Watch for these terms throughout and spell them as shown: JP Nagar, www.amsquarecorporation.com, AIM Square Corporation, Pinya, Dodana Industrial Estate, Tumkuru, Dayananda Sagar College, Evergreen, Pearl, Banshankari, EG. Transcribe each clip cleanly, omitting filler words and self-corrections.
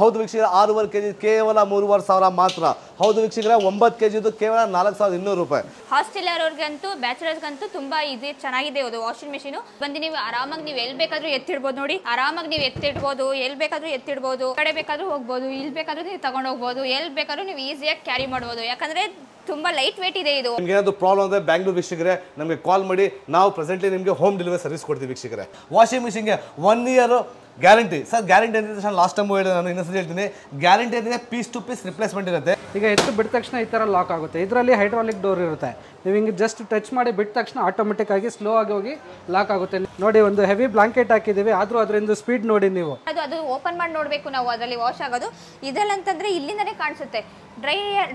ಹೌದು ವೀಕ್ಷಕರ 6.5 ಕೆಜಿ ಕೇವಲ 3.5 ಸಾವಿರ ಮಾತ್ರ. ಹೌದು ವೀಕ್ಷಕರ 9 ಕೆಜಿದು ಕೇವಲ 4,200 ರೂಪಾಯಿ. ಹಾಸ್ಟೆಲ್ ಅವರಿಗಂತೂ ಬ್ಯಾಚುಲರ್ಸ್ ಗಂತೂ ತುಂಬಾ ಇದೆ, ಚೆನ್ನಾಗಿದೆ ಇದು ವಾಷಿಂಗ್ ಮೆಷಿನ್. ಬಂದು ನೀವು ಆರಾಮಾಗಿ ನೀವು ಎಲ್ಲಿ ಬೇಕಾದರೂ ಎತ್ತಿಡಬಹುದು ನೋಡಿ. ಆರಾಮಾಗಿ ನೀವು ಎತ್ತಿಡಬಹುದು, ಎಲ್ಲಿ ಬೇಕಾದರೂ ಎತ್ತಿಡಬಹುದು. ಕಡೆ ಬೇಕಾದರೂ ಹೋಗಬಹುದು, ಇಲ್ಲಿ ಬೇಕಾದರೂ ನೀವು ತಗೊಂಡು ಹೋಗಬಹುದು, ಎಲ್ಲಿ ಬೇಕಾದರೂ ನೀವು ಈಜಿಯಾಗಿ ಕ್ಯಾರಿ ಮಾಡಬಹುದು. ಯಾಕಂದ್ರೆ ತುಂಬಾ ಲೈಟ್ weight ಇದೆ ಇದು. ನಿಮಗೆ ಏನಾದರೂ ಪ್ರಾಬ್ಲಮ್ ಅಂದ್ರೆ ಬೆಂಗಳೂರು ವೀಕ್ಷಕರೇ ನಮಗೆ ಕಾಲ್ ಮಾಡಿ, ನಾವು ಪ್ರೆಸೆಂಟ್ಲಿ ನಿಮಗೆ ಹೋಮ್ ಡೆಲಿವರಿ ಸರ್ವಿಸ್ ಕೊಡ್ತೀವಿ ವೀಕ್ಷಕರೇ. ವಾಷಿಂಗ್ ಮೆಷಿನ್ ಗೆ 1 ಇಯರ್ ಗ್ಯಾರಂಟಿ. ಸರ್ ಗ್ಯಾರಂಟಿ ಅಂತ ನಾನು ಲಾಸ್ಟ್ ಟೈಮ್ ಹೇಳಿದೆ, ನಾನು ಇನ್ನೊಂದ್ಸರಿ ಹೇಳ್ತೀನಿ, ಗ್ಯಾರಂಟಿ ಅಂದರೆ ಪೀಸ್ ಟು ಪೀಸ್ ರಿಪ್ಲೇಸ್ಮೆಂಟ್ ಇರುತ್ತೆ. ಈಗ ಎತ್ತು ಬಿಟ್ಟ ತಕ್ಷಣ ಈ ಥರ ಲಾಕ್ ಆಗುತ್ತೆ, ಇದರಲ್ಲಿ ಹೈಡ್ರಾಲಿಕ್ ಡೋರ್ ಇರುತ್ತೆ. ನೀವು ಹಿಂಗೆ ಜಸ್ಟ್ ಟಚ್ ಮಾಡಿ ಬಿಟ್ಟ ತಕ್ಷಣ ಆಟೋಮೆಟಿಕ್ ಆಗಿ ಸ್ಲೋ ಆಗಿ ಹೋಗಿ ಲಾಕ್ ಆಗುತ್ತೆ. ನೋಡಿ ಒಂದು ಹೆವಿ ಬ್ಲಾಂಕೆಟ್ ಹಾಕಿದ್ದೀವಿ, ಆದರೂ ಅದರಿಂದ ಸ್ಪೀಡ್ ನೋಡಿ ನೀವು, ಅದು ಓಪನ್ ಮಾಡಿ ನೋಡಬೇಕು ನಾವು ಅದರಲ್ಲಿ ವಾಶ್ ಆಗೋದು. ಇದರಲ್ಲಿ ಅಂತಂದರೆ ಇಲ್ಲಿಂದನೇ ಕಾಣಿಸುತ್ತೆ,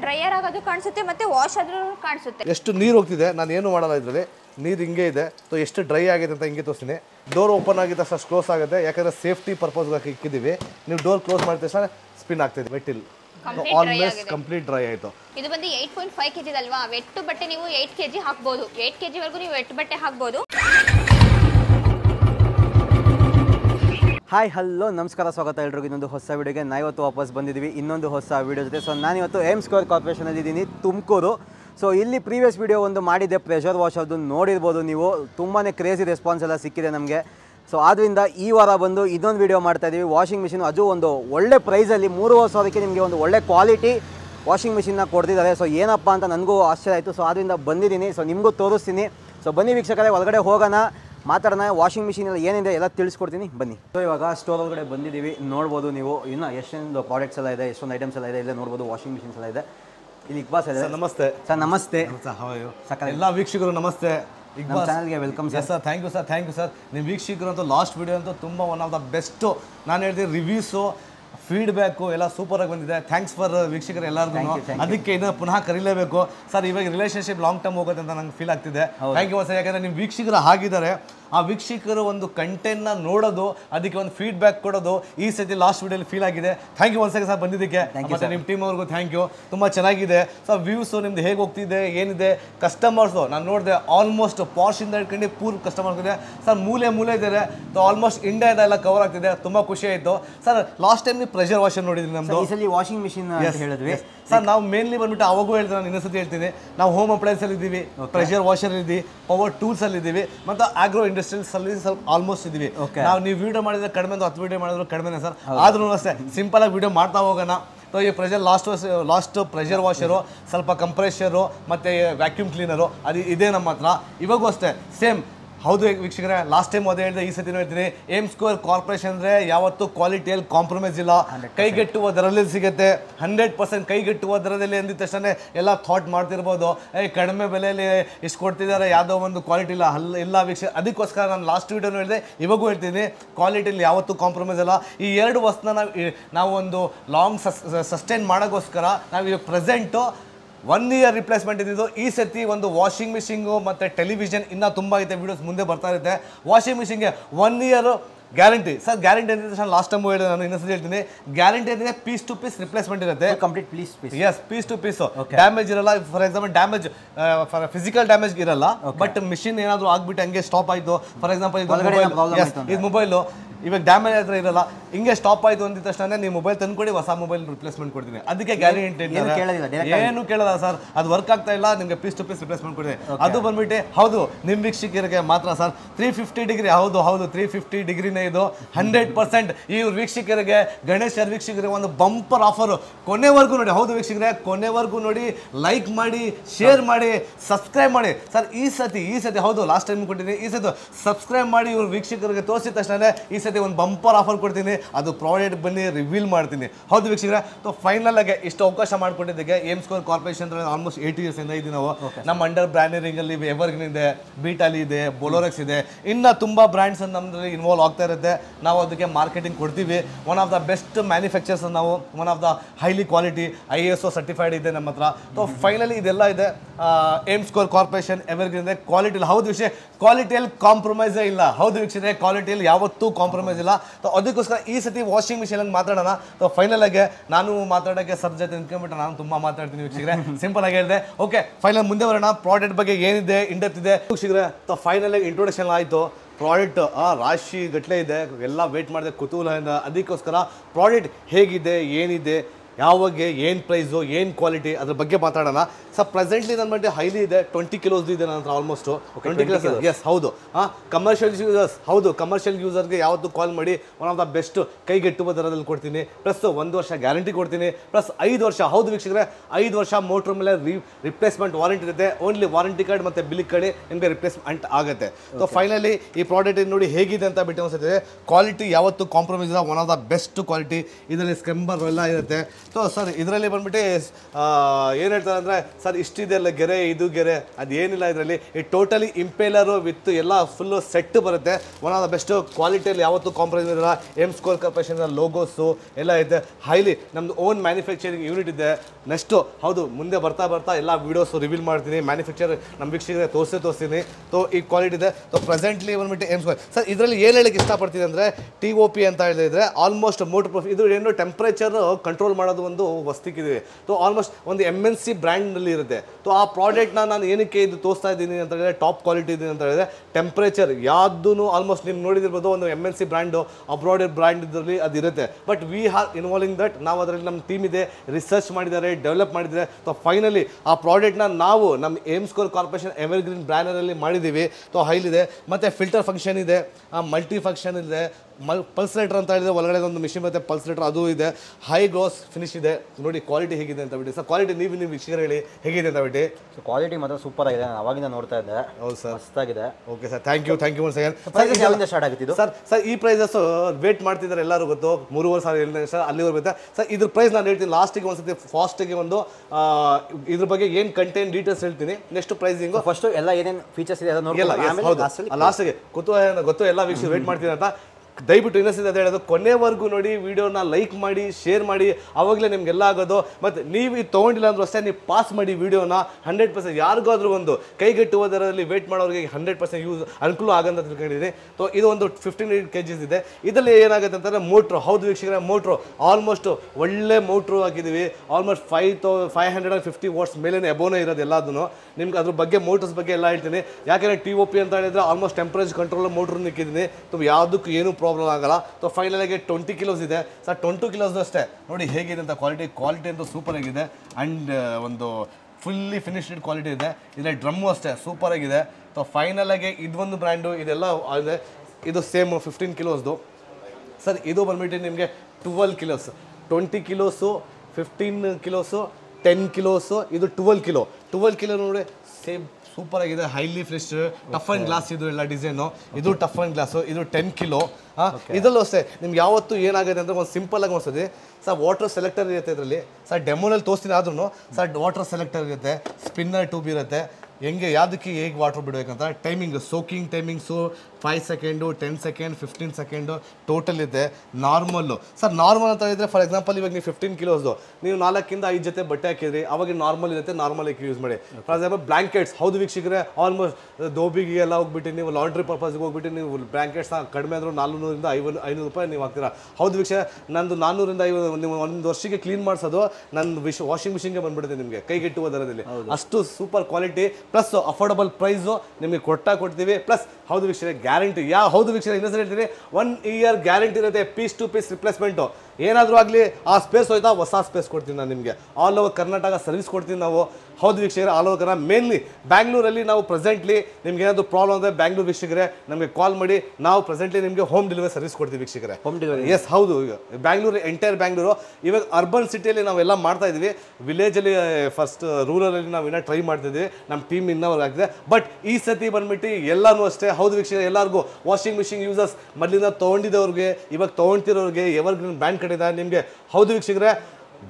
ಡ್ರೈಯರ್ ಆಗೋದು ಕಾಣಿಸುತ್ತೆ, ಮತ್ತು ವಾಶ್ ಆದ್ರೂ ಕಾಣಿಸುತ್ತೆ. ಎಷ್ಟು ನೀರು ಹೋಗ್ತಿದೆ, ನಾನು ಏನು ಮಾಡಲ್ಲ, ಇದರಲ್ಲಿ ನೀರು ಹಿಂಗೆ ಇದೆ, ಎಷ್ಟು ಡ್ರೈ ಆಗಿದೆ ಅಂತ ಹಿಂಗೆ ತೋರಿಸ್ತೀನಿ. ಡೋರ್ ಓಪನ್ ಆಗಿದೆ ತಕ್ಷಣ ಕ್ಲೋಸ್ ಆಗುತ್ತೆ, ಯಾಕಂದರೆ ಸೇಫ್ಟಿ ಪರ್ಪಸ್ಗಾಗಿ ಇಕ್ಕಿದ್ದೀವಿ. ನೀವು ಡೋರ್ ಕ್ಲೋಸ್ ಮಾಡಿದ ತಕ್ಷಣ ಸ್ಪಿನ್ ಆಗ್ತಿದೆ, ಮೆಟಿಲ್ ಆಲ್ಮೋಸ್ಟ್ ಕಂಪ್ಲೀಟ್ ಡ್ರೈ ಆಯಿತು. ಇದು ಬಂದು 8.5 ಕೆಜಿ ಅಲ್ವಾ, ವೆಟ್ಟು ಬಟ್ಟೆ ನೀವು 8 ಕೆಜಿ ಹಾಕ್ಬೋದು, 8 ಕೆಜಿವರೆಗೂ ನೀವು ವೆಟ್ಟು ಬಟ್ಟೆ ಹಾಕ್ಬೋದು. ಹಾಯ್ ಹಲೋ ನಮಸ್ಕಾರ, ಸ್ವಾಗತ ಎಲ್ರಿಗೂ ಇನ್ನೊಂದು ಹೊಸ ವೀಡಿಯೋಗೆ. ನಾವು ಇವತ್ತು ವಾಪಸ್ ಬಂದಿದ್ದೀವಿ ಇನ್ನೊಂದು ಹೊಸ ವೀಡಿಯೋ ಜೊತೆ. ಸೊ ನಾನಿವತ್ತು AIM Square Corporation ಅಲ್ಲಿ ಇದ್ದೀನಿ, ತುಮಕೂರು. ಸೊ ಇಲ್ಲಿ ಪ್ರೀವಿಯಸ್ ವೀಡಿಯೋ ಒಂದು ಮಾಡಿದ್ದೆ ಪ್ರೆಷರ್ ವಾಶ್, ಅದು ನೋಡಿರ್ಬೋದು ನೀವು. ತುಂಬಾ ಕ್ರೇಜಿ ರೆಸ್ಪಾನ್ಸ್ ಎಲ್ಲ ಸಿಕ್ಕಿದೆ ನಮಗೆ. ಸೊ ಆದ್ದರಿಂದ ಈ ವಾರ ಬಂದು ಇದೊಂದು ವೀಡಿಯೋ ಮಾಡ್ತಾಯಿದ್ದೀವಿ. ವಾಷಿಂಗ್ ಮಿಷಿನ್ ಅದು ಒಂದು ಒಳ್ಳೆ ಪ್ರೈಸಲ್ಲಿ 3,500ಕ್ಕೆ ನಿಮಗೆ ಒಂದು ಒಳ್ಳೆ ಕ್ವಾಲಿಟಿ ವಾಷಿಂಗ್ ಮಿಷಿನ್ನ ಕೊಡ್ತಿದ್ದಾರೆ. ಸೊ ಏನಪ್ಪ ಅಂತ ನನಗೂ ಆಶ್ಚರ್ಯ ಆಯಿತು. ಸೊ ಆದ್ದರಿಂದ ಬಂದಿದ್ದೀನಿ, ಸೊ ನಿಮಗೂ ತೋರಿಸ್ತೀನಿ. ಸೊ ಬನ್ನಿ ವೀಕ್ಷಕರೇ, ಒಳಗಡೆ ಹೋಗೋಣ, ಮಾತಾಡೋಣ. ವಾಷಿಂಗ್ ಮಿಷಿನ್ ಎಲ್ಲ ಏನಿದೆ ಎಲ್ಲ ತಿಳಿಸ್ಕೊಡ್ತೀನಿ ಬನ್ನಿ. ಸೊ ಇವಾಗ ಸ್ಟೋರ್ ಒಳಗಡೆ ಬಂದಿದ್ದೀವಿ, ನೋಡ್ಬೋದು ನೀವು. ಇನ್ನೂ ಎಷ್ಟೊಂದು ಪ್ರಾಡಕ್ಟ್ಸ್ ಎಲ್ಲ ಇದೆ, ಎಷ್ಟೊಂದು ಐಟಮ್ಸ್ ಎಲ್ಲ ಇದೆ, ಇಲ್ಲೇ ನೋಡ್ಬೋದು ವಾಷಿಂಗ್ ಮಿಷಿನ್ಸ್ ಎಲ್ಲ ಇದೆ. ಇಲ್ಲಿ ಇಕ್ಬಾಸ್ ಇದೆ. ನಮಸ್ತೆ ಸರ್. ನಮಸ್ತೆ ಸರ್, ಎಲ್ಲ ವೀಕ್ಷಕರು ನಮಸ್ತೆ. ಇಕ್ಬಾಸ್ ಚಾನಲ್ಗೆ welcome sir. Sir thank you sir, thank you sir. ನಿಮ್ಮ ವೀಕ್ಷಕರು ಅಂತೂ ಲಾಸ್ಟ್ ವೀಡಿಯೋ ಅಂತೂ ತುಂಬ ಒನ್ ಆಫ್ ದ ಬೆಸ್ಟು, ನಾನು ಹೇಳ್ತೀನಿ. ರಿವ್ಯೂಸು ಫೀಡ್ಬ್ಯಾಕು ಎಲ್ಲ ಸೂಪರಾಗಿ ಬಂದಿದೆ. ಥ್ಯಾಂಕ್ಸ್ ಫಾರ್ ವೀಕ್ಷಕರು ಎಲ್ಲರಿಗೂ. ಅದಕ್ಕೆ ಇನ್ನು ಪುನಃ ಕರೀಲೇಬೇಕು ಸರ್, ಇವಾಗ ರಿಲೇಷನ್ಶಿಪ್ ಲಾಂಗ್ ಟರ್ಮ್ ಹೋಗುತ್ತೆ ಅಂತ ನಂಗೆ ಫೀಲ್ ಆಗ್ತಿದೆ. Thank you sir. ಯಾಕಂದರೆ ನಿಮ್ಮ ವೀಕ್ಷಕರು ಆಗಿದ್ದಾರೆ, ಆ ವೀಕ್ಷಕರು ಒಂದು ಕಂಟೆಂಟ್ನ ನೋಡೋದು, ಅದಕ್ಕೆ ಒಂದು ಫೀಡ್ಬ್ಯಾಕ್ ಕೊಡೋದು ಈ ಸತಿ ಲಾಸ್ಟ್ ವೀಡಿಯೋಲಿ ಫೀಲ್ ಆಗಿದೆ. ಥ್ಯಾಂಕ್ ಯು ಒಂದ್ಸಲ ಸರ್ ಬಂದಿದ್ದಕ್ಕೆ, ಮತ್ತು ನಿಮ್ಮ ಟೀಮ್ ಅವ್ರಿಗೂ ಥ್ಯಾಂಕ್ ಯು. ತುಂಬ ಚೆನ್ನಾಗಿದೆ ಸರ್. ವ್ಯೂಸು ನಿಮ್ದು ಹೇಗೆ ಹೋಗ್ತಿದೆ, ಏನಿದೆ? ಕಸ್ಟಮರ್ಸು ನಾನು ನೋಡಿದೆ, ಆಲ್ಮೋಸ್ಟ್ ಪಾರ್ಶಿಂದ ಹಿಡ್ಕೊಂಡು ಪೂರ್ವ ಕಸ್ಟಮರ್ಸ್ ಇದೆ ಸರ್, ಮೂಲೆ ಮೂಲೆ ಇದ್ದಾರೆ. ಆಲ್ಮೋಸ್ಟ್ ಇಂಡಿಯಾದ ಎಲ್ಲ ಕವರ್ ಆಗ್ತಿದೆ, ತುಂಬ ಖುಷಿ ಆಯಿತು ಸರ್. ಲಾಸ್ಟ್ ಟೈಮ್ ನೀವು ಪ್ರೆಷರ್ ವಾಷರ್ ನೋಡಿದ್ರಿ ನಮ್ಮದು, ವಾಷಿಂಗ್ ಮಿಷಿನ್ ಹೇಳಿದ್ವಿ ಸರ್. ನಾವು ಮೇನ್ಲಿ ಬಂದ್ಬಿಟ್ಟು ಅವಾಗೂ ಹೇಳ್ತೀವಿ, ನಾನು ಇನ್ನೊಂದ್ಸತಿ ಹೇಳ್ತೀನಿ, ನಾವು ಹೋಮ್ ಅಪ್ಲೈನ್ಸಲ್ಲಿ ಇದ್ದೀವಿ, ಪ್ರೆಷರ್ ವಾಷರ್ ಇದ್ದೀವಿ, ಪವರ್ ಟೂಲ್ಸಲ್ಲಿ ಇದ್ದೀವಿ, ಮತ್ತು ಆಗ್ರೋ ಇಂಡಸ್ಟ್ರಿಯಲ್ ಸ್ವಲ್ಪ ಆಲ್ಮೋಸ್ಟ್ ಇದ್ದೀವಿ. ನಾವು ನೀವು ವಿಡಿಯೋ ಮಾಡಿದ್ರೆ ಕಡಿಮೆ, 10 ವಿಡಿಯೋ ಮಾಡಿದ್ರು ಕಡಿಮೆನೇ ಸರ್. ಆದ್ರೂ ಅಷ್ಟೇ ಸಿಂಪಲ್ ಆಗಿ ವಿಡಿಯೋ ಮಾಡ್ತಾ ಹೋಗೋಣ. ಸೊ ಈ ಪ್ರೆಷರ್ ಲಾಸ್ಟ್ ಪ್ರೆಷರ್ ವಾಷರು, ಸ್ವಲ್ಪ ಕಂಪ್ರೆಷರು, ಮತ್ತು ವ್ಯಾಕ್ಯೂಮ್ ಕ್ಲೀನರು ಅದು ಇದೇ ನಮ್ಮ ಹತ್ರ. ಇವಾಗೂ ಅಷ್ಟೇ ಸೇಮ್. ಹೌದು ವೀಕ್ಷಕರೇ, ಲಾಸ್ಟ್ ಟೈಮ್ ಅದೇ ಹೇಳಿದೆ, ಈ ಸತಿನೂ ಹೇಳ್ತೀನಿ. AIM Square Corporation ಅಂದರೆ ಯಾವತ್ತೂ ಕ್ವಾಲಿಟಿಯಲ್ಲಿ ಕಾಂಪ್ರಮೈಸ್ ಇಲ್ಲ, ಕೈಗೆಟ್ಟುವ ದರದಲ್ಲಿ ಸಿಗುತ್ತೆ. 100% ಕೈಗೆಟ್ಟುವ ದರದಲ್ಲಿ ಎಂದಿದ ತಕ್ಷಣ ಎಲ್ಲ ಥಾಟ್ ಮಾಡ್ತಿರ್ಬೋದು, ಕಡಿಮೆ ಬೆಲೆಯಲ್ಲಿ ಇಷ್ಟು ಕೊಡ್ತಿದ್ದಾರೆ, ಯಾವುದೋ ಒಂದು ಕ್ವಾಲಿಟಿ ಇಲ್ಲ ಇಲ್ಲ ವೀಕ್ಷಕ. ಅದಕ್ಕೋಸ್ಕರ ನಾನು ಲಾಸ್ಟ್ ವೀಡಿಯೋನು ಹೇಳಿದೆ, ಇವಾಗೂ ಹೇಳ್ತೀನಿ, ಕ್ವಾಲಿಟಿಯಲ್ಲಿ ಯಾವತ್ತೂ ಕಾಂಪ್ರಮೈಸ್ ಇಲ್ಲ. ಈ ಎರಡು ವಸ್ತುನ ನಾವೊಂದು ಲಾಂಗ್ ಸಸ್ಟೈನ್ ಮಾಡೋಕ್ಕೋಸ್ಕರ ನಾವು ಈಗ ಪ್ರೆಸೆಂಟು 1 ಇಯರ್ ರಿಪ್ಲೇಸ್ಮೆಂಟ್ ಇದ್ದಿದ್ದು. ಈ ಸತಿ ಒಂದು ವಾಷಿಂಗ್ ಮಿಷಿಂಗು ಮತ್ತು ಟೆಲಿವಿಷನ್ ಇನ್ನೂ ತುಂಬ ಐತೆ, ವೀಡಿಯೋಸ್ ಮುಂದೆ ಬರ್ತಾ ಇರುತ್ತೆ. ವಾಷಿಂಗ್ ಮಿಷಿನ್ಗೆ 1 ಇಯರು ಗ್ಯಾರಂಟಿ. ಸರ್ ಗ್ಯಾರಂಟಿ ಅಂದರೆ ನಾನು ಲಾಸ್ಟ್ ಟೈಮ್ ಹೇಳಿದೆ, ನಾನು ಇನ್ನೊಂದ್ಸರಿ ಹೇಳ್ತೀನಿ, ಗ್ಯಾರಂಟಿ ಅಂದರೆ ಪೀಸ್ ಟು ಪೀಸ್ ರಿಪ್ಲೇಸ್ಮೆಂಟ್ ಇರುತ್ತೆ, complete piece piece. Yes, piece to piece. Damage ಇರಲ್ಲ. For example damage, for physical damage ಇರಲ್ಲ, ಬಟ್ ಮಿಷಿನ್ ಏನಾದರೂ ಆಗ್ಬಿಟ್ಟು ಹಂಗೆ ಸ್ಟಾಪ್ ಆಯಿತು. ಫಾರ್ ಎಕ್ಸಾಂಪಲ್ ಇದು ಮೊಬೈಲು ಇವಾಗ ಡ್ಯಾಮೇಜ್ ಆದರೆ ಇರಲ್ಲ, ಹಿಂಗೆ ಸ್ಟಾಪ್ ಆಯಿತು ಅಂದಿದ ತಕ್ಷಣ ನೀವು ಮೊಬೈಲ್ ತಂದ್ಕೊಡಿ, ಹೊಸ ಮೊಬೈಲ್ ರಿಪ್ಲೇಸ್ಮೆಂಟ್ ಕೊಡ್ತೀನಿ. ಅದಕ್ಕೆ ಗ್ಯಾರಂಟಿ ಏನು ಕೇಳಲ್ಲ ಸರ್. ಅದು ವರ್ಕ್ ಆಗ್ತಾ ಇಲ್ಲ, ನಿಮಗೆ ಪೀಸ್ ಟು ಪೀಸ್ ರಿಪ್ಲೇಸ್ಮೆಂಟ್ ಕೊಡ್ತೀನಿ. ಅದು ಬಂದ್ಬಿಟ್ಟು ಹೌದು ನಿಮ್ಮ ವೀಕ್ಷಕರಿಗೆ ಮಾತ್ರ ಸರ್. 350 ಡಿಗ್ರಿ. ಹೌದು 350 ಡಿಗ್ರಿನೇ ಇದು. 100% ಈ ವೀಕ್ಷಕರಿಗೆ, ಗಣೇಶ್ ಸರ್ ವೀಕ್ಷಕರಿಗೆ ಒಂದು ಬಂಪರ್ ಆಫರು. ಕೊನೆವರೆಗೂ ನೋಡಿ, ಹೌದು ವೀಕ್ಷಕರೇ, ಕೊನೆವರೆಗೂ ನೋಡಿ, ಲೈಕ್ ಮಾಡಿ, ಶೇರ್ ಮಾಡಿ, ಸಬ್ಸ್ಕ್ರೈಬ್ ಮಾಡಿ ಸರ್. ಈ ಸತಿ ಹೌದು ಲಾಸ್ಟ್ ಟೈಮ್ ಕೊಟ್ಟಿದ್ದೀನಿ, ಈ ಸತಿ ಸಬ್ಸ್ಕ್ರೈಬ್ ಮಾಡಿ ಇವ್ರ ವೀಕ್ಷಕರಿಗೆ ತೋರಿಸಿದ ತಕ್ಷಣ ಈ ಸತಿ ಒಂದು ಬಂಪರ್ ಆಫರ್ ಕೊಡ್ತೀನಿ. ಅದು ಪ್ರಾಡಕ್ಟ್ ಬನ್ನಿ ರಿವೀಲ್ ಮಾಡ್ತೀನಿ. ಹೌದು ವೀಕ್ಷಕರೇ, ಫೈನಲ್ ಆಗಿ ಇಷ್ಟು ಅವಕಾಶ ಮಾಡಿಕೊಟ್ಟಿದ್ದಕ್ಕೆ AIM Square Corporation almost 8 years ಇಂದ ಇದ್ದೀವಿ ನಾವು. ನಮ್ಮ ಅಂಡರ್ ಬ್ರ್ಯಾಂಡರಿಂಗ್ ಅಲ್ಲಿ ಎವರ್ಗ್ರೀನ್ ಇದೆ, ಬೀಟಾಲಿ ಇದೆ, ಬೋಲೋರೆಕ್ಸ್ ಇದೆ, ಇನ್ನ ತುಂಬಾ ಬ್ರ್ಯಾಂಡ್ಸ್ ನಮ್ಮದ್ರಲ್ಲಿ ಇನ್ವಾಲ್ವ್ ಆಗ್ತಾ ಇರುತ್ತೆ. ನಾವು ಅದಕ್ಕೆ ಮಾರ್ಕೆಟಿಂಗ್ ಕೊಡ್ತೀವಿ. One of the best manufacturers ನಾವು, one of the highly quality ISO certified ಇದೆ ನಮ್ಮ ಹತ್ರ. ಫೈನಲಿ ಇದೆಲ್ಲ ಇದೆ AIM Square Corporation, ಎವರ್ಗ್ರೀನ್ ಇದೆ, ಕ್ವಾಲಿಟಿ. ಹೌದು ವಿಷಯ, ಕ್ವಾಲಿಟಿಯಲ್ಲಿ ಕಾಂಪ್ರಮೈಸೇ ಇಲ್ಲ. ಹೌದು ವೀಕ್ಷಕರೇ, ಕ್ವಾಲಿಟಿಯಲ್ಲಿ ಯಾವತ್ತೂ ಕಾಂಪ್ರಮೈಸ್. ಅದಕ್ಕೋಸ್ಕರ ಈ ಸತಿ ವಾಷಿಂಗ್ ಮಿಷಿನ್ ಮಾತಾಡೋಣ. ಫೈನಲ್ ಆಗಿ ನಾನು ಮಾತಾಡೋಕ್ಕೆ ಸರ್ ಜೊತೆ ನಿಂತ್ಕೊಂಡ್ಬಿಟ್ಟು ನಾನು ತುಂಬಾ ಮಾತಾಡ್ತೀನಿ ವೀಕ್ಷಕರೇ. ಸಿಂಪಲ್ ಆಗಿ ಹೇಳಿದೆ. ಓಕೆ, ಫೈನಲ್ ಮುಂದೆ ಬರೋಣ. ಪ್ರಾಡಕ್ಟ್ ಬಗ್ಗೆ ಏನಿದೆ, ಇಂಡೆಪ್ತ್ ಇದೆ ವೀಕ್ಷಕರೇ. ಫೈನಲ್ ಆಗಿ ಇಂಟ್ರೊಡಕ್ಷನ್ ಆಯಿತು. ಪ್ರಾಡಕ್ಟ್ ಆ ರಾಶಿ ಗಟ್ಟಲೆ ಇದೆ, ಎಲ್ಲ ವೇಟ್ ಮಾಡಿದೆ ಕುತೂಹಲದಿಂದ. ಅದಕ್ಕೋಸ್ಕರ ಪ್ರಾಡಕ್ಟ್ ಹೇಗಿದೆ, ಏನಿದೆ, ಯಾವಾಗೆ, ಏನು ಪ್ರೈಸು, ಏನು ಕ್ವಾಲಿಟಿ, ಅದ್ರ ಬಗ್ಗೆ ಮಾತಾಡೋಣ. ಸರ್ ಪ್ರೆಸೆಂಟ್ಲಿ ನನ್ನ ಬಟ್ಟೆ ಹೈಲಿ ಇದೆ, 20 kg ಇದೆ ನನ್ನ ಹತ್ರ ಆಲ್ಮೋಸ್ಟು. 20 kg ಎಸ್ ಹೌದು. ಕಮರ್ಷಿಯಲ್ ಯೂಸರ್ಸ್ ಹೌದು, ಕಮರ್ಷಿಯಲ್ ಯೂಸರ್ಗೆ ಯಾವತ್ತು ಕಾಲ್ ಮಾಡಿ, ಒನ್ ಆಫ್ ದ ಬೆಸ್ಟ್ ಕೈಗೆಟುವ ದರದಲ್ಲಿ ಕೊಡ್ತೀನಿ. ಪ್ಲಸ್ 1 ವರ್ಷ ಗ್ಯಾರಂಟಿ ಕೊಡ್ತೀನಿ. ಪ್ಲಸ್ 5 ವರ್ಷ, ಹೌದು ವೀಕ್ಷಕರೇ, 5 ವರ್ಷ ಮೋಟ್ರ್ ಮೇಲೆ ರಿಪ್ಲೇಸ್ಮೆಂಟ್ ವಾರಂಟಿ ಇರುತ್ತೆ. ಓನ್ಲಿ ವಾರಂಟಿ ಕಾರ್ಡ್ ಮತ್ತು ಬಿಲ್ ಕಾರ್ಡ್ ನಿಮಗೆ ರಿಪ್ಲೇಸ್ಮೆಂಟ್ ಆಗುತ್ತೆ. ಸೊ ಫೈನಲಿ ಈ ಪ್ರಾಡಕ್ಟ್ ನೋಡಿ ಹೇಗಿದೆ ಅಂತ ಬಿಟ್ಟು ಅನಿಸುತ್ತೆ. ಕ್ವಾಲಿಟಿ ಯಾವತ್ತು ಕಾಂಪ್ರಮೈಸ್ ಇಲ್ಲ, one of the best quality. ಇದರಲ್ಲಿ ಸ್ಕ್ರಂಬರ್ ಎಲ್ಲ ಇರುತ್ತೆ. ಸೊ ಸರ್ ಇದರಲ್ಲಿ ಬಂದ್ಬಿಟ್ಟು ಏನು ಹೇಳ್ತಾರೆ ಅಂದರೆ, ಸರ್ ಇಷ್ಟಿದೆಲ್ಲ ಗೆರೆ, ಇದು ಗೆರೆ, ಅದು ಏನಿಲ್ಲ ಇದರಲ್ಲಿ. ಈ ಟೋಟಲಿ ಇಂಪೇಲರು ವಿತ್ ಎಲ್ಲ ಫುಲ್ಲು ಸೆಟ್ ಬರುತ್ತೆ. ಒನ್ ಆಫ್ ದ ಬೆಸ್ಟ್ ಕ್ವಾಲಿಟಿಯಲ್ಲಿ ಯಾವತ್ತೂ ಕಾಂಪ್ರಮೈಸ್ ಇರೋಲ್ಲ. ಏಮ್ ಸ್ಕ್ವೇರ್ ಕಾರ್ಪೊರೇಷನ್ ಲೋಗೋಸು ಎಲ್ಲ ಇದೆ. ಹೈಲಿ ನಮ್ಮದು ಓನ್ ಮ್ಯಾನುಫ್ಯಾಕ್ಚರಿಂಗ್ ಯೂನಿಟ್ ಇದೆ. ನೆಕ್ಸ್ಟು ಹೌದು ಮುಂದೆ ಬರ್ತಾ ಬರ್ತಾ ಎಲ್ಲ ವೀಡಿಯೋಸು ರಿವೀಲ್ ಮಾಡ್ತೀನಿ. ಮ್ಯಾನುಫ್ಯಾಕ್ಚರ್ ನಮ್ಮ ವೀಕ್ಷಕರಿಗೆ ತೋರಿಸ್ತೀನಿ. ಸೊ ಈ ಕ್ವಾಲಿಟಿ ಇದೆ. ಸೊ ಪ್ರೆಸೆಂಟ್ಲಿ ಬಂದ್ಬಿಟ್ಟು ಏಮ್ ಸ್ಕ್ವೇರ್ ಸರ್ ಇದರಲ್ಲಿ ಏನು ಹೇಳಕ್ಕೆ ಇಷ್ಟಪಡ್ತೀನಿ ಅಂದರೆ, TOP ಅಂತ ಹೇಳಿದ್ರೆ ಆಲ್ಮೋಸ್ಟ್ ಮೋಟರ್ ಪ್ರೂಫ್. ಇದು ಏನು ಟೆಂಪ್ರೇಚರ್ ಕಂಟ್ರೋಲ್ ಮಾಡೋದು ಒಂದು ವಸ್ತಿಕ್ಕಿದೆ. ಸೊ ಆಲ್ಮೋಸ್ಟ್ ಒಂದು MNC ಬ್ರ್ಯಾಂಡ್ನಲ್ಲಿ ಇರುತ್ತೆ. ಸೊ ಆ ಪ್ರಾಡಕ್ಟ್ನ ನಾನು ಏನಕ್ಕೆ ಇದು ತೋರಿಸ್ತಾ ಇದ್ದೀನಿ ಅಂತ ಹೇಳಿದ್ರೆ, ಟಾಪ್ ಕ್ವಾಲಿಟಿ ಇದೆ ಅಂತ ಹೇಳಿದ್ರೆ, ಟೆಂಪ್ರೇಚರ್ ಯಾವುದೂ ಆಲ್ಮೋಸ್ಟ್ ನೀವು ನೋಡಿದಿರ್ಬೋದು, ಒಂದು MNC ಬ್ರ್ಯಾಂಡು ಅಬ್ರಾಡ್ ಬ್ರ್ಯಾಂಡ್ ಇದರಲ್ಲಿ ಅದು ಇರುತ್ತೆ. But we are involving that. ನಾವು ಅದರಲ್ಲಿ ನಮ್ಮ ಟೀಮ್ ಇದೆ, ರಿಸರ್ಚ್ ಮಾಡಿದ್ದಾರೆ, ಡೆವಲಪ್ ಮಾಡಿದ್ದಾರೆ. ಸೊ ಫೈನಲಿ ಆ ಪ್ರಾಡಕ್ಟ್ನ ನಾವು ನಮ್ಮ ಏಮ್ ಸ್ಕ್ವೇರ್ ಕಾರ್ಪೊರೇಷನ್ ಎವರ್ಗ್ರೀನ್ ಬ್ರ್ಯಾನರಲ್ಲಿ ಮಾಡಿದ್ದೀವಿ. ಸೊ ಹೈಲಿದೆ. ಮತ್ತು ಫಿಲ್ಟರ್ ಫಂಕ್ಷನ್ ಇದೆ, ಮಲ್ಟಿ ಫಂಕ್ಷನ್ ಇದೆ, ಪಲ್ಸರೇಟರ್ ಅಂತ ಹೇಳಿದ್ರೆ ಒಳಗಡೆ ಒಂದು ಮಿಷಿನ್ ಮತ್ತು ಪಲ್ಸರೇಟರ್ ಅದು ಇದೆ. ಹೈ ಗ್ಲಾಸ್ ಫಿನಿಶ್ ಇದೆ. ನೋಡಿ ಕ್ವಾಲಿಟಿ ಹೇಗಿದೆ ಅಂತ ಬಿಟ್ಟು ಸರ್. ಕ್ವಾಲಿಟಿ ನೀವು ವಿಷಯ ಹೇಳಿ ಹೇಗಿದೆ ಅಂತ ಬಿಟ್ಟು. ಸೊ ಕ್ವಾಲಿಟಿ ಮಾತ್ರ ಸೂಪರ್ ಆಗಿದೆ, ಅವಾಗಿಂದ ನೋಡ್ತಾ ಇದ್ದೆ. ಹೌದು ಸರ್, ಮಸ್ತಾಗಿದೆ. Okay sir, thank you. Thank you once again. Price ಯಾವಿಂದ ಸ್ಟಾರ್ಟ್ ಆಗುತ್ತಿದ್ದು ಸರ್? ಸರ್ ಈ ಪ್ರೈಸಸ್ ವೇಟ್ ಮಾಡ್ತಿದ್ದಾರೆ ಎಲ್ಲರೂ ಗೊತ್ತು, 3,500 ಅಲ್ಲಿವರೆಗೆ ಬರುತ್ತೆ ಸರ್. ಇದ್ರ ಪ್ರೈಸ್ ನಾನು ಹೇಳ್ತೀನಿ ಲಾಸ್ಟಿಗೆ ಒಂದ್ಸತಿ, ಫಾಸ್ಟಿಗೆ ಒಂದು ಇದ್ರ ಬಗ್ಗೆ ಏನು ಕಂಟೆಂಟ್ ಡೀಟೇಲ್ಸ್ ಹೇಳ್ತೀನಿ. ನೆಕ್ಸ್ಟ್ ಪ್ರೈಸಿಂಗು ಫಸ್ಟು ಎಲ್ಲ ಏನೇನು ಫೀಚರ್ಸ್ ಇದೆ ಅದನ್ನ ನೋಡಿ. ಹೌದು, ಲಾಸ್ಟಿಗೆ ಕುತೂಹಲ ಗೊತ್ತು, ಎಲ್ಲ ವೀಕ್ಷಕರು ವೇಟ್ ಮಾಡ್ತಿದ್ದಾರೆ ಅಂತ. ದಯವಿಟ್ಟು ಇನ್ನೊಂದು ಅಂತ ಹೇಳೋದು, ಕೊನೆವರೆಗೂ ನೋಡಿ ವಿಡಿಯೋನ, ಲೈಕ್ ಮಾಡಿ, ಶೇರ್ ಮಾಡಿ, ಆವಾಗಲೇ ನಿಮಗೆಲ್ಲ ಆಗೋದು. ಮತ್ತು ನೀವು ಇದು ತೊಗೊಂಡಿಲ್ಲ ಅಂದ್ರೂ ಅಷ್ಟೇ, ನೀವು ಪಾಸ್ ಮಾಡಿ ವಿಡಿಯೋನ. 100% ಯಾರಿಗಾದ್ರೂ ಒಂದು ಕೈಗೆಟುವ ದರದಲ್ಲಿ ವೇಟ್ ಮಾಡೋರಿಗೆ 100% ಯೂಸ್ ಅನುಕೂಲ ಆಗಂತ ತಿಳ್ಕೊಂಡಿದ್ದೀನಿ. ಸೊ ಇದು ಒಂದು 15 kg ಇದೆ. ಇದರಲ್ಲಿ ಏನಾಗುತ್ತೆ ಅಂತಂದರೆ ಮೋಟ್ರು, ಹೌದು ವೀಕ್ಷಕರ, ಮೋಟ್ರು ಆಲ್ಮೋಸ್ಟ್ ಒಳ್ಳೆ ಮೋಟ್ರು ಹಾಕಿದ್ದೀವಿ. ಆಲ್ಮೋಸ್ಟ್ 550 watts ಮೇಲೇ ಎಬೋನೇ ಇರೋದು ಎಲ್ಲದೂ. ನಿಮ್ಗೆ ಅದ್ರ ಬಗ್ಗೆ, ಮೋಟ್ರಸ್ ಬಗ್ಗೆ ಎಲ್ಲ ಹೇಳ್ತೀನಿ. ಯಾಕೆಂದರೆ TOP ಅಂತ ಹೇಳಿದರೆ ಆಲ್ಮೋಸ್ಟ್ ಟೆಂಪ್ರೇಚರ್ ಕಂಟ್ರೋಲ್ ಮೋಟ್ರನ್ನ ಇಕ್ಕಿದ್ದೀನಿ. ತುಂಬ ಯಾವುದಕ್ಕೂ ಏನು ಪ್ರಾಬ್ಲಮ್ ಆಗಲ್ಲ. ಸೊ ಫೈನಲಾಗಿ 20 kg ಇದೆ ಸರ್. 20 kg ಅಷ್ಟೇ ನೋಡಿ ಹೇಗಿದೆ ಅಂತ ಕ್ವಾಲಿಟಿ. ಕ್ವಾಲಿಟಿ ಅಂತೂ ಸೂಪರ್ ಆಗಿದೆ ಆ್ಯಂಡ್ ಒಂದು ಫುಲ್ಲಿ ಫಿನಿಶ್ಡ್ ಕ್ವಾಲಿಟಿ ಇದೆ. ಇದರಲ್ಲಿ ಡ್ರಮ್ಮು ಅಷ್ಟೇ ಸೂಪರಾಗಿದೆ. ಸೊ ಫೈನಲಾಗಿ ಇದೊಂದು ಬ್ರ್ಯಾಂಡು, ಇದೆಲ್ಲ ಇದೆ. ಇದು ಸೇಮ್ 15 kg ಸರ್. ಇದು ಬಂದ್ಬಿಟ್ಟು ನಿಮಗೆ 12 kg, 20 kg, 15 kg, 10 kg, ಇದು 12 kg. 12 kg ನೋಡಿ ಸೇಮ್ ಸೂಪರಾಗಿದೆ, highly fresh. Tough and glass ಇದು ಎಲ್ಲ ಡಿಸೈನು. ಇದು ಟಫ್ ಆ್ಯಂಡ್ ಗ್ಲಾಸು. ಇದು 10 kg. ಇದರಲ್ಲೂ ಅಷ್ಟೇ ನಿಮ್ಗೆ ಯಾವತ್ತು ಏನಾಗುತ್ತೆ ಅಂದರೆ ಒಂದು ಸಿಂಪಲಾಗಿ ಅನಿಸೋದು ಸರ್. ವಾಟರ್ ಸೆಲೆಕ್ಟರ್ ಇರುತ್ತೆ ಇದರಲ್ಲಿ ಸರ್. ಡೆಮೋನಲ್ಲಿ ತೋರಿಸ್ತೀನಿ ಆದ್ರೂ ಸರ್. ವಾಟರ್ ಸೆಲೆಕ್ಟರ್ ಇರುತ್ತೆ, ಸ್ಪಿನ್ನರ್ ಟ್ಯೂಬ್ ಇರುತ್ತೆ. ಹೆಂಗೆ ಯಾವುದಕ್ಕೆ ಹೇಗೆ ವಾಟರ್ ಬಿಡಬೇಕಂತ timing, soaking timings 5 seconds, 10 seconds, 15 seconds total ಇದೆ. ನಾರ್ಮಲ್ಲು ಸರ್, ನಾರ್ಮಲ್ ಅಂತ ಹೇಳಿದರೆ ಫಾರ್ ಎಕ್ಸಾಂಪಲ್ ಇವಾಗ ನೀವು 15 kg, ನೀವು 4-5 ಜೊತೆ ಬಟ್ಟೆ ಹಾಕಿದ್ರಿ, ಅವಾಗ ನಾರ್ಮಲ್ ಇರುತ್ತೆ, ನಾರ್ಮಲಾಗಿ ಯೂಸ್ ಮಾಡಿ. ಫಾರ್ ಎಕ್ಸಾಂಪಲ್ ಬ್ಲ್ಯಾಂಕೆಟ್ಸ್, ಹೌದು ವೀಕ್ಷಕರೇ, ಆಲ್ಮೋಸ್ಟ್ ದೋಬಿಗೆ ಎಲ್ಲ ಹೋಗ್ಬಿಟ್ಟು ನೀವು ಲಾಂಡ್ರಿ ಪರ್ಪಸ್ಗೆ ಹೋಗ್ಬಿಟ್ಟು ನೀವು ಬ್ಲ್ಯಾಂಕೆಟ್ಸ್ನ ಕಡಿಮೆ ಅಂದರೂ 400-500 ರೂಪಾಯಿ ನೀವು ಹಾಕ್ತೀರಾ. ಹೌದು ವೀಕ್ಷಕರೇ, ನಂದು 400-500 ನೀವು ಒಂದು ವರ್ಷಕ್ಕೆ ಕ್ಲೀನ್ ಮಾಡಿಸೋದು ನನ್ನ ವಾಷಿಂಗ್ ಮಿಷಿನ್ಗೆ ಬಂದ್ಬಿಡುತ್ತೆ ನಿಮಗೆ ಕೈಗೆಟುವ ದರದಲ್ಲಿ. ಅಷ್ಟು super quality, plus affordable price ನಿಮಗೆ ಕೊಡ್ತೀವಿ. ಪ್ಲಸ್ ಹೌದು ವೀಕ್ಷಕರೇ, ಗ್ಯಾರಂಟಿ. ಯಾವ ಹೌದು ವೀಕ್ಷಕರೇ, ಇನ್ನೊಂದು ಹೇಳ್ತೀನಿ, 1 year ಗ್ಯಾರಂಟಿ ಇರುತ್ತೆ. ಪೀಸ್ ರಿಪ್ಲೇಸ್ಮೆಂಟು ಏನಾದರೂ ಆಗಲಿ, ಆ ಸ್ಪೇಸ್ ಹೋಯ್ತಾ ಹೊಸ ಸ್ಪೇಸ್ ಕೊಡ್ತೀನಿ ನಾನು ನಿಮಗೆ. ಆಲ್ ಓವರ್ ಕರ್ನಾಟಕ ಸರ್ವಿಸ್ ಕೊಡ್ತೀನಿ ನಾವು. ಹೌದು ವೀಕ್ಷಕರೇ, ಆಲ್ ಓವರ್ ಕರ್ನಾಟಕ, ಮೇನ್ಲಿ ಬ್ಯಾಂಗ್ಳೂರಲ್ಲಿ ನಾವು ಪ್ರೆಸೆಂಟ್ಲಿ. ನಿಮ್ಗೆ ಏನಾದರೂ ಪ್ರಾಬ್ಲಮ್ ಅಂದರೆ ಬ್ಯಾಂಗ್ಳೂರು ವೀಕ್ಷಕರೇ ನಮಗೆ ಕಾಲ್ ಮಾಡಿ. ನಾವು ಪ್ರೆಸೆಂಟ್ಲಿ ನಿಮಗೆ ಹೋಮ್ ಡೆಲಿವರಿ ಸರ್ವಿಸ್ ಕೊಡ್ತೀವಿ ವೀಕ್ಷಕರೇ. ಹೋಮ್ ಡೆಲಿವರಿ ಎಸ್ ಹೌದು. ಬ್ಯಾಂಗ್ಳೂರು, ಎಂಟೈರ್ ಬ್ಯಾಂಗ್ಳೂರು. ಇವಾಗ ಅರ್ಬನ್ ಸಿಟಿಯಲ್ಲಿ ನಾವೆಲ್ಲ ಮಾಡ್ತಾ ಇದ್ದೀವಿ. ವಿಲೇಜಲ್ಲಿ ಫಸ್ಟ್, ರೂರಲಲ್ಲಿ ನಾವು ಇನ್ನೂ ಟ್ರೈ ಮಾಡ್ತಿದ್ವಿ. ನಮ್ಮ ಟೀಮ್ ಇನ್ನೋರ್ಗೆ ಆಗ್ತಿದೆ. ಬಟ್ ಈ ಸತಿ ಬಂದ್ಬಿಟ್ಟು ಎಲ್ಲನೂ ಅಷ್ಟೇ ಹೌದು ವೀಕ್ಷಕರೇ, ಎಲ್ಲರಿಗೂ ವಾಷಿಂಗ್ ಮಿಷಿನ್ ಯೂಸರ್ಸ್, ಮೊದಲಿಂದ ತೊಗೊಂಡಿದ್ದವ್ರಿಗೆ, ಇವಾಗ ತೊಗೊಳ್ತಿರೋರಿಗೆ, ಎವರ್ಗ್ರೀನ್ ಬ್ರ್ಯಾಂಡ್ ಕಟ್ಟಿದೆ ನಿಮಗೆ. ಹೌದು ವೀಕ್ಷಕರೇ,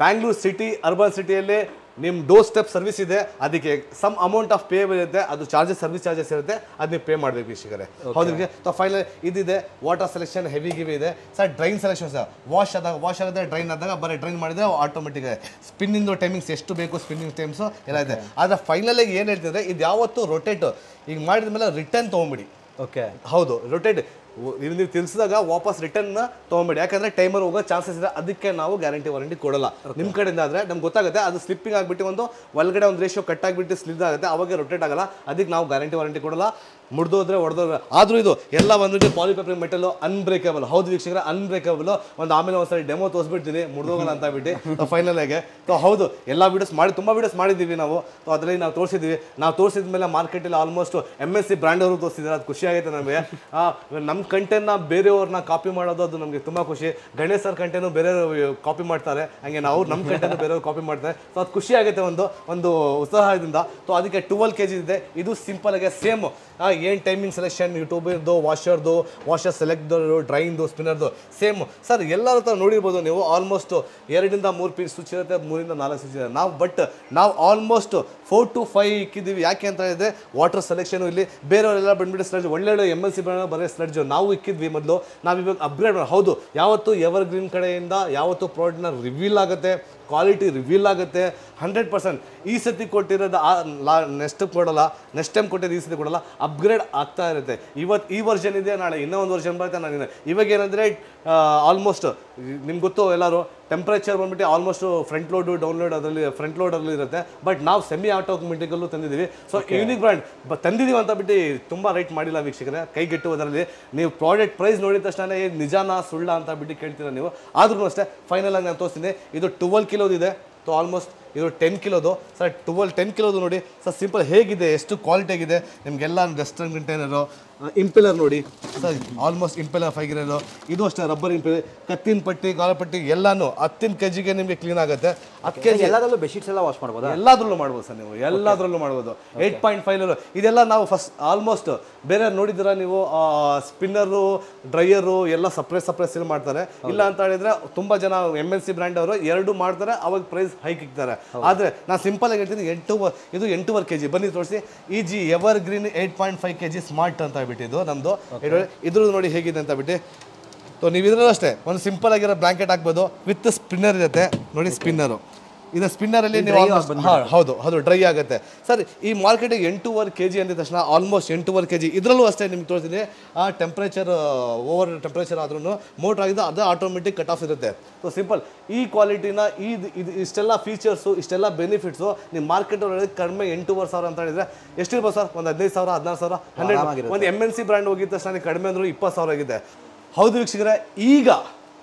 ಬ್ಯಾಂಗ್ಳೂರು ಸಿಟಿ, ಅರ್ಬನ್ ಸಿಟಿಯಲ್ಲಿ ನಿಮ್ಮ ಡೋರ್ ಸ್ಟೆಪ್ ಸರ್ವಿಸ್ ಇದೆ. ಅದಕ್ಕೆ ಸಮ್ ಅಮೌಂಟ್ ಆಫ್ ಪೇ ಇರುತ್ತೆ, ಅದು ಚಾರ್ಜಸ್, ಸರ್ವಿಸ್ ಚಾರ್ಜಸ್ ಇರುತ್ತೆ, ಅದನ್ನ ಪೇ ಮಾಡಬೇಕು ವೀಕ್ಷಕರೇ. ಹೌದು ವೀಕ್ಷಕರೇ, ಸೊ ಫೈನಲ್ ಇದಿದೆ. ವಾಟರ್ ಸೆಲೆಕ್ಷನ್ ಹೆವಿ ಗಿವಿ ಇದೆ sir. Drain selection sir, wash ಆಗುತ್ತೆ, ಡ್ರೈನ್ ಆದಾಗ ಬರೀ ಡ್ರೈನ್ ಮಾಡಿದರೆ ಆಟೋಮೆಟಿಕ್ ಇದೆ. ಸ್ಪಿನ್ನಿಂದು ಟೈಮಿಂಗ್ಸ್ ಎಷ್ಟು ಬೇಕು, ಸ್ಪಿನ್ನಿಂಗ್ ಟೈಮ್ಸು ಎಲ್ಲ ಇದೆ. ಆದರೆ ಫೈನಲಾಗಿ ಏನು ಹೇಳ್ತಿದ್ರೆ, ಇದು ಯಾವತ್ತು ರೊಟೇಟ್ ಈಗ ಮಾಡಿದ ಮೇಲೆ ರಿಟರ್ನ್ ತೊಗೊಂಬಿಡಿ. ಓಕೆ ಹೌದು, rotate even if Tilsaga, Wapas return, Tomada, and the timer over chances that Adika now guarantee warranty Kodala. Nimka and the Gotaka, as the slipping act between the Walgada on ratio, Katak with the Slida, Avaga rotatagala, Adik now guarantee warranty Kodala, Murdodre, or Adruido, Yella one with the polypepper metal, unbreakable. How do you share unbreakable? On the Amen was a demo to Osbit today, Murdogalanta, the final leg. So how do Yella with a smart Tuma with a smart Divina, the other in Torsi, now Torsi Mela market almost MSC brand of Sidra Kushagat and aware. Content na bere or na copy madodu namge tumba khushi ganesh sir content bere copy ಮಾಡ್ತಾರೆ ಹಾಗೆ ನಾವು ನಮ್ಮ content bere copy ಮಾಡ್ತಾರೆ so ಅದು ಖುಷಿ ಆಗುತ್ತೆ ಒಂದು ಒಂದು ಉತ್ಸಾಹದಿಂದ ಸೋ ಅದಕ್ಕೆ 12 kg ಇದೆ ಇದು ಸಿಂಪಲ್ ಆಗಿ ಸೇಮ್ ಏನ್ ಟೈಮಿಂಗ್ ಸೆಲೆಕ್ಷನ್ ಯೂಟ್ಯೂಬ್ ದು ವಾಷರ್ ಸೆಲೆಕ್ಟ್ ದು ಡ್ರೈನ್ ದು ಸ್ಪಿನ್ನರ್ ದು ಸೇಮ್ ಸರ್ ಎಲ್ಲರ ತರ ನೋಡಿರಬಹುದು ನೀವು ಆಲ್ಮೋಸ್ಟ್ 2 ಇಂದ 3 ಪೀಸ್ ಸ್ವಿಚ್ ಇರುತ್ತೆ 3 ಇಂದ 4 ಸ್ವಿಚ್ ಇದೆ ನಾವು ಬಟ್ ನಾವು ಆಲ್ಮೋಸ್ಟ್ 4 to 5 ಇಕ್ಕಿದೀವಿ ಯಾಕೆ ಅಂತ ಹೇಳಿದ್ರೆ ವಾಟರ್ ಸೆಲೆಕ್ಷನ್ ಇಲ್ಲಿ ಬೇರೆ ಅವರೆಲ್ಲ ಬಂದ್ಬಿಟ್ಟು ಸ್ಲಡ್ಜ್ ಒಳ್ಳೆಳ್ಳೆ MLC ಬ್ರಾಂಡ್ ಬರೆ ಸ್ಲಡ್ಜ್ ನಾವು ಇಕ್ಕಿದ್ವಿ ಮೊದಲು ನಾವು ಇವಾಗ ಅಪ್ಗ್ರೇಡ್ ಮಾಡಿ ಹೌದು ಯಾವತ್ತು ಎವರ್ಗ್ರೀನ್ ಕಡೆಯಿಂದ ಯಾವತ್ತು ಪ್ರಾಡಕ್ಟ್ನ ರಿವೀಲ್ ಆಗುತ್ತೆ ಕ್ವಾಲಿಟಿ ರಿವೀಲ್ ಆಗುತ್ತೆ 100% ಈ ಸತಿ ಕೊಟ್ಟಿರೋದು ನೆಕ್ಸ್ಟ್ ಕೊಡಲ್ಲ ನೆಕ್ಸ್ಟ್ ಟೈಮ್ ಕೊಟ್ಟಿರೋದು ಈ ಸತಿ ಕೊಡಲ್ಲ ಅಪ್ಗ್ರೇಡ್ ಆಗ್ತಾ ಇರುತ್ತೆ ಇವತ್ತು ಈ ವರ್ಷನ್ ಇದೆ ನಾಳೆ ಇನ್ನೊಂದು ವರ್ಷನ್ ಬರುತ್ತೆ ನಾನು ಇವಾಗ ಏನಂದರೆ ಆಲ್ಮೋಸ್ಟ್ ನಿಮ್ಗೆ ಗೊತ್ತು ಎಲ್ಲರೂ ಟೆಂಪ್ರೇಚರ್ ಬಂದ್ಬಿಟ್ಟು almost front load down load ಅದರಲ್ಲಿ ಫ್ರಂಟ್ ಲೋಡಲ್ಲಿ ಇರುತ್ತೆ ಬಟ್ ನಾವು ಸೆಮಿ ಆಟೋಮೆಟಿಕಲ್ಲೂ ತಂದಿದ್ದೀವಿ ಸೊ ಯೂನಿಕ್ ಬ್ರ್ಯಾಂಡ್ ತಂದಿದ್ದೀವಿ ಅಂತ ಬಿಟ್ಟು ತುಂಬ ರೇಟ್ ಮಾಡಿಲ್ಲ ವೀಕ್ಷಕರೇ ಕೈಗೆಟ್ಟುವುದರಲ್ಲಿ ನೀವು ಪ್ರಾಡಕ್ಟ್ ಪ್ರೈಸ್ ನೋಡಿದ ತಕ್ಷಣ ನಿಜಾನ ಸುಳ್ಳ ಅಂತ ಬಿಟ್ಟು ಕೇಳ್ತೀರ ನೀವು ಆದ್ರೂ ಅಷ್ಟೇ ಫೈನಲ್ ಆಗಿ ನಾನು ತೋರಿಸ್ತೀನಿ ಇದು 12 kg ಇದೆ ಸೊ ಆಲ್ಮೋಸ್ಟ್ ಇದು 10 kg ಸರ್ 10 kg ನೋಡಿ ಸರ್ ಸಿಂಪಲ್ ಹೇಗಿದೆ ಎಷ್ಟು ಕ್ವಾಲಿಟಿ ಆಗಿದೆ ನಿಮಗೆಲ್ಲ ವೆಸ್ಟರ್ನ್ ಕಂಟೈನರು ಇಂಪೆಲರ್ ನೋಡಿ ಸರ್ ಆಲ್ಮೋಸ್ಟ್ ಇಂಪೆಲರ್ ಆಗಿರೋದು ಇದು ಅಷ್ಟೇ ರಬ್ಬರ್ ಇಂಪೆಲರ್ ಕತ್ತಿನ ಪಟ್ಟಿ ಕಾಲಪಟ್ಟಿ ಎಲ್ಲಾನು 10 kg ನಿಮಗೆ ಕ್ಲೀನ್ ಆಗುತ್ತೆ 10 kg ಎಲ್ಲದಲ್ಲೂ ಬೆಡ್ಶೀಟ್ಸ್ ಎಲ್ಲ ವಾಶ್ ಮಾಡ್ಬೋದು ಎಲ್ಲದರಲ್ಲೂ ಮಾಡ್ಬೋದು ಸರ್ ನೀವು ಎಲ್ಲದರಲ್ಲೂ ಮಾಡ್ಬೋದು 8.5 ಇದೆಲ್ಲ ನಾವು ಫಸ್ಟ್ ಆಲ್ಮೋಸ್ಟ್ ಬೇರೆ ನೋಡಿದಿರ ನೀವು ಸ್ಪಿನ್ನರು ಡ್ರೈಯರು ಎಲ್ಲ ಸಪ್ರೇಟ್ ಸಪ್ರೇಟ್ ಸೇಲ್ ಮಾಡ್ತಾರೆ ಇಲ್ಲ ಅಂತ ಹೇಳಿದ್ರೆ ತುಂಬ ಜನ MNC ಬ್ರ್ಯಾಂಡ್ ಅವರು ಎರಡು ಮಾಡ್ತಾರೆ ಅವಾಗ ಪ್ರೈಸ್ ಹೈಕ್ ಇಕ್ತಾರೆ ಆದರೆ ನಾನು ಸಿಂಪಲ್ ಆಗಿ ಹೇಳ್ತೀನಿ ಇದು 8.5 kg ಬನ್ನಿ ತೋರಿಸಿ EG ಎವರ್ಗ್ರೀನ್ 8.5 kg ಸ್ಮಾರ್ಟ್ ಅಂತ ಹೇಳ್ಬಿಟ್ಟಿದ್ದು ನಮ್ಮದು ಇದ್ರದ್ದು ನೋಡಿ ಹೇಗಿದೆ ಅಂತ ಬಿಟ್ಟು ಸೊ ನೀವು ಇದರಲ್ಲೂ ಅಷ್ಟೇ ಒಂದು ಸಿಂಪಲ್ ಆಗಿರೋ ಬ್ಲ್ಯಾಂಕೆಟ್ ಹಾಕ್ಬೋದು ವಿತ್ ಸ್ಪಿನ್ನರ್ ಇರುತ್ತೆ ನೋಡಿ ಸ್ಪಿನ್ನರು ಇದು ಸ್ಪಿನ್ನರಲ್ಲಿ ನೀವು ಹೌದು ಹೌದು ಡ್ರೈ ಆಗುತ್ತೆ ಸರ್ ಈ ಮಾರ್ಕೆಟಿಗೆ 8.5 kg ಅಂದ ತಕ್ಷಣ ಆಲ್ಮೋಸ್ಟ್ 8.5 kg ಇದರಲ್ಲೂ ಅಷ್ಟೇ ನಿಮ್ಗೆ ತೋರಿಸ್ತೀನಿ ಆ ಟೆಂಪ್ರೇಚರ್ ಓವರ್ ಟೆಂಪ್ರೇಚರ್ ಆದ್ರೂ ಮೋಟ್ರ್ ಆಗಿದ್ದು ಅದು ಆಟೋಮೆಟಿಕ್ ಕಟ್ ಆಫ್ ಇರುತ್ತೆ ಸೊ ಸಿಂಪಲ್ ಈ ಕ್ವಾಲಿಟಿನ ಇದು ಇಷ್ಟೆಲ್ಲ ಫೀಚರ್ಸು ಇಷ್ಟೆಲ್ಲ ಬೆನಿಫಿಟ್ಸು ನಿಮ್ಮ ಮಾರ್ಕೆಟ್ ಒಳಗೆ ಕಡಿಮೆ 8,500 ಅಂತ ಹೇಳಿದರೆ ಎಷ್ಟಿರ್ಬೋದು ಸರ್ ಒಂದು 15,000 16,000 100 ಒಂದು MNC ಬ್ರ್ಯಾಂಡ್ ಹೋಗಿದ್ದ ತಕ್ಷಣ ಕಡಿಮೆ ಅಂದರೂ 20,000 ಆಗಿದೆ ಹೌದು ವೀಕ್ಷಕರೇ ಈಗ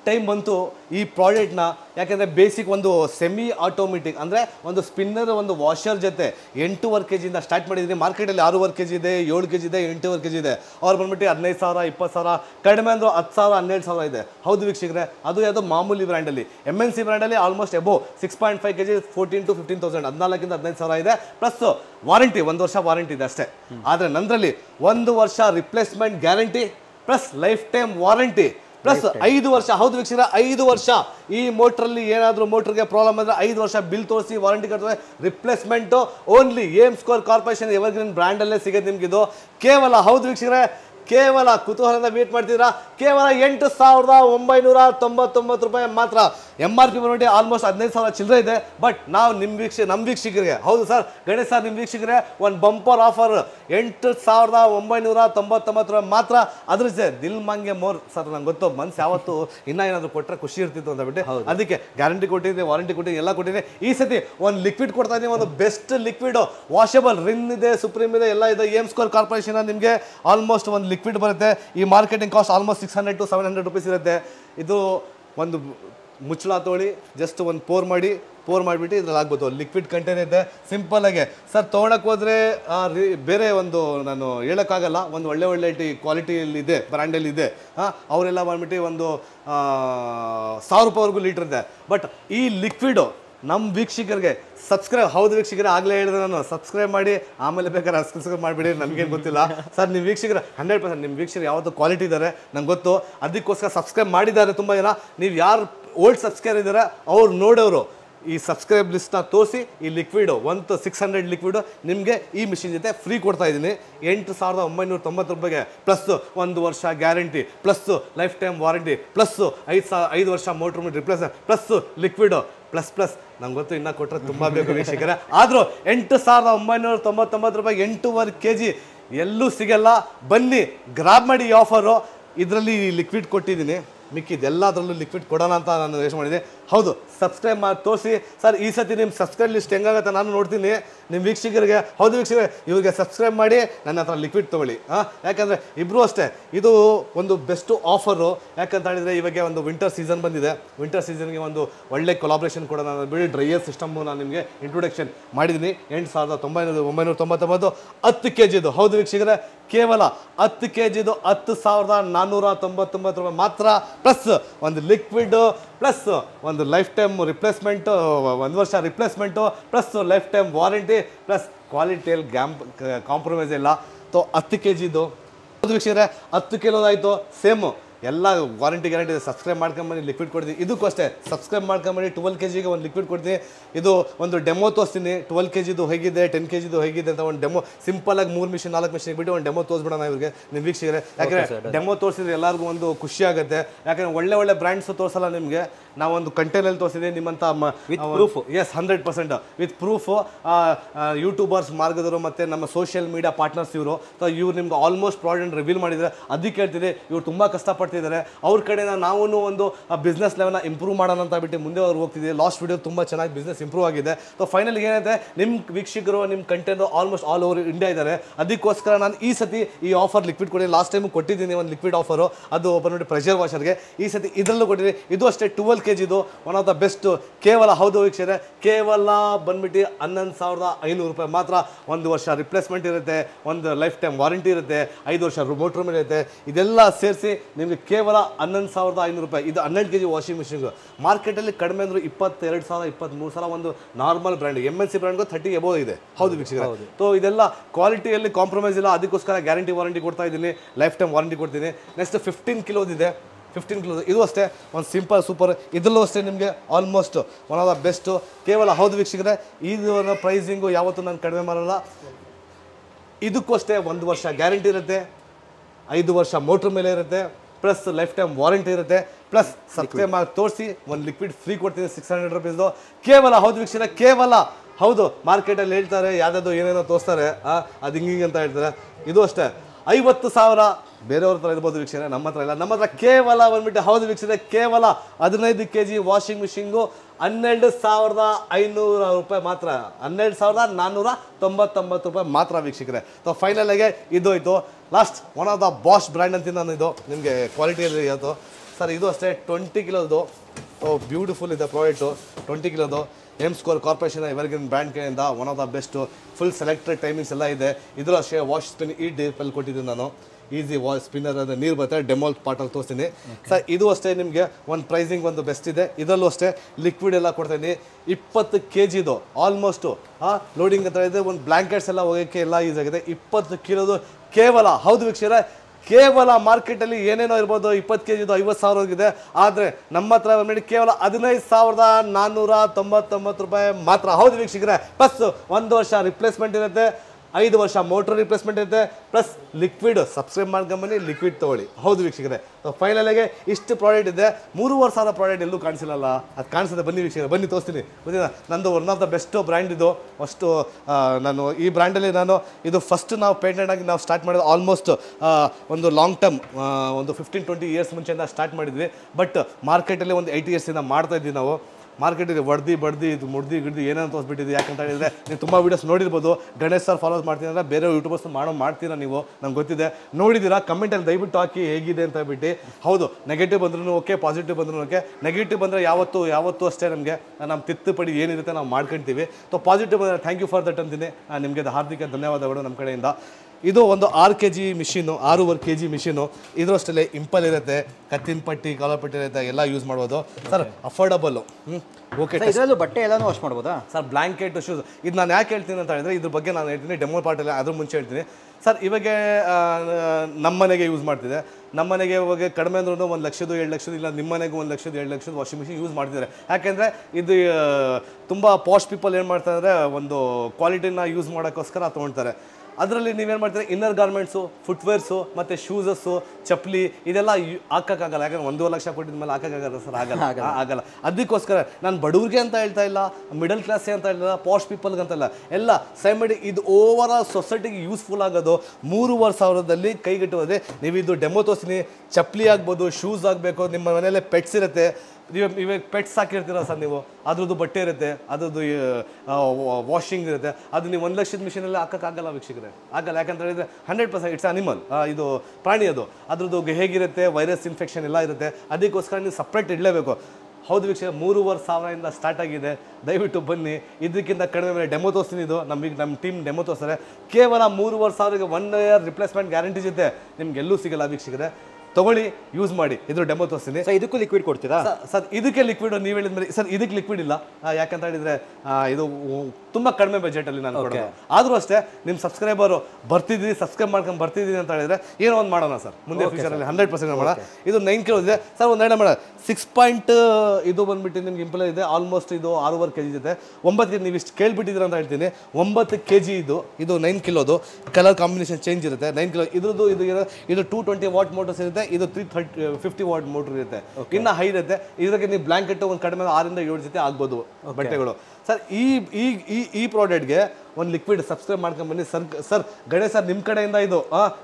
ಟೈಮ್ ಬಂತು ಈ ಪ್ರಾಡಕ್ಟ್ನ ಯಾಕೆಂದರೆ ಬೇಸಿಕ್ ಒಂದು ಸೆಮಿ ಆಟೋಮೆಟಿಕ್ ಅಂದರೆ ಒಂದು ಸ್ಪಿನ್ನರ್ ಒಂದು ವಾಷರ್ ಜೊತೆ 8.5 kg ಸ್ಟಾರ್ಟ್ ಮಾಡಿದ್ದೀನಿ ಮಾರ್ಕೆಟಲ್ಲಿ 6.5 kg ಇದೆ 7 kg ಇದೆ 8.5 kg ಇದೆ ಅವ್ರು ಬಂದ್ಬಿಟ್ಟು 15,000 20,000 ಕಡಿಮೆ ಅಂದರೂ 10,000 12,000 ಇದೆ ಹೌದು ವೀಕ್ಷಕರೇ ಅದು ಯಾವುದೋ ಮಾಮೂಲಿ ಬ್ರ್ಯಾಂಡಲ್ಲಿ MNC ಬ್ರ್ಯಾಂಡಲ್ಲಿ almost above 6.5 kg 14,000 to 15,000 14,000 to 15,000 ಇದೆ ಪ್ಲಸ್ ವಾರಂಟಿ 1 ವರ್ಷ ವಾರಂಟಿ ಇದೆ ಅಷ್ಟೇ ಆದರೆ ನನ್ನರಲ್ಲಿ 1 ವರ್ಷ replacement guarantee plus life time warranty plus 5 ವರ್ಷ ಹೌದು ವೀಕ್ಷಕರ 5 ವರ್ಷ ಈ ಮೋಟ್ರಲ್ಲಿ ಏನಾದರೂ ಮೋಟ್ರಿಗೆ ಪ್ರಾಬ್ಲಮ್ ಅಂದರೆ 5 ವರ್ಷ ಬಿಲ್ ತೋರಿಸಿ ವಾರಂಟಿ ಕಟ್ತಾರೆ replacement only AIM Square Corporation Evergreen ಬ್ರ್ಯಾಂಡಲ್ಲೇ ಸಿಗುತ್ತೆ ನಿಮಗಿದು ಕೇವಲ ಹೌದು ವೀಕ್ಷಕರೇ ಕೇವಲ ಕುತೂಹಲದಿಂದ ವೇಟ್ ಮಾಡ್ತಿದ್ದೀರಾ ಕೇವಲ 8,999 ರೂಪಾಯಿ ಮಾತ್ರ MRP ಬಂದ್ಬಿಟ್ಟು ಆಲ್ಮೋಸ್ಟ್ 15,000 ಚಿಲ್ಲರೆ ಇದೆ ಬಟ್ ನಾವು ನಮ್ಮ ವೀಕ್ಷಕರಿಗೆ ಹೌದು ಸರ್ ಗಣೇಶ್ ಸರ್ ನಿಮ್ಮ ವೀಕ್ಷಕರಿಗೆ ಒಂದು ಬಂಪರ್ ಆಫರ್ 8,999 ರೂಪಾಯಿ ಮಾತ್ರ ಅದ್ರ ಜೊತೆ ದಿಲ್ ಮಂಗೆ ಮೋರ್ ಸರ್ ನಂಗೆ ಗೊತ್ತು ಮನ್ಸು ಯಾವತ್ತು ಇನ್ನೂ ಏನಾದರೂ ಕೊಟ್ಟರೆ ಖುಷಿ ಇರ್ತಿತ್ತು ಅಂತ ಬಿಟ್ಟು ಅದಕ್ಕೆ ಗ್ಯಾರಂಟಿ ಕೊಟ್ಟಿದ್ದೀನಿ ವಾರಂಟಿ ಕೊಟ್ಟಿದ್ದೀನಿ ಎಲ್ಲ ಕೊಟ್ಟಿದ್ದೀನಿ ಈ ಸತಿ ಒಂದು ಲಿಕ್ವಿಡ್ ಕೊಡ್ತಾ ಇದ್ದೀನಿ ಒಂದು ಬೆಸ್ಟ್ ಲಿಕ್ವಿಡು ವಾಷಬಲ್ ರಿನ್ ಇದೆ ಸುಪ್ರೀಮ್ ಇದೆ ಎಲ್ಲ ಇದೆ AIM Square Corporation ನಿಮಗೆ ಆಲ್ಮೋಸ್ಟ್ ಒಂದು ಲಿಕ್ವಿಡ್ ಬರುತ್ತೆ ಈ marketing cost almost 600 to 700 rupees ಇರುತ್ತೆ ಇದು ಒಂದು ಮುಚ್ಚಳ ತೊಳಿ ಜಸ್ಟ್ ಒಂದು ಪೋರ್ ಮಾಡಿಬಿಟ್ಟು ಇದ್ರಲ್ಲಿ ಆಗ್ಬೋದು ಲಿಕ್ವಿಡ್ ಕಂಟೈನರ್ ಇದೆ ಸಿಂಪಲ್ಲಾಗೆ ಸರ್ ತೊಗೊಳಕ್ಕೆ ಹೋದರೆ ಬೇರೆ ಒಂದು ನಾನು ಹೇಳೋಕ್ಕಾಗಲ್ಲ ಒಂದು ಒಳ್ಳೆ ಕ್ವಾಲಿಟಿಯಲ್ಲಿದೆ ಬ್ರ್ಯಾಂಡಲ್ಲಿದೆ ಹಾಂ ಅವರೆಲ್ಲ ಬಂದ್ಬಿಟ್ಟು ಒಂದು 1,000 ರೂಪಾಯಿವರೆಗೂ ಲೀಟ್ರ್ ಇದೆ ಬಟ್ ಈ ಲಿಕ್ವಿಡು ನಮ್ಮ ವೀಕ್ಷಕರಿಗೆ ಸಬ್ಸ್ಕ್ರೈಬ್ ಹೌದು ವೀಕ್ಷಕರೇ ಆಗಲೇ ಹೇಳಿದ್ರೆ ನಾನು ಸಬ್ಸ್ಕ್ರೈಬ್ ಮಾಡಿ ಆಮೇಲೆ ಬೇಕಾದ್ರೆ ಸಬ್ಸ್ಕ್ರೈಬ್ ಮಾಡಿಬಿಡಿ ನಮಗೇನು ಗೊತ್ತಿಲ್ಲ ಸರ್ ನಿಮ್ಮ ವೀಕ್ಷಕರು 100% ನಿಮ್ಮ ವೀಕ್ಷಕರು ಯಾವತ್ತೂ ಕ್ವಾಲಿಟಿ ಇದ್ದಾರೆ ನಂಗೆ ಗೊತ್ತು ಅದಕ್ಕೋಸ್ಕರ ಸಬ್ಸ್ಕ್ರೈಬ್ ಮಾಡಿದ್ದಾರೆ ತುಂಬ ಜನ ನೀವು ಯಾರು ಓಲ್ಡ್ ಸಬ್ಸ್ಕ್ರೈಬರ್ ಇದ್ದಾರೆ ಅವ್ರು ನೋಡೋರು ಈ ಸಬ್ಸ್ಕ್ರೈಬ್ ಲಿಸ್ಟ್ನ ತೋರಿಸಿ ಈ ಲಿಕ್ವಿಡು 600 ಲಿಕ್ವಿಡು ನಿಮಗೆ ಈ ಮಿಷಿನ್ ಜೊತೆ ಫ್ರೀ ಕೊಡ್ತಾ ಇದ್ದೀನಿ 8,999 ರೂಪಾಯಿಗೆ ಪ್ಲಸ್ 1 ವರ್ಷ guarantee plus life time warranty plus 5 ವರ್ಷ motor replace plus liquid plus plus ನಂಗೆ ಗೊತ್ತು ಇನ್ನೂ ಕೊಟ್ಟರೆ ತುಂಬ ಬೇಕು ವೀಕ್ಷಕರೇ ಆದರೂ 8,999 ರೂಪಾಯಿಗೆ 8.5 kg ಎಲ್ಲೂ ಸಿಗಲ್ಲ ಬನ್ನಿ ಗ್ರಾಬ್ ಮಾಡಿ ಈ offer Idrali liquid kottidini. Miki della dralu liquid kodana anta nanu resh madide. Haudu subscribe maadi tosi. Sir, ee sati nim subscribe list hengagutta nanu nodtini. Nim veekshikarige haudu veekshikare ivrige subscribe maadi nanna hatra liquid tagoli. Ha yakandre ibru aste idu ondu best offer yak anta helidre ivage ondu winter season bandide. Winter season ge ondu olle collaboration kodana nanu bili dryer system na nimge introduction madidini 8999 10 kg idu haudu veekshikare kevala 10 kg idu 10499 matra plus one liquid plus one lifetime replacement 1 ವರ್ಷ replacement plus lifetime warranty plus quality compromise illa to 10 kg idu haudu veekshikare 10 kg idu same ಎಲ್ಲಾ warranty guarantee ಇದೆ subscribe ಮಾಡ್ಕೊಂಡು ಬನ್ನಿ liquid ಕೊಡ್ತೀನಿ ಇದಕ್ಕೂ ಅಷ್ಟೇ subscribe ಮಾಡ್ಕೊಂಡು ಬನ್ನಿ 12 kg ಗೆ ಒಂದು ಲಿಕ್ವಿಡ್ ಕೊಡ್ತೀನಿ ಇದು ಒಂದು ಡೆಮೋ ತೋರಿಸ್ತೀನಿ 12 kg ದು ಹೇಗಿದೆ 10 kg ದು ಹೇಗಿದೆ ಅಂತ ಒಂದು ಡೆಮೋ ಸಿಂಪಲ್ ಆಗಿ 3 ಮಿಷನ್ 4 ಮಿಷನ್ ಬಿಟ್ಟು ಒಂದು ಡೆಮೋ ತೋರಿಸ್ಬಿಡೋಣ ಇವರಿಗೆ ನಿಮ್ಮ ವೀಕ್ಷಕರೇ ಯಾಕಂದ್ರೆ ಡೆಮೋ ತೋರಿಸಿದ್ರೆ ಎಲ್ಲರಿಗೂ ಒಂದು ಖುಷಿ ಆಗುತ್ತೆ ಯಾಕಂದ್ರೆ ಒಳ್ಳೆ ಬ್ರಾಂಡ್ಸ್ ತೋರಿಸಲ್ಲ ನಿಮಗೆ ನಾವು ಒಂದು ಕಂಟೈನರ್ ಅಲ್ಲಿ ತೋರಿಸಿದೆ ನಿಮ್ಮಂತ with proof yes 100% with proof YouTubers ಮಾರ್ಗದವರು ಮತ್ತೆ ನಮ್ಮ ಸೋಶಿಯಲ್ ಮೀಡಿಯಾ ಪಾರ್ಟ್ನರ್ಸ್ ಇವರು ಸೋ ಇವರು ನಿಮಗೆ ಆಲ್ಮೋಸ್ಟ್ ಪ್ರಾಡಕ್ಟ್ ರಿವೀಲ್ ಮಾಡಿದ್ರೆ ಅದಕ್ಕೆ ಹೇಳ್ತಿದೆ ಇವರು ತುಂಬಾ ಕಷ್ಟಪಟ್ಟು our Kadena now no business level improve Madananta bit Munda work the last video Tumba Chana business improve again. So finally Nim Vikshigro and Nim content almost all over India. Adikoskaran Isati E offer liquid code last time Kotin liquid offer at the open pressure washer. Isati either look at it was 12 kg though, one of the best Kevala how do we share Kevala Banmiti Annan Saura Ainur Matra, 1 ವರ್ಷ replacement there, 1 lifetime warranty there, 5 ವರ್ಷ remote room there, Idella Sersi Nim. ಕೇವಲ 11500 ರೂಪಾಯಿ ಇದು 12 kg washing machine market ಅಲ್ಲಿ ಕಡಿಮೆ ಅಂದ್ರೆ 22000 23000 ಒಂದು normal brand MNC brand 30 above ಇದೆ ಹೌದು ವೀಕ್ಷಕರೇ ಸೋ ಇದೆಲ್ಲ ಕ್ವಾಲಿಟಿ ಅಲ್ಲಿ ಕಾಂಪ್ರಮೈಸ್ ಇಲ್ಲ ಅದಕ್ಕೋಸ್ಕರ ಗ್ಯಾರಂಟಿ ವಾರಂಟಿ ಕೊಡ್ತಾ ಇದ್ದೀನಿ ಲೈಫ್ ಟೈಮ್ ವಾರಂಟಿ ಕೊಡ್ತೀನಿ ನೆಕ್ಸ್ಟ್ 15 kg ಇದೆ 15 kg ಇದು ಅಷ್ಟೇ ಒಂದು ಸಿಂಪಲ್ ಸೂಪರ್ ಇದಲ್ಲೂ ಅಷ್ಟೇ ನಿಮಗೆ almost one of the best ಕೇವಲ ಹೌದು ವೀಕ್ಷಕರೇ ಇದರ ಪ್ರೈಸಿಂಗ್ ಯಾವತ್ತೂ ನಾನು ಕಡಿಮೆ ಮಾಡಲ್ಲ ಇದಕ್ಕೂ ಅಷ್ಟೇ 1 ವರ್ಷ ಗ್ಯಾರಂಟಿ ಇರುತ್ತೆ 5 ವರ್ಷ ಮೋಟರ್ ಮೇಲೆ ಇರುತ್ತೆ plus lifetime warranty plus subscribe ಮಾಡಿ ತೋರಿಸಿ ಒಂದು ಲಿಕ್ವಿಡ್ ಫ್ರೀ ಕೊಡ್ತೀನಿ 600 ರೂಪಾಯಿ ಕೇವಲ ಹೌದು ವೀಕ್ಷಕರೇ ಕೇವಲ ಹೌದು ಮಾರ್ಕೆಟ್ ಅಲ್ಲಿ ಹೇಳ್ತಾರೆ ಯಾವ್ದಾದ್ರು ಏನೇನೋ ತೋರಿಸ್ತಾರೆ ಅದು ಹಿಂಗಿಂಗ್ ಅಂತ ಹೇಳ್ತಾರೆ ಇದು ಅಷ್ಟೇ 50000 ಬೇರೆಯವ್ರ ಹತ್ರ ಇರ್ಬೋದು ವೀಕ್ಷಕರೇ ನಮ್ಮ ಹತ್ರ ಇಲ್ಲ ನಮ್ಮ ಹತ್ರ ಕೇವಲ ಬಂದ್ಬಿಟ್ಟು ಹೌದು ವೀಕ್ಷಕರೇ ಕೇವಲ 15 kg ವಾಷಿಂಗ್ ಮಿಷಿಂಗು 12500 ರೂಪಾಯಿ ಮಾತ್ರ 12499 ರೂಪಾಯಿ ಮಾತ್ರ ವೀಕ್ಷಕರೇ ಸೊ ಫೈನಲ್ ಆಗಿ ಇದು ಆಯಿತು last one of the boss brand ಅಂತ ನಾನು ಇದು ನಿಮಗೆ ಕ್ವಾಲಿಟಿಯಲ್ಲಿ ಇರೋದು ಸರ್ ಇದು ಅಷ್ಟೇ 20 ಕಿಲೋದು ಬ್ಯೂಟಿಫುಲ್ ಇದೆ ಪ್ರಾಡಕ್ಟು 20 ಕಿಲೋದು AIM Square Corporation Evergreen brand ಕಡೆಯಿಂದ one of the best full selected timings ಎಲ್ಲ ಇದೆ ಇದರ ಅಷ್ಟೇ ವಾಶ್ ಸ್ಪಿನ್ ಈ ಡೇಪಲ್ಲಿ ಕೊಟ್ಟಿದ್ದೀನಿ ನಾನು ಈಸಿ ವಾಲ್ ಸ್ಪಿನ್ನರ್ ಅಂದರೆ ನೀರು ಬರುತ್ತೆ ಡೆಮೋಲ್ ಪಾಟಲ್ಲಿ ತೋರಿಸ್ತೀನಿ ಸರ್ ಇದು ಅಷ್ಟೇ ನಿಮಗೆ ಒಂದು ಪ್ರೈಸಿಂಗ್ ಒಂದು ಬೆಸ್ಟ್ ಇದೆ ಇದರಲ್ಲೂ ಅಷ್ಟೇ ಲಿಕ್ವಿಡ್ ಎಲ್ಲ ಕೊಡ್ತೀನಿ 20 kg ಆಲ್ಮೋಸ್ಟು ಲೋಡಿಂಗ್ ಹತ್ರ ಇದೆ ಒಂದು ಬ್ಲ್ಯಾಂಕೆಟ್ಸ್ ಎಲ್ಲ ಹೋಗೋಕ್ಕೆ ಎಲ್ಲ ಈಸಾಗಿದೆ 20 kg ಕೇವಲ ಹೌದು ವೀಕ್ಷಕರೇ ಕೇವಲ ಮಾರ್ಕೆಟಲ್ಲಿ ಏನೇನೋ ಇರ್ಬೋದು 20 kg 50000 ಇದೆ ಆದರೆ ನಮ್ಮ ಹತ್ರ ಬಂದ್ಬಿಟ್ಟು ಕೇವಲ 15499 ರೂಪಾಯಿ ಮಾತ್ರ ಹೌದು ವೀಕ್ಷಕರೇ ಪ್ಲಸ್ 1 ವರ್ಷ ರಿಪ್ಲೇಸ್ಮೆಂಟ್ ಇರುತ್ತೆ 5 ವರ್ಷ ಮೋಟರ್ ರಿಪ್ಲೇಸ್ಮೆಂಟ್ ಇರುತ್ತೆ ಪ್ಲಸ್ ಲಿಕ್ವಿಡ್ ಸಬ್ಸ್ಕ್ರೈಬ್ ಮಾಡ್ಕೊಂಬನ್ನಿ ಲಿಕ್ವಿಡ್ ತೊಗೊಳ್ಳಿ ಹೌದು ವೀಕ್ಷಕರೇ ಫೈನಲಾಗೆ ಇಷ್ಟು ಪ್ರಾಡಕ್ಟ್ ಇದೆ 3500 ಪ್ರಾಡಕ್ಟ್ ಎಲ್ಲೂ ಕಾಣಿಸಿಲ್ಲಲ್ಲ ಅದು ಕಾಣಿಸುತ್ತೆ ಬನ್ನಿ ವೀಕ್ಷಕರೇ ಬನ್ನಿ ತೋರಿಸ್ತೀನಿ ಗೊತ್ತಿಲ್ಲ ನಂದು one of the best brand ಇದು ಅಷ್ಟು ನಾನು ಈ ಬ್ರ್ಯಾಂಡಲ್ಲಿ ನಾನು ಇದು ಫಸ್ಟ್ ನಾವು ಪೇಟೆಂಟ್ ಆಗಿ ನಾವು ಸ್ಟಾರ್ಟ್ ಮಾಡಿದ ಆಲ್ಮೋಸ್ಟ್ ಒಂದು ಲಾಂಗ್ ಟರ್ಮ್ ಒಂದು 15-20 years ಮುಂಚೆಯಿಂದ ಸ್ಟಾರ್ಟ್ ಮಾಡಿದ್ವಿ ಬಟ್ ಮಾರ್ಕೆಟಲ್ಲಿ ಒಂದು 8 years ಇಂದ ಮಾಡ್ತಾ ಇದ್ವಿ ನಾವು ಮಾರ್ಕೆಟಿಗೆ ಬಡ್ದು ಇದು ಮುಡ್ದು ಗಿಡ್ದು ಏನೇನು ತೋರಿಸ್ಬಿಟ್ಟಿದೆ ಯಾಕಂತ ಹೇಳಿದರೆ ನೀವು ತುಂಬ ವೀಡಿಯೋಸ್ ನೋಡಿರ್ಬೋದು ಗಣೇಶ್ ಸರ್ ಫಾಲೋಸ್ ಮಾಡ್ತೀನಂದ್ರೆ ಬೇರೆ ಯೂಟ್ಯೂಬರ್ಸ್ ಮಾಡ್ತೀರಾ ನೀವು ನಂಗೆ ಗೊತ್ತಿದೆ ನೋಡಿದ್ದೀರಾ ಕಮೆಂಟಲ್ಲಿ ದಯವಿಟ್ಟು ಹಾಕಿ ಹೇಗಿದೆ ಅಂತ ಹೇಳ್ಬಿಟ್ಟು ಹೌದು ನೆಗೆಟಿವ್ ಬಂದ್ರೂ ಓಕೆ ಪಾಸಿಟಿವ್ ಬಂದ್ರೂ ಓಕೆ ನೆಗೆಟಿವ್ ಬಂದರೆ ಯಾವತ್ತೂ ಅಷ್ಟೇ ನಮಗೆ ನಮ್ಮ ತಿತ್ತುಪಡಿ ಏನಿರುತ್ತೆ ನಾವು ಮಾಡ್ಕೊಳ್ತೀವಿ ಸೊ ಪಾಸಿಟಿವ್ ಬಂದರೆ ಥ್ಯಾಂಕ್ ಯು ಫಾರ್ ದಟ್ ಅಂತೀನಿ ನಿಮಗೆ ಹಾರ್ದಿಕ ಧನ್ಯವಾದಗಳು ನಮ್ಮ ಕಡೆಯಿಂದ ಇದು ಒಂದು 6 kg ಮಿಷಿನು 6.5 kg ಮಿಷಿನು ಇದರಷ್ಟಲ್ಲೇ ಇಂಪಲ್ ಇರುತ್ತೆ ಕತ್ತಿನ ಪಟ್ಟಿ ಕಾಲಪಟ್ಟಿ ಇರುತ್ತೆ ಎಲ್ಲ ಯೂಸ್ ಮಾಡ್ಬೋದು ಸರ್ ಅಫೋರ್ಡಬಲ್ಲು ಓಕೆ ಇದರಲ್ಲೂ ಬಟ್ಟೆ ಎಲ್ಲನೂ ವಾಶ್ ಮಾಡ್ಬೋದಾ ಸರ್ ಬ್ಲ್ಯಾಂಕೆಟ್ ಶೂಸ್ ಇದು ನಾನು ಯಾಕೆ ಹೇಳ್ತೀನಿ ಅಂತ ಹೇಳಿದ್ರೆ ಇದ್ರ ಬಗ್ಗೆ ನಾನು ಹೇಳ್ತೀನಿ ಡೆಮೋ ಪಾರ್ಟಲ್ಲಿ ಅದ್ರ ಮುಂಚೆ ಹೇಳ್ತೀನಿ ಸರ್ ಇವಾಗ ನಮ್ಮನೆಗೆ ಯೂಸ್ ಮಾಡ್ತಿದೆ ನಮ್ಮನೆಗೆ ಇವಾಗ ಕಡಿಮೆ ಅಂದ್ರೂ 1 ಲಕ್ಷದ್ದು 2 ಲಕ್ಷದ್ದು ಇಲ್ಲ ನಿಮ್ಮನೆಗೂ 1 ಲಕ್ಷದ್ದು 2 ಲಕ್ಷದ್ದು ವಾಷಿಂಗ್ ಮಿಷಿನ್ ಯೂಸ್ ಮಾಡ್ತಿದ್ದಾರೆ ಯಾಕೆಂದರೆ ಇದು ತುಂಬ ಪಾಶ್ ಪೀಪಲ್ ಏನು ಮಾಡ್ತಾರೆ ಅಂದರೆ ಒಂದು ಕ್ವಾಲಿಟಿನ ಯೂಸ್ ಮಾಡೋಕ್ಕೋಸ್ಕರ ತೊಗೊಳ್ತಾರೆ ಅದರಲ್ಲಿ ನೀವೇನು ಮಾಡ್ತೀರಾ ಇನ್ನರ್ ಗಾರ್ಮೆಂಟ್ಸು ಫುಟ್ವೇರ್ಸು ಮತ್ತು ಶೂಸಸ್ಸು ಚಪ್ಪಲಿ ಇದೆಲ್ಲ ಹಾಕೋಕ್ಕಾಗಲ್ಲ. ಯಾಕಂದ್ರೆ 1.5 ಲಕ್ಷ ಕೊಟ್ಟಿದ ಮೇಲೆ ಹಾಕೋಕ್ಕಾಗಲ್ಲ ಸರ್, ಆಗಲ್ಲ. ಅದಕ್ಕೋಸ್ಕರ ನಾನು ಬಡವ್ರಿಗೆ ಅಂತ ಹೇಳ್ತಾ ಇಲ್ಲ, ಮಿಡಲ್ ಕ್ಲಾಸ್ಗೆ ಅಂತ ಇಲ್ಲ, ಪಾಶ್ ಪೀಪಲ್ಗೆ ಅಂತ ಇಲ್ಲ, ಎಲ್ಲ ಸೈಮಡಿ ಇದು ಓವರ್ ಆಲ್ ಸೊಸೈಟಿಗೆ ಯೂಸ್ಫುಲ್ ಆಗೋದು 3,500ದಲ್ಲಿ ಕೈಗೆಟುವುದೇ. ನೀವು ಇದು ಡೆಮೋ ತೋರಿಸ್ತೀನಿ, ಚಪ್ಪಲಿ ಆಗ್ಬೋದು, ಶೂಸ್ ಆಗಬೇಕು, ನಿಮ್ಮ ಮನೆಯಲ್ಲೇ ಪೆಟ್ಸ್ ಇರುತ್ತೆ, ನೀವು ಇವಾಗ ಪೆಟ್ಸ್ ಹಾಕಿರ್ತೀರ ಸರ್, ನೀವು ಅದ್ರದ್ದು ಬಟ್ಟೆ ಇರುತ್ತೆ, ಅದ್ರದ್ದು ವಾಷಿಂಗ್ ಇರುತ್ತೆ, ಅದು ನೀವು 1 ಲಕ್ಷದ ಮಿಷಿನಲ್ಲಿ ಹಾಕೋಕ್ಕಾಗಲ್ಲ ವೀಕ್ಷಕರೇ, ಆಗಲ್ಲ. ಯಾಕಂತ ಹೇಳಿದರೆ 100% ಇಟ್ಸ್ ಅನಿಮಲ್, ಇದು ಪ್ರಾಣಿ, ಅದು ಅದ್ರದ್ದು ಹೇಗಿರುತ್ತೆ, ವೈರಸ್ ಇನ್ಫೆಕ್ಷನ್ ಎಲ್ಲ ಇರುತ್ತೆ, ಅದಕ್ಕೋಸ್ಕರ ನೀವು ಸಪ್ರೇಟ್ ಇಡಲೇಬೇಕು. ಹೌದು ವೀಕ್ಷಕರೇ, 3,500ರಿಂದ ಸ್ಟಾರ್ಟ್ ಆಗಿದೆ, ದಯವಿಟ್ಟು ಬನ್ನಿ. ಇದಕ್ಕಿಂತ ಕಡಿಮೆ ಮೇಲೆ ಡೆಮೋ ತೋರಿಸ್ತೀನಿ, ಇದು ನಮ್ಮ ಟೀಮ್ ಡೆಮೋ ತೋರಿಸ್ತಾರೆ. ಕೇವಲ 3,500ಗೆ 1 year ರಿಪ್ಲೇಸ್ಮೆಂಟ್ ಗ್ಯಾರಂಟಿ ಜೊತೆ ನಿಮಗೆಲ್ಲೂ ಸಿಗಲ್ಲ ವೀಕ್ಷಕರೇ. ತಗೊಳ್ಳಿ, ಯೂಸ್ ಮಾಡಿ. ಇದ್ರ ಡೆಮೋ ತೋರಿಸ್ತೀನಿ. ಸರ್, ಇದಕ್ಕೂ ಲಿಕ್ವಿಡ್ ಕೊಡ್ತೀರಾ ಸರ್? ಇದಕ್ಕೆ ಲಿಕ್ವಿಡ್ ನೀವು ಹೇಳಿದ ಮೇಲೆ ಸರ್, ಇದಕ್ಕೆ ಲಿಕ್ವಿಡ್ ಇಲ್ಲ. ಯಾಕಂತ ಹೇಳಿದರೆ ಇದು ತುಂಬ ಕಡಿಮೆ ಬಜೆಟಲ್ಲಿ ನಾನು ಕೊಡೋದು. ಆದರೂ ಅಷ್ಟೇ ನಿಮ್ಮ ಸಬ್ಸ್ಕ್ರೈಬರು ಬರ್ತಿದ್ದೀವಿ, ಸಬ್ಸ್ಕ್ರೈಬ್ ಮಾಡ್ಕೊಂಡು ಬರ್ತಿದ್ದೀನಿ ಅಂತ ಹೇಳಿದರೆ ಏನೋ ಒಂದು ಮಾಡೋಣ ಸರ್, ಮುಂದೆ ಫ್ಯೂಚರಲ್ಲಿ 100% ಮಾಡೋಣ. ಇದು 9 kg ಇದೆ ಸರ್, ಒಂದು ಮೇಡಮ್ 6 point ಇದು ಬಂದುಬಿಟ್ಟು ನಿಮ್ಗೆ ಇಂಪ್ಲೈ ಇದೆ, ಆಲ್ಮೋಸ್ಟ್ ಇದು 6.5 kg ಇದೆ. 9 kg ನೀವು ಇಷ್ಟು ಕೇಳ್ಬಿಟ್ಟಿದ್ದೀರ ಅಂತ ಹೇಳ್ತೀನಿ, 9 kg ಇದು, ಇದು 9 kg. ಕಲರ್ ಕಾಂಬಿನೇಷನ್ ಚೇಂಜ್ ಇರುತ್ತೆ. 9 kg ಇದ್ರದ್ದು, ಇದು 220 watt ಮೋಟರ್ಸ್ ಇರುತ್ತೆ, ಇದು 350 watt ಮೋಟರ್ ಇರುತ್ತೆ, ಇನ್ನು ಹೈ ಇರುತ್ತೆ. ಇದಕ್ಕೆ ನೀವು ಬ್ಲಾಂಕೆಟ್ ಒಂದು ಕಡಿಮೆ 6 to 7 ಜೊತೆ ಆಗ್ಬೋದು ಬಟ್ಟೆಗಳು ಸರ್. ಈ ಈ ಈ ಈ ಪ್ರಾಡಕ್ಟ್ಗೆ ಒಂದು ಲಿಕ್ವಿಡ್ ಸಬ್ಸ್ಕ್ರೈಬ್ ಮಾಡ್ಕೊಂಡು ಬನ್ನಿ ಸರ್. ಸರ್ ಗಣೇಶ್ ಸರ್, ನಿಮ್ಮ ಕಡೆಯಿಂದ ಇದು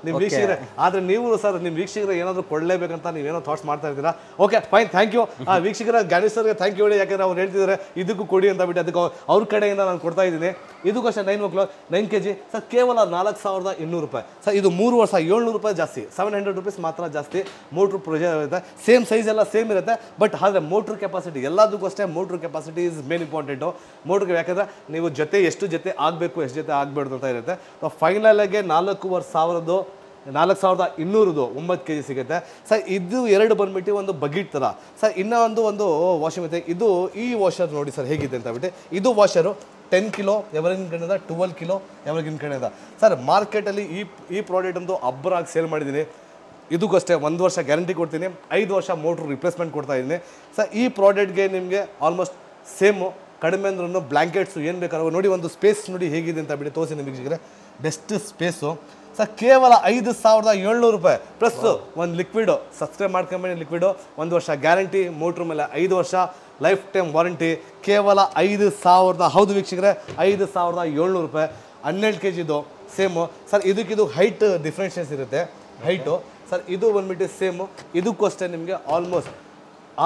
ನಿಮ್ಮ ವೀಕ್ಷಕರೇ, ಆದರೆ ನೀವು ಸರ್ ನಿಮ್ಮ ವೀಕ್ಷಕರಿಗೆ ಏನಾದರೂ ಕೊಡಲೇಬೇಕಂತ ನೀವೇನೋ ಥಾಟ್ಸ್ ಮಾಡ್ತಾ ಇದ್ದೀರಾ. ಓಕೆ ಫೈನ್, ಥ್ಯಾಂಕ್ ಯು ವೀಕ್ಷಕರ. ಗಣೇಶ್ ಸರ್ಗೆ ಥ್ಯಾಂಕ್ ಯು ಹೇಳಿ, ಯಾಕಂದರೆ ಅವ್ರು ಹೇಳ್ತಿದ್ದಾರೆ ಇದಕ್ಕೂ ಕೊಡಿ ಅಂತ ಬಿಟ್ಟು, ಅದಕ್ಕೆ ಅವ್ರ ಕಡೆಯಿಂದ ನಾನು ಕೊಡ್ತಾ ಇದ್ದೀನಿ. ಇದಕ್ಕೋಸ್ಕರ 9 o'clock 9 kg ಸರ್, ಕೇವಲ 4,200 ರೂಪಾಯಿ ಸರ್. ಇದು 3,700 ರೂಪಾಯಿ ಜಾಸ್ತಿ, 700 rupees ಮಾತ್ರ ಜಾಸ್ತಿ. ಮೋಟ್ರ್ ಪ್ರೊಜೆಕ್ಟ್ ಇರುತ್ತೆ, ಸೇಮ್ ಸೈಜ್ ಎಲ್ಲ ಸೇಮ್ ಇರುತ್ತೆ, ಬಟ್ ಆದರೆ ಮೋಟ್ರ್ ಕೆಪಾಸಿಟಿ ಎಲ್ಲದಕ್ಕೂ ಅಷ್ಟೇ. Motor capacity is main important. ಮೋಟ್ರ್ಗೆ ಯಾಕಂದರೆ ನೀವು ಜೊತೆ ಎಷ್ಟು ಜೊತೆ ಆಗಬೇಕು, ಎಷ್ಟು ಜೊತೆ ಆಗಬಾರ್ದು ಅಂತ ಇರುತ್ತೆ. ಫೈನಲಾಗೆ 4,200 9 kg ಸಿಗುತ್ತೆ ಸರ್. ಇದು 2 ಬಂದ್ಬಿಟ್ಟು ಒಂದು ಬಗಿಟ್ ಥರ ಸರ್. ಇನ್ನೂ ಒಂದು ವಾಷಿಂಗ್ ಮತ್ತೆ ಇದು ಈ ವಾಷರ್ ನೋಡಿ ಸರ್ ಹೇಗಿದೆ ಅಂತ ಬಿಟ್ಟು, ಇದು ವಾಷರು 10 kg, ಎವರ್ಗ್ರೀನ್ ಕಡೆಯಿಂದ 12 kg ಎವರ್ಗ್ರೀನ್ ಕಡೆಯಿಂದ ಸರ್. ಮಾರ್ಕೆಟಲ್ಲಿ ಈ ಈ ಪ್ರಾಡಕ್ಟ್ ಒಂದು ಅಬ್ಬರಾಗಿ ಸೇಲ್ ಮಾಡಿದ್ದೀನಿ. ಇದಕ್ಕೂ ಅಷ್ಟೇ 1 ವರ್ಷ ಗ್ಯಾರಂಟಿ ಕೊಡ್ತೀನಿ, 5 ವರ್ಷ ಮೋಟ್ರ್ ರಿಪ್ಲೇಸ್ಮೆಂಟ್ ಕೊಡ್ತಾ ಇದ್ದೀನಿ ಸರ್. ಈ ಪ್ರಾಡಕ್ಟ್ಗೆ ನಿಮಗೆ ಆಲ್ಮೋಸ್ಟ್ ಸೇಮು, ಕಡಿಮೆ ಅಂದ್ರೂ ಬ್ಲ್ಯಾಂಕೆಟ್ಸು ಏನು ಬೇಕಾದ್ರೂ ನೋಡಿ. ಒಂದು ಸ್ಪೇಸ್ ನೋಡಿ ಹೇಗಿದೆ ಅಂತ ಬಿಟ್ಟು ತೋರಿಸಿ ನಿಮಗೆ ಸಿಗ್ರೆ, ಬೆಸ್ಟ್ ಸ್ಪೇಸು ಸರ್. ಕೇವಲ 5,700 ರೂಪಾಯಿ ಪ್ಲಸ್ ಒಂದು ಲಿಕ್ವಿಡು. ಸಬ್ಸ್ಕ್ರೈಬ್ ಮಾಡ್ಕೊಂಬಿ ಲಿಕ್ವಿಡು, 1 ವರ್ಷ ಗ್ಯಾರಂಟಿ, ಮೋಟ್ರ್ ಮೇಲೆ 5 ವರ್ಷ ಲೈಫ್ ಟೈಮ್ ವಾರಂಟಿ, ಕೇವಲ 5,000. ಹೌದು ವೀಕ್ಷಕರೇ, 5,700 ರೂಪಾಯಿ. 12 kg ಸೇಮು ಸರ್. ಇದಕ್ಕಿದು ಹೈಟ್ ಡಿಫ್ರೆನ್ಷಿಯೇಷನ್ ಇರುತ್ತೆ, ಹೈಟು ಸರ್. ಇದು ಬಂದುಬಿಟ್ಟು ಸೇಮು, ಇದಕ್ಕೂ ಅಷ್ಟೇ ನಿಮಗೆ ಆಲ್ಮೋಸ್ಟ್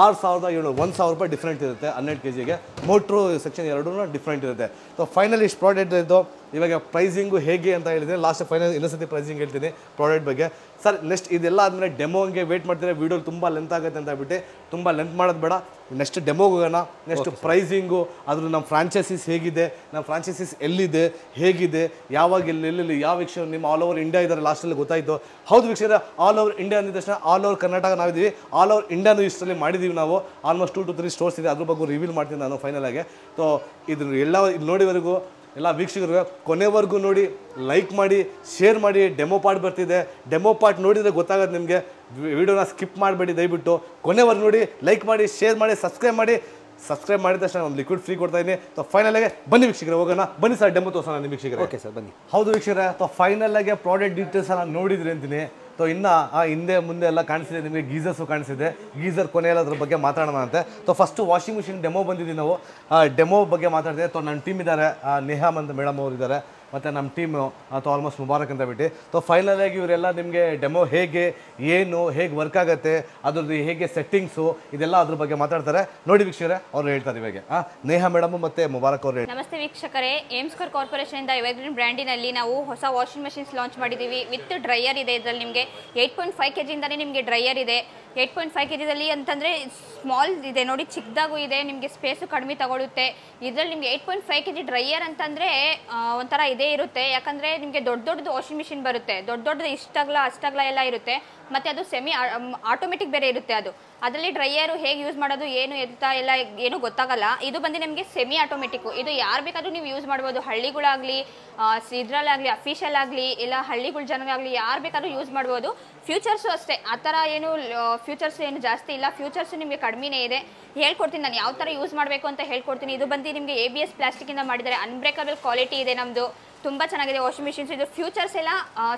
6,700, 1,000 ರೂಪಾಯಿ ಡಿಫ್ರೆಂಟ್ ಇರುತ್ತೆ 12 kg. ಮೋಟ್ರು ಸೆಕ್ಷನ್ ಎರಡೂ ಡಿಫ್ರೆಂಟ್ ಇರುತ್ತೆ. ಸೊ ಫೈನಲ್ ಇಷ್ಟು ಪ್ರಾಡಕ್ಟ್ ಇದ್ದು. ಇವಾಗ ಪ್ರೈಸಿಂಗು ಹೇಗೆ ಅಂತ ಹೇಳಿದರೆ ಲಾಸ್ಟ್ ಫೈನಲ್ ಇನ್ನೊಂದ್ಸತಿ ಪ್ರೈಸಿಂಗ್ ಹೇಳ್ತೀನಿ ಪ್ರಾಡಕ್ಟ್ ಬಗ್ಗೆ ಸರ್. ನೆಕ್ಸ್ಟ್ ಇದೆಲ್ಲ ಆದಮೇಲೆ ಡೆಮೋಗೆ ವೇಟ್ ಮಾಡ್ತೀರಾ, ವೀಡಿಯೋ ತುಂಬ ಲೆಂತ್ ಆಗುತ್ತೆ ಅಂತ ಹೇಳ್ಬಿಟ್ಟು ತುಂಬ ಲೆಂತ್ ಮಾಡೋದು ಬೇಡ. ನೆಕ್ಸ್ಟ್ ಡೆಮೋಗೆ ಹೋಗೋಣ. ನೆಕ್ಸ್ಟ್ ಪ್ರೈಸಿಂಗು, ಅದ್ರ ನಮ್ಮ ಫ್ರಾಂಚೈಸೀಸ್ ಹೇಗಿದೆ, ನಮ್ಮ ಫ್ರಾಂಚೈಸೀಸ್ ಎಲ್ಲಿದೆ, ಹೇಗಿದೆ, ಯಾವಾಗ, ಎಲ್ಲೆಲ್ಲಿ, ಯಾವ ವೀಕ್ಷಕರು ನಿಮ್ಮ ಆಲ್ ಓವರ್ ಇಂಡಿಯಾ ಇದ್ದಾರೆ, ಲಾಸ್ಟಲ್ಲಿ ಗೊತ್ತಾಯಿತು. ಹೌದು ವೀಕ್ಷಕರ, ಆಲ್ ಓವರ್ ಇಂಡಿಯಾ ಅಂದಿದ ತಕ್ಷಣ ಆಲ್ ಓವರ್ ಕರ್ನಾಟಕ ನಾವಿದ್ದೀವಿ, ಆಲ್ ಓವರ್ ಇಂಡಿಯಾನು ಇಷ್ಟರಲ್ಲಿ ಮಾಡಿದ್ದೀವಿ ನಾವು. ಆಲ್ಮೋಸ್ಟ್ 2 to 3 ಸ್ಟೋರ್ಸ್ ಇದೆ, ಅದ್ರ ಬಗ್ಗೆ ರಿವೀಲ್ ಮಾಡ್ತೀನಿ ನಾನು ಫೈನಲಾಗೆ. ಸೊ ಇದು ಎಲ್ಲ ನೋಡಿವರೆಗೂ ಎಲ್ಲ ವೀಕ್ಷಕರಿಗೆ ಕೊನೆವರೆಗೂ ನೋಡಿ, ಲೈಕ್ ಮಾಡಿ, ಶೇರ್ ಮಾಡಿ. ಡೆಮೋ ಪಾರ್ಟ್ ಬರ್ತಿದೆ, ಡೆಮೋ ಪಾರ್ಟ್ ನೋಡಿದರೆ ಗೊತ್ತಾಗೋದು ನಿಮಗೆ. ವಿಡಿಯೋನ ಸ್ಕಿಪ್ ಮಾಡಬೇಡಿ ದಯವಿಟ್ಟು, ಕೊನೆವರೆಗೂ ನೋಡಿ, ಲೈಕ್ ಮಾಡಿ, ಶೇರ್ ಮಾಡಿ, ಸಬ್ಸ್ಕ್ರೈಬ್ ಮಾಡಿ. ಸಬ್ಸ್ಕ್ರೈಬ್ ಮಾಡಿದ ತಕ್ಷಣ ಒಂದು ಲಿಕ್ವಿಡ್ ಫ್ರೀ ಕೊಡ್ತಾ ಇದ್ದೀನಿ. ಸೊ ಫೈನಲಾಗೆ ಬನ್ನಿ ವೀಕ್ಷಕರೇ, ಹೋಗೋಣ ಬನ್ನಿ ಸರ್, ಡೆಮೋ ತೋರಿಸೋಣ ನಿಮ್ಮ ವೀಕ್ಷಕರೇ. ಓಕೆ ಸರ್, ಬನ್ನಿ. ಹೌದು ವೀಕ್ಷಕರೇ, ಸೊ ಫೈನಲಾಗೆ ಪ್ರಾಡಕ್ಟ್ ಡೀಟೇಲ್ಸ್ ನಾನು ನೋಡಿದ್ರಿ ಅಂತೀನಿ. ಸೊ ಇನ್ನು ಹಿಂದೆ ಮುಂದೆ ಎಲ್ಲ ಕಾಣಿಸಿದೆ ನಿಮಗೆ, ಗೀಸರ್ಸು ಕಾಣಿಸಿದೆ. ಗೀಸರ್ ಕೊನೆಯಲ್ಲಿ ಅದ್ರ ಬಗ್ಗೆ ಮಾತಾಡೋಣ ಅಂತೆ. So first washing machine demo ಬಂದಿದ್ದೀವಿ ನಾವು, ಡೆಮೋ ಬಗ್ಗೆ ಮಾತಾಡ್ತೀವಿ. ಸೊ ನನ್ನ ಟೀಮ್ ಇದ್ದಾರೆ, ನೇಹಾಮ್ ಅಂತ ಮೇಡಮ್ ಅವರು ಇದ್ದಾರೆ, ಮತ್ತು ನಮ್ಮ ಟೀಮು ಆಲ್ಮೋಸ್ಟ್ ಮುಬಾರಕ್ ಅಂತ ಬಿಟ್ಟು. ಸೊ ಫೈನಲಾಗಿ ಇವರೆಲ್ಲ ನಿಮಗೆ ಡೆಮೋ ಹೇಗೆ, ಏನು, ಹೇಗೆ ವರ್ಕ್ ಆಗುತ್ತೆ, ಅದ್ರದ್ದು ಹೇಗೆ ಸೆಟ್ಟಿಂಗ್ಸು ಇದೆಲ್ಲ ಅದ್ರ ಬಗ್ಗೆ ಮಾತಾಡ್ತಾರೆ. ನೋಡಿ ವೀಕ್ಷಕರೇ, ಅವರು ಹೇಳ್ತಾರೆ ಇವಾಗ ನೇಹಾ ಮೇಡಮ್ ಮತ್ತು ಮುಬಾರಕ್ ಅವರು. ನಮಸ್ತೆ ವೀಕ್ಷಕರೇ, ಏಮ್ ಸ್ಕ್ವೇರ್ ಕಾರ್ಪೊರೇಷನಿಂದ ಎವರ್ಗ್ರೀನ್ ಬ್ರ್ಯಾಂಡಿನಲ್ಲಿ ನಾವು ಹೊಸ ವಾಷಿಂಗ್ ಮೆಷಿನ್ಸ್ ಲಾಂಚ್ ಮಾಡಿದ್ದೀವಿ. ವಿತ್ ಡ್ರೈಯರ್ ಇದೆ ಇದರಲ್ಲಿ. ನಿಮಗೆ 8.5 kg ನಿಮಗೆ ಡ್ರೈಯರ್ ಇದೆ. 8.5 kg ಅಂತಂದರೆ ಸ್ಮಾಲ್ ಇದೆ ನೋಡಿ, ಚಿಕ್ಕದಾಗೂ ಇದೆ, ನಿಮಗೆ ಸ್ಪೇಸು ಕಡಿಮೆ ತಗೊಳುತ್ತೆ. ಇದರಲ್ಲಿ ನಿಮಗೆ 8.5 kg ಡ್ರೈಯರ್ ಅಂತಂದರೆ ಒಂಥರ ಇದೇ ಇರುತ್ತೆ. ಯಾಕಂದರೆ ನಿಮಗೆ ದೊಡ್ಡ ದೊಡ್ಡದು ವಾಷಿಂಗ್ ಮಿಷಿನ್ ಬರುತ್ತೆ, ದೊಡ್ಡ ದೊಡ್ಡದು ಇಷ್ಟಾಗಲ ಅಷ್ಟಾಗಲ ಎಲ್ಲ ಇರುತ್ತೆ. ಮತ್ತು ಅದು ಸೆಮಿ ಆಟೋಮೆಟಿಕ್ ಬೇರೆ ಇರುತ್ತೆ. ಅದು ಅದರಲ್ಲಿ ಡ್ರೈಯರು ಹೇಗೆ ಯೂಸ್ ಮಾಡೋದು, ಏನು ಎತ್ತ ಎಲ್ಲ ಏನೂ ಗೊತ್ತಾಗಲ್ಲ. ಇದು ಬಂದು ನಿಮಗೆ ಸೆಮಿ ಆಟೋಮೆಟಿಕ್ಕು. ಇದು ಯಾರು ಬೇಕಾದರೂ ನೀವು ಯೂಸ್ ಮಾಡ್ಬೋದು. ಹಳ್ಳಿಗಳಾಗಲಿ, ಇದರಲ್ಲಾಗಲಿ, ಅಫಿಷಿಯಲಾಗಲಿ, ಇಲ್ಲ ಹಳ್ಳಿಗಳ ಜನಗಾಗಲಿ ಯಾರು ಬೇಕಾದರೂ ಯೂಸ್ ಮಾಡ್ಬೋದು. ಫ್ಯೂಚರ್ಸು ಅಷ್ಟೇ, ಆ ಥರ ಏನು ಫ್ಯೂಚರ್ಸ್ ಏನು ಜಾಸ್ತಿ ಇಲ್ಲ, ಫ್ಯೂಚರ್ಸು ನಿಮಗೆ ಕಡಿಮೆನೇ ಇದೆ. ಹೇಳ್ಕೊಡ್ತೀನಿ ನಾನು ಯಾವ ಥರ ಯೂಸ್ ಮಾಡಬೇಕು ಅಂತ ಹೇಳ್ಕೊಡ್ತೀನಿ. ಇದು ಬಂದು ನಿಮಗೆ ABS ಪ್ಲಾಸ್ಟಿಕ್ಕಿಂದ ಮಾಡಿದ್ದಾರೆ, ಅನ್ಬ್ರೇಕಬಲ್ ಕ್ವಾಲಿಟಿ ಇದೆ ನಮ್ಮದು. ತುಂಬಾ ಚೆನ್ನಾಗಿದೆ ವಾಷಿಂಗ್ ಮಷೀನ್ಸ್ ಇದು ಫ್ಯೂಚರ್ಸ್ ಎಲ್ಲ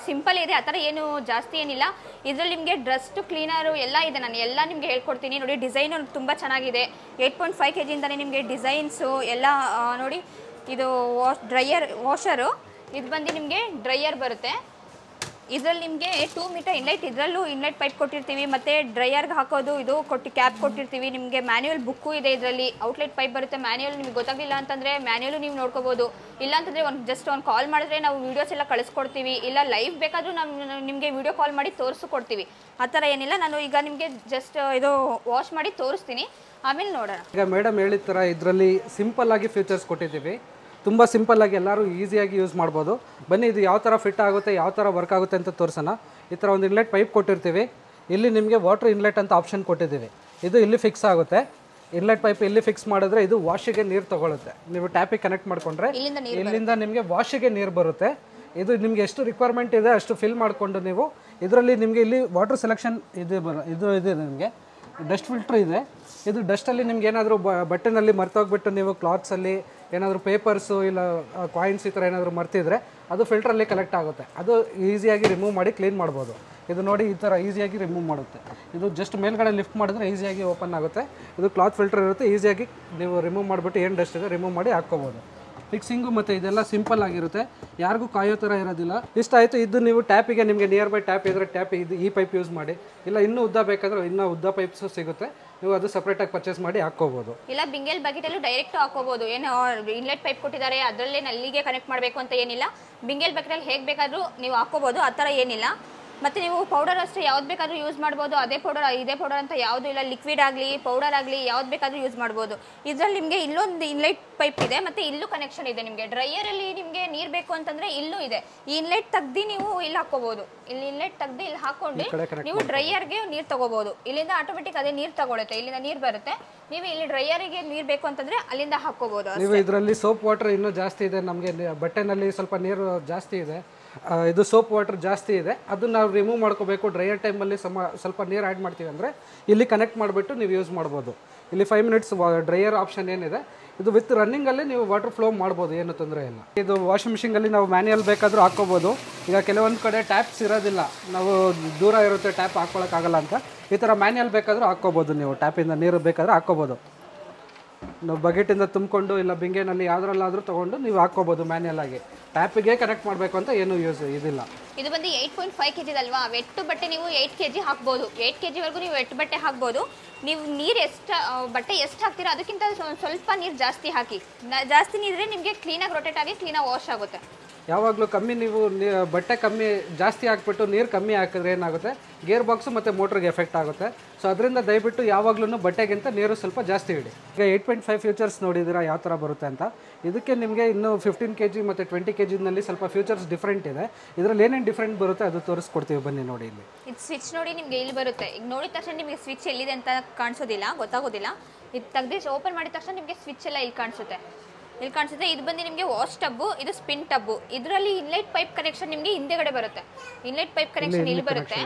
ಸಿಂಪಲ್ ಇದೆ ಆತರ ಏನು ಜಾಸ್ತಿ ಏನಿಲ್ಲ ಇದರಲ್ಲಿ ನಿಮಗೆ ಡ್ರೆಸ್ ಟು ಕ್ಲೀನರ್ ಎಲ್ಲ ಇದೆ ನಾನು ಎಲ್ಲ ನಿಮಗೆ ಹೇಳ್ಕೊಡ್ತೀನಿ ನೋಡಿ ಡಿಸೈನ್ ತುಂಬಾ ಚೆನ್ನಾಗಿದೆ 8.5 ಕೆಜಿ ಇಂದಾನೆ ನಿಮಗೆ ಡಿಸೈನ್ಸ್ ಎಲ್ಲ ನೋಡಿ ಇದು ವಾಶ್ ಡ್ರೈಯರ್ ವಾಷರ್ ಇದು ಬಂದು ನಿಮಗೆ ಡ್ರೈಯರ್ ಬರುತ್ತೆ ಇದರಲ್ಲಿ ನಿಮಗೆ 2 ಮೀಟರ್ ಇನ್ಲೈಟ್ ಇದರಲ್ಲೂ ಇನ್ಲೈಟ್ ಪೈಪ್ ಕೊಟ್ಟಿರ್ತೀವಿ ಮತ್ತೆ ಡ್ರೈಯರ್ ಗೆ ಹಾಕೋದು ಇದು ಕೊಟ್ಟಿ ಕ್ಯಾಪ್ ಕೊಟ್ಟಿರ್ತೀವಿ ನಿಮಗೆ ಮ್ಯಾನ್ಯುಯಲ್ ಬುಕ್ ಇದೆ ಇದರಲ್ಲಿ ಔಟ್ಲೆಟ್ ಪೈಪ್ ಬರುತ್ತೆ ಮ್ಯಾನ್ಯುಯಲ್ ನಿಮಗೆ ಗೊತ್ತಾಗಿಲ್ಲ ಅಂತಂದ್ರೆ ಮ್ಯಾನ್ಯುಯಲ್ ನೀವು ನೋಡ್ಕೋಬಹುದು ಇಲ್ಲ ಅಂತಂದ್ರೆ ಒಂದು ಕಾಲ್ ಮಾಡಿದ್ರೆ ನಾವು ವಿಡಿಯೋಸ್ ಎಲ್ಲ ಕಳಿಸ್ಕೊಡ್ತೀವಿ ಇಲ್ಲ ಲೈವ್ ಬೇಕಾದರೂ ನಾವು ನಿಮಗೆ ವಿಡಿಯೋ ಕಾಲ್ ಮಾಡಿ ತೋರಿಸ್ಕೊಡ್ತೀವಿ ಆ ತರ ಏನಿಲ್ಲ ನಾನು ಈಗ ನಿಮಗೆ ಜಸ್ಟ್ ಇದು ವಾಶ್ ಮಾಡಿ ತೋರಿಸ್ತೀನಿ ಆಮೇಲೆ ನೋಡೋಣ ಈಗ ಮೇಡಂ ಹೇಳಿದ ತರ ಇದರಲ್ಲಿ ಸಿಂಪಲ್ ಆಗಿ ಫೀಚರ್ಸ್ ಕೊಟ್ಟಿದ್ದೀವಿ ತುಂಬಾ ಸಿಂಪಲ್ ಆಗಿ ಎಲ್ಲರೂ ಈಜಿಯಾಗಿ ಯೂಸ್ ಮಾಡಬಹುದು ಬನ್ನಿ ಇದು ಯಾವ ತರ ಫಿಟ್ ಆಗುತ್ತೆ ಯಾವ ತರ ವರ್ಕ್ ಆಗುತ್ತೆ ಅಂತ ತೋರಿಸೋಣ ಈ ತರ ಒಂದು ಇನ್ಲೆಟ್ ಪೈಪ್ ಕೊಟ್ಟಿರ್ತೀವಿ ಇಲ್ಲಿ ನಿಮಗೆ ವಾಟರ್ ಇನ್ಲೆಟ್ ಅಂತ ಆಪ್ಷನ್ ಕೊಟ್ಟಿದ್ದೀವಿ ಇದು ಇಲ್ಲಿ ಫಿಕ್ಸ್ ಆಗುತ್ತೆ ಇನ್ಲೆಟ್ ಪೈಪ್ ಇಲ್ಲಿ ಫಿಕ್ಸ್ ಮಾಡಿದ್ರೆ ಇದು ವಾಶಿಗೆ ನೀರು ತಗೊಳುತ್ತೆ ನೀವು ಟ್ಯಾಪಿಗೆ ಕನೆಕ್ಟ್ ಮಾಡ್ಕೊಂಡ್ರೆ ಇಲ್ಲಿಂದ ನಿಮಗೆ ವಾಶಿಗೆ ನೀರು ಬರುತ್ತೆ ಇದು ನಿಮಗೆ ಎಷ್ಟು ರಿಕ್ವೈರ್ಮೆಂಟ್ ಇದೆ ಅಷ್ಟು ಫಿಲ್ ಮಾಡಿಕೊಂಡು ನೀವು ಇದರಲ್ಲಿ ನಿಮಗೆ ಇಲ್ಲಿ ವಾಟರ್ ಸೆಲೆಕ್ಷನ್ ಇದೆ ಇದು ಇದೆ ನಿಮಗೆ ಡಸ್ಟ್ ಫಿಲ್ಟರ್ ಇದೆ ಇದು ಡಸ್ಟಲ್ಲಿ ನಿಮ್ಗೆ ಏನಾದರೂ ಬಟ್ಟೆನಲ್ಲಿ ಮರ್ತೋಗ್ಬಿಟ್ಟು ನೀವು ಕ್ಲಾತ್ಸಲ್ಲಿ ಏನಾದರೂ ಪೇಪರ್ಸು ಇಲ್ಲ ಕಾಯಿನ್ಸ್ ಈ ಥರ ಏನಾದರೂ ಮರ್ತಿದ್ರೆ ಅದು ಫಿಲ್ಟ್ರಲ್ಲಿ ಕಲೆಕ್ಟ್ ಆಗುತ್ತೆ ಅದು ಈಸಿಯಾಗಿ ರಿಮೂವ್ ಮಾಡಿ ಕ್ಲೀನ್ ಮಾಡ್ಬೋದು ಇದು ನೋಡಿ ಈ ಥರ ಈಸಿಯಾಗಿ ರಿಮೂವ್ ಮಾಡುತ್ತೆ ಇದು ಜಸ್ಟ್ ಮೇಲ್ಗಡೆ ಲಿಫ್ಟ್ ಮಾಡಿದ್ರೆ ಈಸಿಯಾಗಿ ಓಪನ್ ಆಗುತ್ತೆ ಇದು ಕ್ಲಾತ್ ಫಿಲ್ಟರ್ ಇರುತ್ತೆ ಈಸಿಯಾಗಿ ನೀವು ರಿಮೂವ್ ಮಾಡಿಬಿಟ್ಟು ಏನು ಡಸ್ಟ್ ಇದೆ ರಿಮೂವ್ ಮಾಡಿ ಹಾಕ್ಕೋಬೋದು ಫಿಕ್ಸಿಂಗು ಮತ್ತು ಇದೆಲ್ಲ ಸಿಂಪಲ್ ಆಗಿರುತ್ತೆ ಯಾರಿಗೂ ಕಾಯೋ ಥರ ಇರೋದಿಲ್ಲ ಇಷ್ಟ ಆಯಿತು ಇದು ನೀವು ಟ್ಯಾಪಿಗೆ ನಿಮಗೆ ನಿಯರ್ ಬೈ ಟ್ಯಾಪ್ ಇದ್ದರೆ ಟ್ಯಾಪ್ ಇದು ಈ ಪೈಪ್ ಯೂಸ್ ಮಾಡಿ ಇಲ್ಲ ಇನ್ನೂ ಉದ್ದ ಬೇಕಾದರೆ ಇನ್ನೂ ಉದ್ದ ಪೈಪ್ಸು ಸಿಗುತ್ತೆ ನೀವು ಅದು ಸಪ್ರೇಟ್ ಆಗಿ ಪರ್ಚೇಸ್ ಮಾಡಿ ಹಾಕೋಬಹುದು ಇಲ್ಲ ಬಿಂಗೆಲ್ ಬಕೆಟ್ ಅಲ್ಲೂ ಡೈರೆಕ್ಟ್ ಹಾಕೋಬಹುದು ಏನು ಇನ್ಲೆಟ್ ಪೈಪ್ ಕೊಟ್ಟಿದ್ದಾರೆ ಅದರಲ್ಲೇ ನಲ್ಲಿಗೆ ಕನೆಕ್ಟ್ ಮಾಡಬೇಕು ಅಂತ ಏನಿಲ್ಲ ಬಿಂಗೆಲ್ ಬಕೆಟ್ ಅಲ್ಲಿ ಹೇಗೆ ಬೇಕಾದರೂ ನೀವು ಹಾಕೋಬಹುದು ಆ ಥರ ಏನಿಲ್ಲ ಮತ್ತೆ ನೀವು ಪೌಡರ್ ಅಷ್ಟೇ ಯಾವ್ದು ಬೇಕಾದರೂ ಯೂಸ್ ಮಾಡ್ಬೋದು ಅದೇ ಪೌಡರ್ ಇದೇ ಪೌಡರ್ ಅಂತ ಯಾವುದು ಇಲ್ಲ ಲಿಕ್ವಿಡ್ ಆಗಲಿ ಪೌಡರ್ ಆಗಲಿ ಯಾವ್ದು ಬೇಕಾದರೂ ಯೂಸ್ ಮಾಡ್ಬೋದು ಇದರಲ್ಲಿ ನಿಮಗೆ ಇಲ್ಲೊಂದು ಇನ್ಲೆಟ್ ಪೈಪ್ ಇದೆ ಮತ್ತೆ ಇಲ್ಲೂ ಕನೆಕ್ಷನ್ ಇದೆ ನಿಮಗೆ ಡ್ರೈಯರಲ್ಲಿ ನಿಮಗೆ ನೀರು ಬೇಕು ಅಂತಂದ್ರೆ ಇಲ್ಲೂ ಇದೆ ಈ ಇನ್ಲೆಟ್ ತೆಗ್ದು ನೀವು ಇಲ್ಲಿ ಹಾಕೋಬಹುದು ಇಲ್ಲಿ ಇನ್ಲೆಟ್ ತೆಗ್ದು ಇಲ್ಲಿ ಹಾಕೊಂಡು ನೀವು ಡ್ರೈಯರ್ಗೆ ನೀರು ತಗೋಬಹುದು ಇಲ್ಲಿಂದ ಆಟೋಮೆಟಿಕ್ ಅದೇ ನೀರು ತಗೊಳುತ್ತೆ ಇಲ್ಲಿಂದ ನೀರು ಬರುತ್ತೆ ನೀವು ಇಲ್ಲಿ ಡ್ರೈಯರ್ಗೆ ನೀರು ಬೇಕು ಅಂತಂದ್ರೆ ಅಲ್ಲಿಂದ ಹಾಕೋಬಹುದು ನೀವು ಇದರಲ್ಲಿ ಸೋಪ್ ವಾಟರ್ ಇನ್ನೂ ಜಾಸ್ತಿ ಇದೆ ನಮಗೆ ಬಟ್ಟೆನಲ್ಲಿ ಸ್ವಲ್ಪ ನೀರು ಜಾಸ್ತಿ ಇದೆ ಇದು ಸೋಪ್ ವಾಟರ್ ಜಾಸ್ತಿ ಇದೆ ಅದನ್ನ ನಾವು ರಿಮೂವ್ ಮಾಡ್ಕೋಬೇಕು ಡ್ರೈಯರ್ ಟೈಮಲ್ಲಿ ಸ್ವಲ್ಪ ನೀರು ಆ್ಯಡ್ ಮಾಡ್ತೀವಿ ಅಂದರೆ ಇಲ್ಲಿ ಕನೆಕ್ಟ್ ಮಾಡಿಬಿಟ್ಟು ನೀವು ಯೂಸ್ ಮಾಡ್ಬೋದು ಇಲ್ಲಿ 5 ಮಿನಿಟ್ಸ್ ಡ್ರೈಯರ್ ಆಪ್ಷನ್ ಏನಿದೆ ಇದು ವಿತ್ ರನ್ನಿಂಗಲ್ಲಿ ನೀವು ವಾಟರ್ ಫ್ಲೋ ಮಾಡ್ಬೋದು ಏನು ತೊಂದರೆ ಇಲ್ಲ ಇದು ವಾಷಿಂಗ್ ಮಿಷಿನಲ್ಲಿ ನಾವು ಮ್ಯಾನ್ಯಲ್ ಬೇಕಾದರೂ ಹಾಕ್ಕೋಬೋದು ಈಗ ಕೆಲವೊಂದು ಕಡೆ ಟ್ಯಾಪ್ಸ್ ಇರೋದಿಲ್ಲ ನಾವು ದೂರ ಇರುತ್ತೆ ಟ್ಯಾಪ್ ಹಾಕ್ಕೊಳಕ್ಕಾಗಲ್ಲ ಅಂತ ಈ ಥರ ಮ್ಯಾನ್ಯಲ್ ಬೇಕಾದರೂ ಹಾಕ್ಕೋಬೋದು ನೀವು ಟ್ಯಾಪಿಂದ ನೀರು ಬೇಕಾದ್ರೆ ಹಾಕ್ಕೋಬೋದು ನಾವು ಬಕೆಟಿಂದ ತುಂಬಿಕೊಂಡು ಇಲ್ಲ ಬಿಂಗೆನಲ್ಲಿ ಯಾವ್ದ್ರಲ್ಲಾದ್ರೂ ತೊಗೊಂಡು ನೀವು ಹಾಕೋಬಹುದು ಮ್ಯಾನ್ಯಲ್ ಆಗಿ ಟ್ಯಾಪಿಗೆ ಕನೆಕ್ಟ್ ಮಾಡಬೇಕು ಅಂತ ಏನು ಯೂಸ್ ಇದಿಲ್ಲ ಇದು ಬಂದು 8.5 ಕೆಜಿ ಅಲ್ವಾ ಎಟ್ಟು ಬಟ್ಟೆ ನೀವು 8 ಕೆಜಿ ಹಾಕ್ಬೋದು 8 ಕೆಜಿವರೆಗೂ ನೀವು ಎಟ್ಟು ಬಟ್ಟೆ ಹಾಕ್ಬೋದು ನೀವು ನೀರು ಎಷ್ಟು ಬಟ್ಟೆ ಎಷ್ಟು ಹಾಕ್ತೀರಾ ಅದಕ್ಕಿಂತ ಸ್ವಲ್ಪ ನೀರು ಜಾಸ್ತಿ ಹಾಕಿ ಜಾಸ್ತಿ ನೀರಿದ್ರೆ ನಿಮಗೆ ಕ್ಲೀನಾಗಿ ರೊಟೇಟ್ ಆಗಿ ಕ್ಲೀನಾಗಿ ವಾಶ್ ಆಗುತ್ತೆ ಯಾವಾಗಲೂ ಕಮ್ಮಿ ನೀವು ಬಟ್ಟೆ ಕಮ್ಮಿ ಜಾಸ್ತಿ ಹಾಕ್ಬಿಟ್ಟು ನೀರು ಕಮ್ಮಿ ಹಾಕಿದ್ರೆ ಏನಾಗುತ್ತೆ ಗೇರ್ ಬಾಕ್ಸು ಮತ್ತು ಮೋಟ್ರಿಗೆ ಎಫೆಕ್ಟ್ ಆಗುತ್ತೆ ಸೊ ಅದರಿಂದ ದಯವಿಟ್ಟು ಯಾವಾಗಲೂ ಬಟ್ಟೆಗಿಂತ ನೀರು ಸ್ವಲ್ಪ ಜಾಸ್ತಿ ಇಡಿ ಈಗ 8.5 ಫ್ಯೂಚರ್ಸ್ ನೋಡಿದ್ದೀರಾ ಯಾವ ಥರ ಬರುತ್ತೆ ಅಂತ ಇದಕ್ಕೆ ನಿಮಗೆ ಇನ್ನೂ 15 ಕೆಜಿ ಮತ್ತು 20 ಕೆಜಿನಲ್ಲಿ ಸ್ವಲ್ಪ ಫ್ಯೂಚರ್ಸ್ ಡಿಫ್ರೆಂಟ್ ಇದೆ ಇದರಲ್ಲಿ ಏನೇನು ಡಿಫ್ರೆಂಟ್ ಬರುತ್ತೆ ಅದು ತೋರಿಸ್ಕೊಡ್ತೀವಿ ಬನ್ನಿ ನೋಡಿ ಇಲ್ಲಿ ಇದು ಸ್ವಿಚ್ ನೋಡಿ ನಿಮಗೆ ಇಲ್ಲಿ ಬರುತ್ತೆ ಈಗ ನೋಡಿದ ತಕ್ಷಣ ನಿಮಗೆ ಸ್ವಿಚ್ ಎಲ್ಲಿದೆ ಅಂತ ಕಾಣಿಸೋದಿಲ್ಲ ಗೊತ್ತಾಗೋದಿಲ್ಲ ಇದು ತೆಗೆದು ಓಪನ್ ಮಾಡಿದ ತಕ್ಷಣ ನಿಮಗೆ ಸ್ವಿಚ್ ಎಲ್ಲ ಇಲ್ಲಿ ಕಾಣಿಸುತ್ತೆ ಇಲ್ಲಿ ಕಾಣಿಸುತ್ತೆ ಇದು ಬಂದು ನಿಮಗೆ ವಾಶ್ ಟಬ್ಬು ಇದು ಸ್ಪಿನ್ ಟಬ್ಬು ಇದರಲ್ಲಿ ಇನ್ಲೆಟ್ ಪೈಪ್ ಕನೆಕ್ಷನ್ ನಿಮಗೆ ಹಿಂದೆಗಡೆ ಬರುತ್ತೆ ಇನ್ಲೆಟ್ ಪೈಪ್ ಕನೆಕ್ಷನ್ ಇಲ್ಲಿ ಬರುತ್ತೆ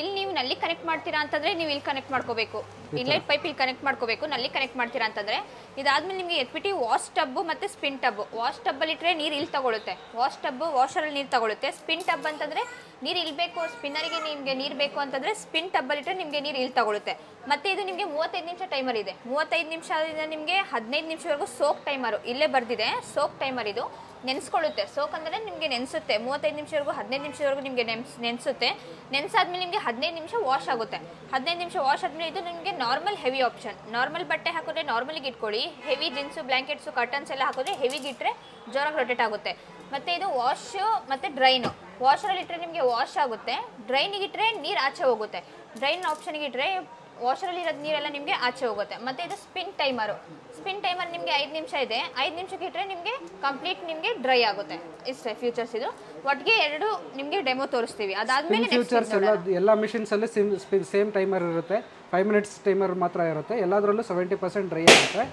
ಇಲ್ಲಿ ನೀವು ನಲ್ಲಿ ಕನೆಕ್ಟ್ ಮಾಡ್ತೀರಾ ಅಂತಂದ್ರೆ ನೀವು ಇಲ್ಲಿ ಕನೆಕ್ಟ್ ಮಾಡ್ಕೋಬೇಕು ಇನ್ಲೆಟ್ ಪೈಪ್ ಇಲ್ಲಿ ಕನೆಕ್ಟ್ ಮಾಡ್ಕೋಬೇಕು ನಲ್ಲಿ ಕನೆಕ್ಟ್ ಮಾಡ್ತೀರಾ ಅಂತಂದ್ರೆ ಇದಾದ್ಮೇಲೆ ನಿಮಗೆ ಎತ್ಬಿಟ್ಟು ವಾಶ್ ಟಬ್ಬು ಮತ್ತೆ ಸ್ಪಿನ್ ಟಬ್ಬು ವಾಶ್ ಟಬ್ಬಲ್ಲಿ ಇಟ್ಟರೆ ನೀರು ಇಲ್ಲಿ ತಗೊಳುತ್ತೆ ವಾಶ್ ಟಬ್ಬು ವಾಷರಲ್ಲಿ ನೀರು ತಗೊಳುತ್ತೆ ಸ್ಪಿನ್ ಟಬ್ ಅಂತಂದ್ರೆ ನೀರು ಇಲ್ಬೇಕು ಸ್ಪಿನ್ನರಿಗೆ ನಿಮಗೆ ನೀರು ಬೇಕು ಅಂತಂದ್ರೆ ಸ್ಪಿನ್ ಟಬ್ಬಲ್ಲಿ ಇಟ್ಟರೆ ನಿಮಗೆ ನೀರು ಇಲ್ಲಿ ತಗೊಳುತ್ತೆ ಮತ್ತೆ ಇದು ನಿಮಗೆ 35 ನಿಮಿಷ ಟೈಮರ್ ಇದೆ 35 ನಿಮಿಷದಿಂದ ನಿಮಗೆ 15 ನಿಮಿಷವರೆಗೂ ಸೋಕ್ ಟೈಮರು ಇಲ್ಲೇ ಬರ್ದಿದೆ ಸೋಕ್ ಟೈಮರ್ ಇದು ನೆನೆಸ್ಕೊಳ್ಳುತ್ತೆ ಸೋಕ್ ಅಂದರೆ ನಿಮಗೆ ನೆನೆಸುತ್ತೆ 35 ನಿಮಿಷವರೆಗೂ 15 ನಿಮಿಷವರೆಗೂ ನಿಮಗೆ ನೆನೆಸುತ್ತೆ ನೆನೆಸಾದ್ಮೇಲೆ ನಿಮಗೆ 15 ನಿಮಿಷ ವಾಶ್ ಆಗುತ್ತೆ 15 ನಿಮಿಷ ವಾಶ್ ಆದಮೇಲೆ ಇದು ನಿಮಗೆ ನಾರ್ಮಲ್ ಹೆವಿ ಆಪ್ಷನ್ ನಾರ್ಮಲ್ ಬಟ್ಟೆ ಹಾಕಿದ್ರೆ ನಾರ್ಮಲಿಗೆ ಇಟ್ಕೊಳ್ಳಿ ಹೆವಿ ಜೀನ್ಸು ಬ್ಲ್ಯಾಂಕೆಟ್ಸು ಕರ್ಟನ್ಸ್ ಎಲ್ಲ ಹಾಕಿದ್ರೆ ಹೆವಿಗೆ ಇಟ್ಟರೆ ಜೋರಾಗಿ ರೊಟೇಟ್ ಆಗುತ್ತೆ ಮತ್ತು ಇದು ವಾಶು ಮತ್ತು ಡ್ರೈನು ವಾಷರಲ್ಲಿ ಇಟ್ಟರೆ ನಿಮಗೆ ವಾಶ್ ಆಗುತ್ತೆ ಡ್ರೈನಿಗೆ ಇಟ್ಟರೆ ನೀರು ಆಚೆ ಹೋಗುತ್ತೆ ಡ್ರೈನ್ ಆಪ್ಷನ್ಗೆ ಇಟ್ಟರೆ ವಾಷರಲ್ಲಿ ಇರೋದು ನೀರೆಲ್ಲ ನಿಮಗೆ ಆಚೆ ಹೋಗುತ್ತೆ ಮತ್ತು ಇದು ಸ್ಪಿನ್ ಟೈಮರ್ ನಿಮಗೆ 5 ನಿಮಿಷ ಇದೆ 5 ನಿಮಿಷಕ್ಕೆ ಇಟ್ಟರೆ ನಿಮಗೆ ಕಂಪ್ಲೀಟ್ ನಿಮಗೆ ಡ್ರೈ ಆಗುತ್ತೆ ಇಷ್ಟೇ ಫ್ಯೂಚರ್ಸ್ ಇದು ಒಟ್ಟಿಗೆ 2 ನಿಮಗೆ ಡೆಮೋ ತೋರಿಸ್ತೀವಿ ಅದಾದಮೇಲೆ ಫ್ಯೂಚರ್ಸ್ ಎಲ್ಲ ಮಿಷಿನ್ಸಲ್ಲಿ ಸೇಮ್ ಟೈಮರ್ ಇರುತ್ತೆ 5 ಮಿನಿಟ್ಸ್ ಟೈಮರ್ ಮಾತ್ರ ಇರುತ್ತೆ ಎಲ್ಲದರಲ್ಲೂ 70% ಡ್ರೈ ಆಗುತ್ತೆ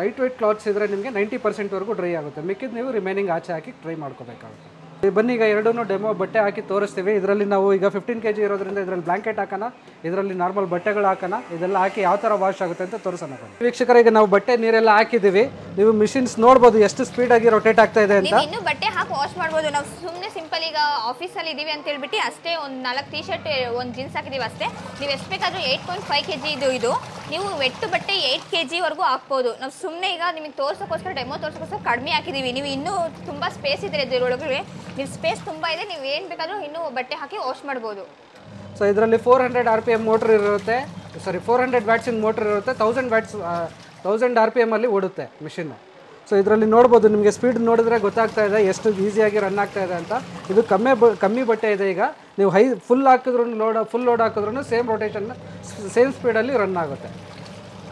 ಲೈಟ್ ವೇಟ್ ಕ್ಲಾತ್ಸ್ ಇದ್ದರೆ ನಿಮಗೆ 90%ವರೆಗೂ ಡ್ರೈ ಆಗುತ್ತೆ ಮಿಕ್ಕಿದ ನೀವು ರಿಮೈನಿಂಗ್ ಆಚೆ ಹಾಕಿ ಟ್ರೈ ಮಾಡ್ಕೋಬೇಕಾಗುತ್ತೆ ಬನ್ನಿ ಈಗ ಎರಡೂ ಡೆಮೋ ಬಟ್ಟೆ ಹಾಕಿ ತೋರಿಸ್ತೀವಿ ಇದರಲ್ಲಿ ನಾವು ಈಗ 15 ಕೆಜಿ ಇರೋದ್ರಿಂದ ಇದರಲ್ಲಿ ಬ್ಲ್ಯಾಂಕೆಟ್ ಹಾಕೋಣ ಇದರಲ್ಲಿ ನಾರ್ಮಲ್ ಬಟ್ಟೆಗಳು ಹಾಕೋಣ ಇದೆಲ್ಲ ಹಾಕಿ ಯಾವ ಥರ ವಾಶ್ ಆಗುತ್ತೆ ಅಂತ ತೋರಿಸೋಣ ವೀಕ್ಷಕರಿಗೆ ನಾವು ಬಟ್ಟೆ ನೀರೆಲ್ಲ ಹಾಕಿದ್ದೀವಿ ನೀವು machines ನೋಡಬಹುದು ಎಷ್ಟು ಸ್ಪೀಡ್ ಆಗಿ rotate ಆಗ್ತಾ ಇದೆ ಅಂತ. ನೀವು ಇನ್ನು ಬಟ್ಟೆ ಹಾಕಿ ವಾಶ್ ಮಾಡಬಹುದು. ನಾವು ಸುಮ್ಮನೆ ಸಿಂಪಲ್ ಈಗ ಆಫೀಸ್ ಅಲ್ಲಿ ಇದೀವಿ ಅಂತ ಹೇಳ್ಬಿಟ್ಟು ಅಷ್ಟೇ ಒಂದು 4 ಟಿ-ಶರ್ಟ್ ಒಂದು ಜೀನ್ಸ್ ಹಾಕಿದೀವಿ ಅಷ್ಟೇ. ನೀವು ಎಷ್ಟು ಬೇಕಾದರೂ 8.5 kg ಇದು ನೀವು ವೆಟ್ಟು ಬಟ್ಟೆ 8 kg ವರೆಗೂ ಹಾಕಬಹುದು. ನಾವು ಸುಮ್ಮನೆ ಈಗ ನಿಮಗೆ ತೋರಿಸೋಕೋಸ್ಕರ ಡೆಮೋ ತೋರಿಸೋಕೋಸ್ಕರ ಕಡಿಮೆ ಹಾಕಿದೀವಿ. ನೀವು ಇನ್ನು ತುಂಬಾ ಸ್ಪೇಸ್ ಇದೆ ಇದರೊಳಗೆ. ನೀವು ಸ್ಪೇಸ್ ತುಂಬಾ ಇದೆ, ನೀವು ಏನು ಬೇಕಾದರೂ ಇನ್ನು ಬಟ್ಟೆ ಹಾಕಿ ವಾಶ್ ಮಾಡಬಹುದು. ಸೊ ಇದರಲ್ಲಿ 400 RPM ಮೋಟರ್ ಇರುತ್ತೆ. ಸಾರಿ 400 ವ್ಯಾಟ್ಸ್ ಇನ್ ಮೋಟರ್ ಇರುತ್ತೆ. 1000 ವ್ಯಾಟ್ಸ್ 1000 RPM ಅಲ್ಲಿ ಓಡುತ್ತೆ ಮಿಷಿನ್. ಸೊ ಇದರಲ್ಲಿ ನೋಡ್ಬೋದು, ನಿಮಗೆ ಸ್ಪೀಡ್ ನೋಡಿದ್ರೆ ಗೊತ್ತಾಗ್ತಾ ಇದೆ ಎಷ್ಟು ಈಸಿಯಾಗಿ ರನ್ ಆಗ್ತಾ ಇದೆ ಅಂತ. ಇದು ಕಮ್ಮಿ ಬಟ್ಟೆ ಇದೆ. ಈಗ ನೀವು ಹೈ ಫುಲ್ ಹಾಕಿದ್ರು ಫುಲ್ ಲೋಡ್ ಹಾಕಿದ್ರು ಸೇಮ್ ರೊಟೇಷನ್ ಸೇಮ್ ಸ್ಪೀಡಲ್ಲಿ ರನ್ ಆಗುತ್ತೆ.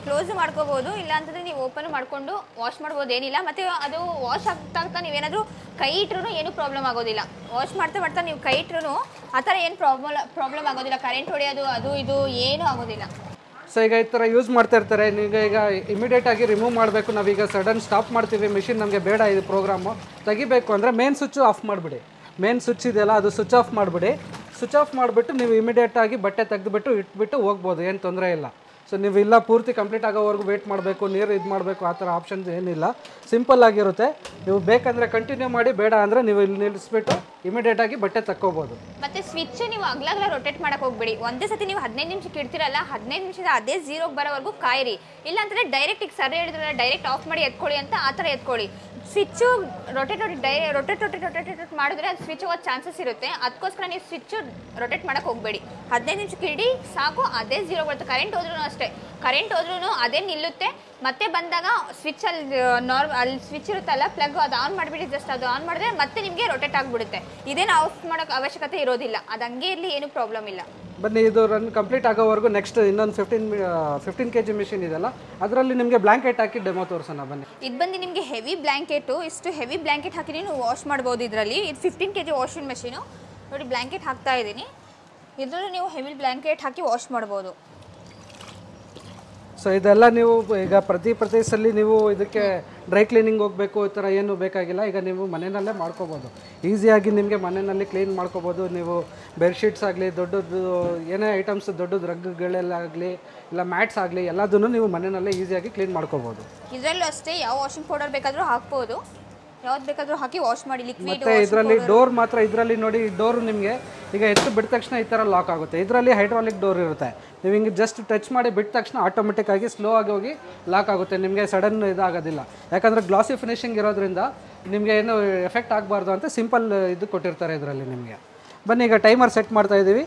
ಕ್ಲೋಸ್ ಮಾಡ್ಕೋಬೋದು, ಇಲ್ಲ ಅಂತಂದರೆ ನೀವು ಓಪನ್ ಮಾಡಿಕೊಂಡು ವಾಶ್ ಮಾಡ್ಬೋದು, ಏನಿಲ್ಲ. ಮತ್ತು ಅದು ವಾಶ್ ಆಗ್ತಾ ನೀವೇನಾದರೂ ಕೈ ಇಟ್ಟರು ಏನೂ ಪ್ರಾಬ್ಲಮ್ ಆಗೋದಿಲ್ಲ. ವಾಶ್ ಮಾಡ್ತಾ ಮಾಡ್ತಾ ನೀವು ಕೈ ಇಟ್ಟರು ಆ ಥರ ಏನು ಪ್ರಾಬ್ಲಮ್ ಆಗೋದಿಲ್ಲ. ಕರೆಂಟ್ ಹೊಡೆಯೋದು ಅದು ಇದು ಏನೂ ಆಗೋದಿಲ್ಲ. ಸೊ ಈಗ ಈ ಥರ ಯೂಸ್ ಮಾಡ್ತಾ ಇರ್ತಾರೆ. ನೀವು ಈಗ ಇಮಿಡಿಯೇಟಾಗಿ ರಿಮೂವ್ ಮಾಡಬೇಕು. ನಾವೀಗ ಸಡನ್ ಸ್ಟಾಪ್ ಮಾಡ್ತೀವಿ, ಮಿಷಿನ್ ನಮಗೆ ಬೇಡ ಇದು ಪ್ರೋಗ್ರಾಮು ತೆಗಿಬೇಕು ಅಂದರೆ ಮೇನ್ ಸ್ವಿಚ್ಚು ಆಫ್ ಮಾಡಿಬಿಡಿ. ಮೇನ್ ಸ್ವಿಚ್ ಇದೆಯಲ್ಲ ಅದು ಸ್ವಿಚ್ ಆಫ್ ಮಾಡಿಬಿಡಿ. ಸ್ವಿಚ್ ಆಫ್ ಮಾಡಿಬಿಟ್ಟು ನೀವು ಇಮಿಡಿಯೇಟಾಗಿ ಬಟ್ಟೆ ತೆಗೆದುಬಿಟ್ಟು ಇಟ್ಬಿಟ್ಟು ಹೋಗ್ಬೋದು, ಏನು ತೊಂದರೆ ಇಲ್ಲ. ಸೊ ನೀವು ಇಲ್ಲ ಪೂರ್ತಿ ಕಂಪ್ಲೀಟ್ ಆಗೋವರೆಗೂ ವೇಟ್ ಮಾಡಬೇಕು, ನೀರು ಇದು ಮಾಡಬೇಕು, ಆ ಥರ ಆಪ್ಷನ್ಸ್ ಏನಿಲ್ಲ. ಸಿಂಪಲ್ ಆಗಿರುತ್ತೆ. ನೀವು ಬೇಕಂದರೆ ಕಂಟಿನ್ಯೂ ಮಾಡಿ, ಬೇಡ ಅಂದರೆ ನೀವು ಇಲ್ಲಿ ನಿಲ್ಲಿಸ್ಬಿಟ್ಟು ಇಮಿಡಿಯೇಟಾಗಿ ಬಟ್ಟೆ ತಕ್ಕೋಬೋದು. ಮತ್ತು ಸ್ವಿಚ್ ನೀವು ಅಗ್ಲಾಗ್ಲ ರೊಟೇಟ್ ಮಾಡೋಕ್ಕೆ ಹೋಗ್ಬಿಡಿ. ಒಂದೇ ಸತಿ ನೀವು 15 ನಿಮಿಷಕ್ಕೆ ಇಡ್ತೀರಲ್ಲ, 15 ನಿಮಿಷದ ಅದೇ ಜೀರೋಗೆ ಬರೋವರೆಗೂ ಕಾಯಿರಿ. ಇಲ್ಲ ಅಂತಂದರೆ ಡೈರೆಕ್ಟ್ ಈಗ ಸರ್ ಹೇಳಿದ್ರಲ್ಲ ಡೈರೆಕ್ಟ್ ಆಫ್ ಮಾಡಿ ಎತ್ಕೊಳ್ಳಿ ಅಂತ, ಆ ಥರ ಎತ್ಕೊಳ್ಳಿ. ಸ್ವಿಚ್ಚು ರೊಟೇಟ್ ಮಾಡಿದ್ರೆ ಅದು ಸ್ವಿಚ್ ಹೋಗೋ ಚಾನ್ಸಸ್ ಇರುತ್ತೆ. ಅದಕ್ಕೋಸ್ಕರ ನೀವು ಸ್ವಿಚ್ಚು ರೊಟೇಟ್ ಮಾಡೋಕ್ಕೆ ಹೋಗಬೇಡಿ. 15 ನಿಮಿಷಕ್ಕೆ ಇಡಿ ಸಾಕು, ಅದೇ ಜೀರೋ ಬರುತ್ತೆ. ಕರೆಂಟ್ ಹೋದ್ರೂ ಅಷ್ಟೇ, ಕರೆಂಟ್ ಹೋದ್ರೂ ಅದೇ ನಿಲ್ಲುತ್ತೆ. ಮತ್ತೆ ಬಂದಾಗ ಸ್ವಿಚ್ ಅಲ್ಲಿ ಅಲ್ಲಿ ಸ್ವಿಚ್ ಇರುತ್ತಲ್ಲ ಪ್ಲಗ್, ಅದು ಆನ್ ಮಾಡಿಬಿಡಿ. ಜಸ್ಟ್ ಅದು ಆನ್ ಮಾಡಿದ್ರೆ ಮತ್ತೆ ನಿಮಗೆ ರೊಟೇಟ್ ಆಗಿಬಿಡುತ್ತೆ. ಇದೇನು ಆಫ್ ಮಾಡೋಕ್ಕೆ ಅವಶ್ಯಕತೆ ಇರೋದಿಲ್ಲ. ಅದು ಹಂಗೆ ಇರಲಿ, ಏನೂ ಪ್ರಾಬ್ಲಮ್ ಇಲ್ಲ. ಬನ್ನಿ, ಇದು ರನ್ ಕಂಪ್ಲೀಟ್ ಆಗೋವರೆಗೂ ನೆಕ್ಸ್ಟ್ ಇನ್ನೊಂದು 15 kg ಮಿಷಿನ್ ಇದೆಯಲ್ಲ ಅದರಲ್ಲಿ ನಿಮಗೆ ಬ್ಲ್ಯಾಂಕೆಟ್ ಹಾಕಿ ಡೆಮೋ ತೋರಿಸೋಣ ಬನ್ನಿ. ಇದು ಬಂದು ನಿಮಗೆ ಹೆವಿ ಬ್ಲ್ಯಾಂಕೆಟು. ಇಷ್ಟು ಹೆವಿ ಬ್ಲ್ಯಾಂಕೆಟ್ ಹಾಕಿ ನೀವು ವಾಶ್ ಮಾಡ್ಬೋದು ಇದರಲ್ಲಿ. ಇದು 15 kg ವಾಷಿಂಗ್ ಮೆಷಿನು ನೋಡಿ. ಬ್ಲ್ಯಾಂಕೆಟ್ ಹಾಕ್ತಾ ಇದ್ದೀನಿ, ಇದರಲ್ಲೂ ನೀವು ಹೆವಿ ಬ್ಲ್ಯಾಂಕೆಟ್ ಹಾಕಿ ವಾಶ್ ಮಾಡ್ಬೋದು. ಸೊ ಇದೆಲ್ಲ ನೀವು ಈಗ ಪ್ರತಿ ಸಲ ನೀವು ಇದಕ್ಕೆ ಡ್ರೈ ಕ್ಲೀನಿಂಗ್ ಹೋಗಬೇಕು ಈ ಥರ ಏನೂ ಬೇಕಾಗಿಲ್ಲ. ಈಗ ನೀವು ಮನೆಯಲ್ಲೇ ಮಾಡ್ಕೋಬೋದು. ಈಸಿಯಾಗಿ ನಿಮಗೆ ಮನೆಯಲ್ಲಿ ಕ್ಲೀನ್ ಮಾಡ್ಕೋಬೋದು. ನೀವು ಬೆಡ್ಶೀಟ್ಸ್ ಆಗಲಿ, ದೊಡ್ಡದು ಏನೇ ಐಟಮ್ಸ್, ದೊಡ್ಡದು ರಗ್ಗಳೆಲ್ಲಾಗಲಿ, ಇಲ್ಲ ಮ್ಯಾಟ್ಸ್ ಆಗಲಿ, ಎಲ್ಲದನ್ನು ನೀವು ಮನೆಯಲ್ಲೇ ಈಸಿಯಾಗಿ ಕ್ಲೀನ್ ಮಾಡ್ಕೋಬೋದು. ಇದರಲ್ಲೂ ಅಷ್ಟೇ, ಯಾವ ವಾಷಿಂಗ್ ಪೌಡರ್ ಬೇಕಾದರೂ ಹಾಕ್ಬೋದು, ಯಾವ್ದು ಬೇಕಾದರೂ ಹಾಕಿ ವಾಶ್ ಮಾಡಿ. ಲಿಕ್ವಿಡ್ ಇದರಲ್ಲಿ ಡೋರ್ ಮಾತ್ರ ಇದರಲ್ಲಿ ನೋಡಿ, ಡೋರ್ ನಿಮಗೆ ಈಗ ಎತ್ತು ಬಿಟ್ಟ ತಕ್ಷಣ ಈ ಥರ ಲಾಕ್ ಆಗುತ್ತೆ. ಇದರಲ್ಲಿ ಹೈಡ್ರಾಲಿಕ್ ಡೋರ್ ಇರುತ್ತೆ. ನೀವು ಹಿಂಗೆ ಜಸ್ಟ್ ಟಚ್ ಮಾಡಿ ಬಿಟ್ಟ ತಕ್ಷಣ ಆಟೋಮೆಟಿಕ್ಕಾಗಿ ಸ್ಲೋ ಆಗಿ ಹೋಗಿ ಲಾಕ್ ಆಗುತ್ತೆ. ನಿಮಗೆ ಸಡನ್ ಇದಾಗೋದಿಲ್ಲ, ಯಾಕಂದರೆ ಗ್ಲಾಸಿ ಫಿನಿಷಿಂಗ್ ಇರೋದ್ರಿಂದ ನಿಮಗೆ ಏನು ಎಫೆಕ್ಟ್ ಆಗಬಾರ್ದು ಅಂತ ಸಿಂಪಲ್ ಇದು ಕೊಟ್ಟಿರ್ತಾರೆ ಇದರಲ್ಲಿ ನಿಮಗೆ. ಬನ್ನಿ, ಈಗ ಟೈಮರ್ ಸೆಟ್ ಮಾಡ್ತಾ ಇದ್ದೀವಿ.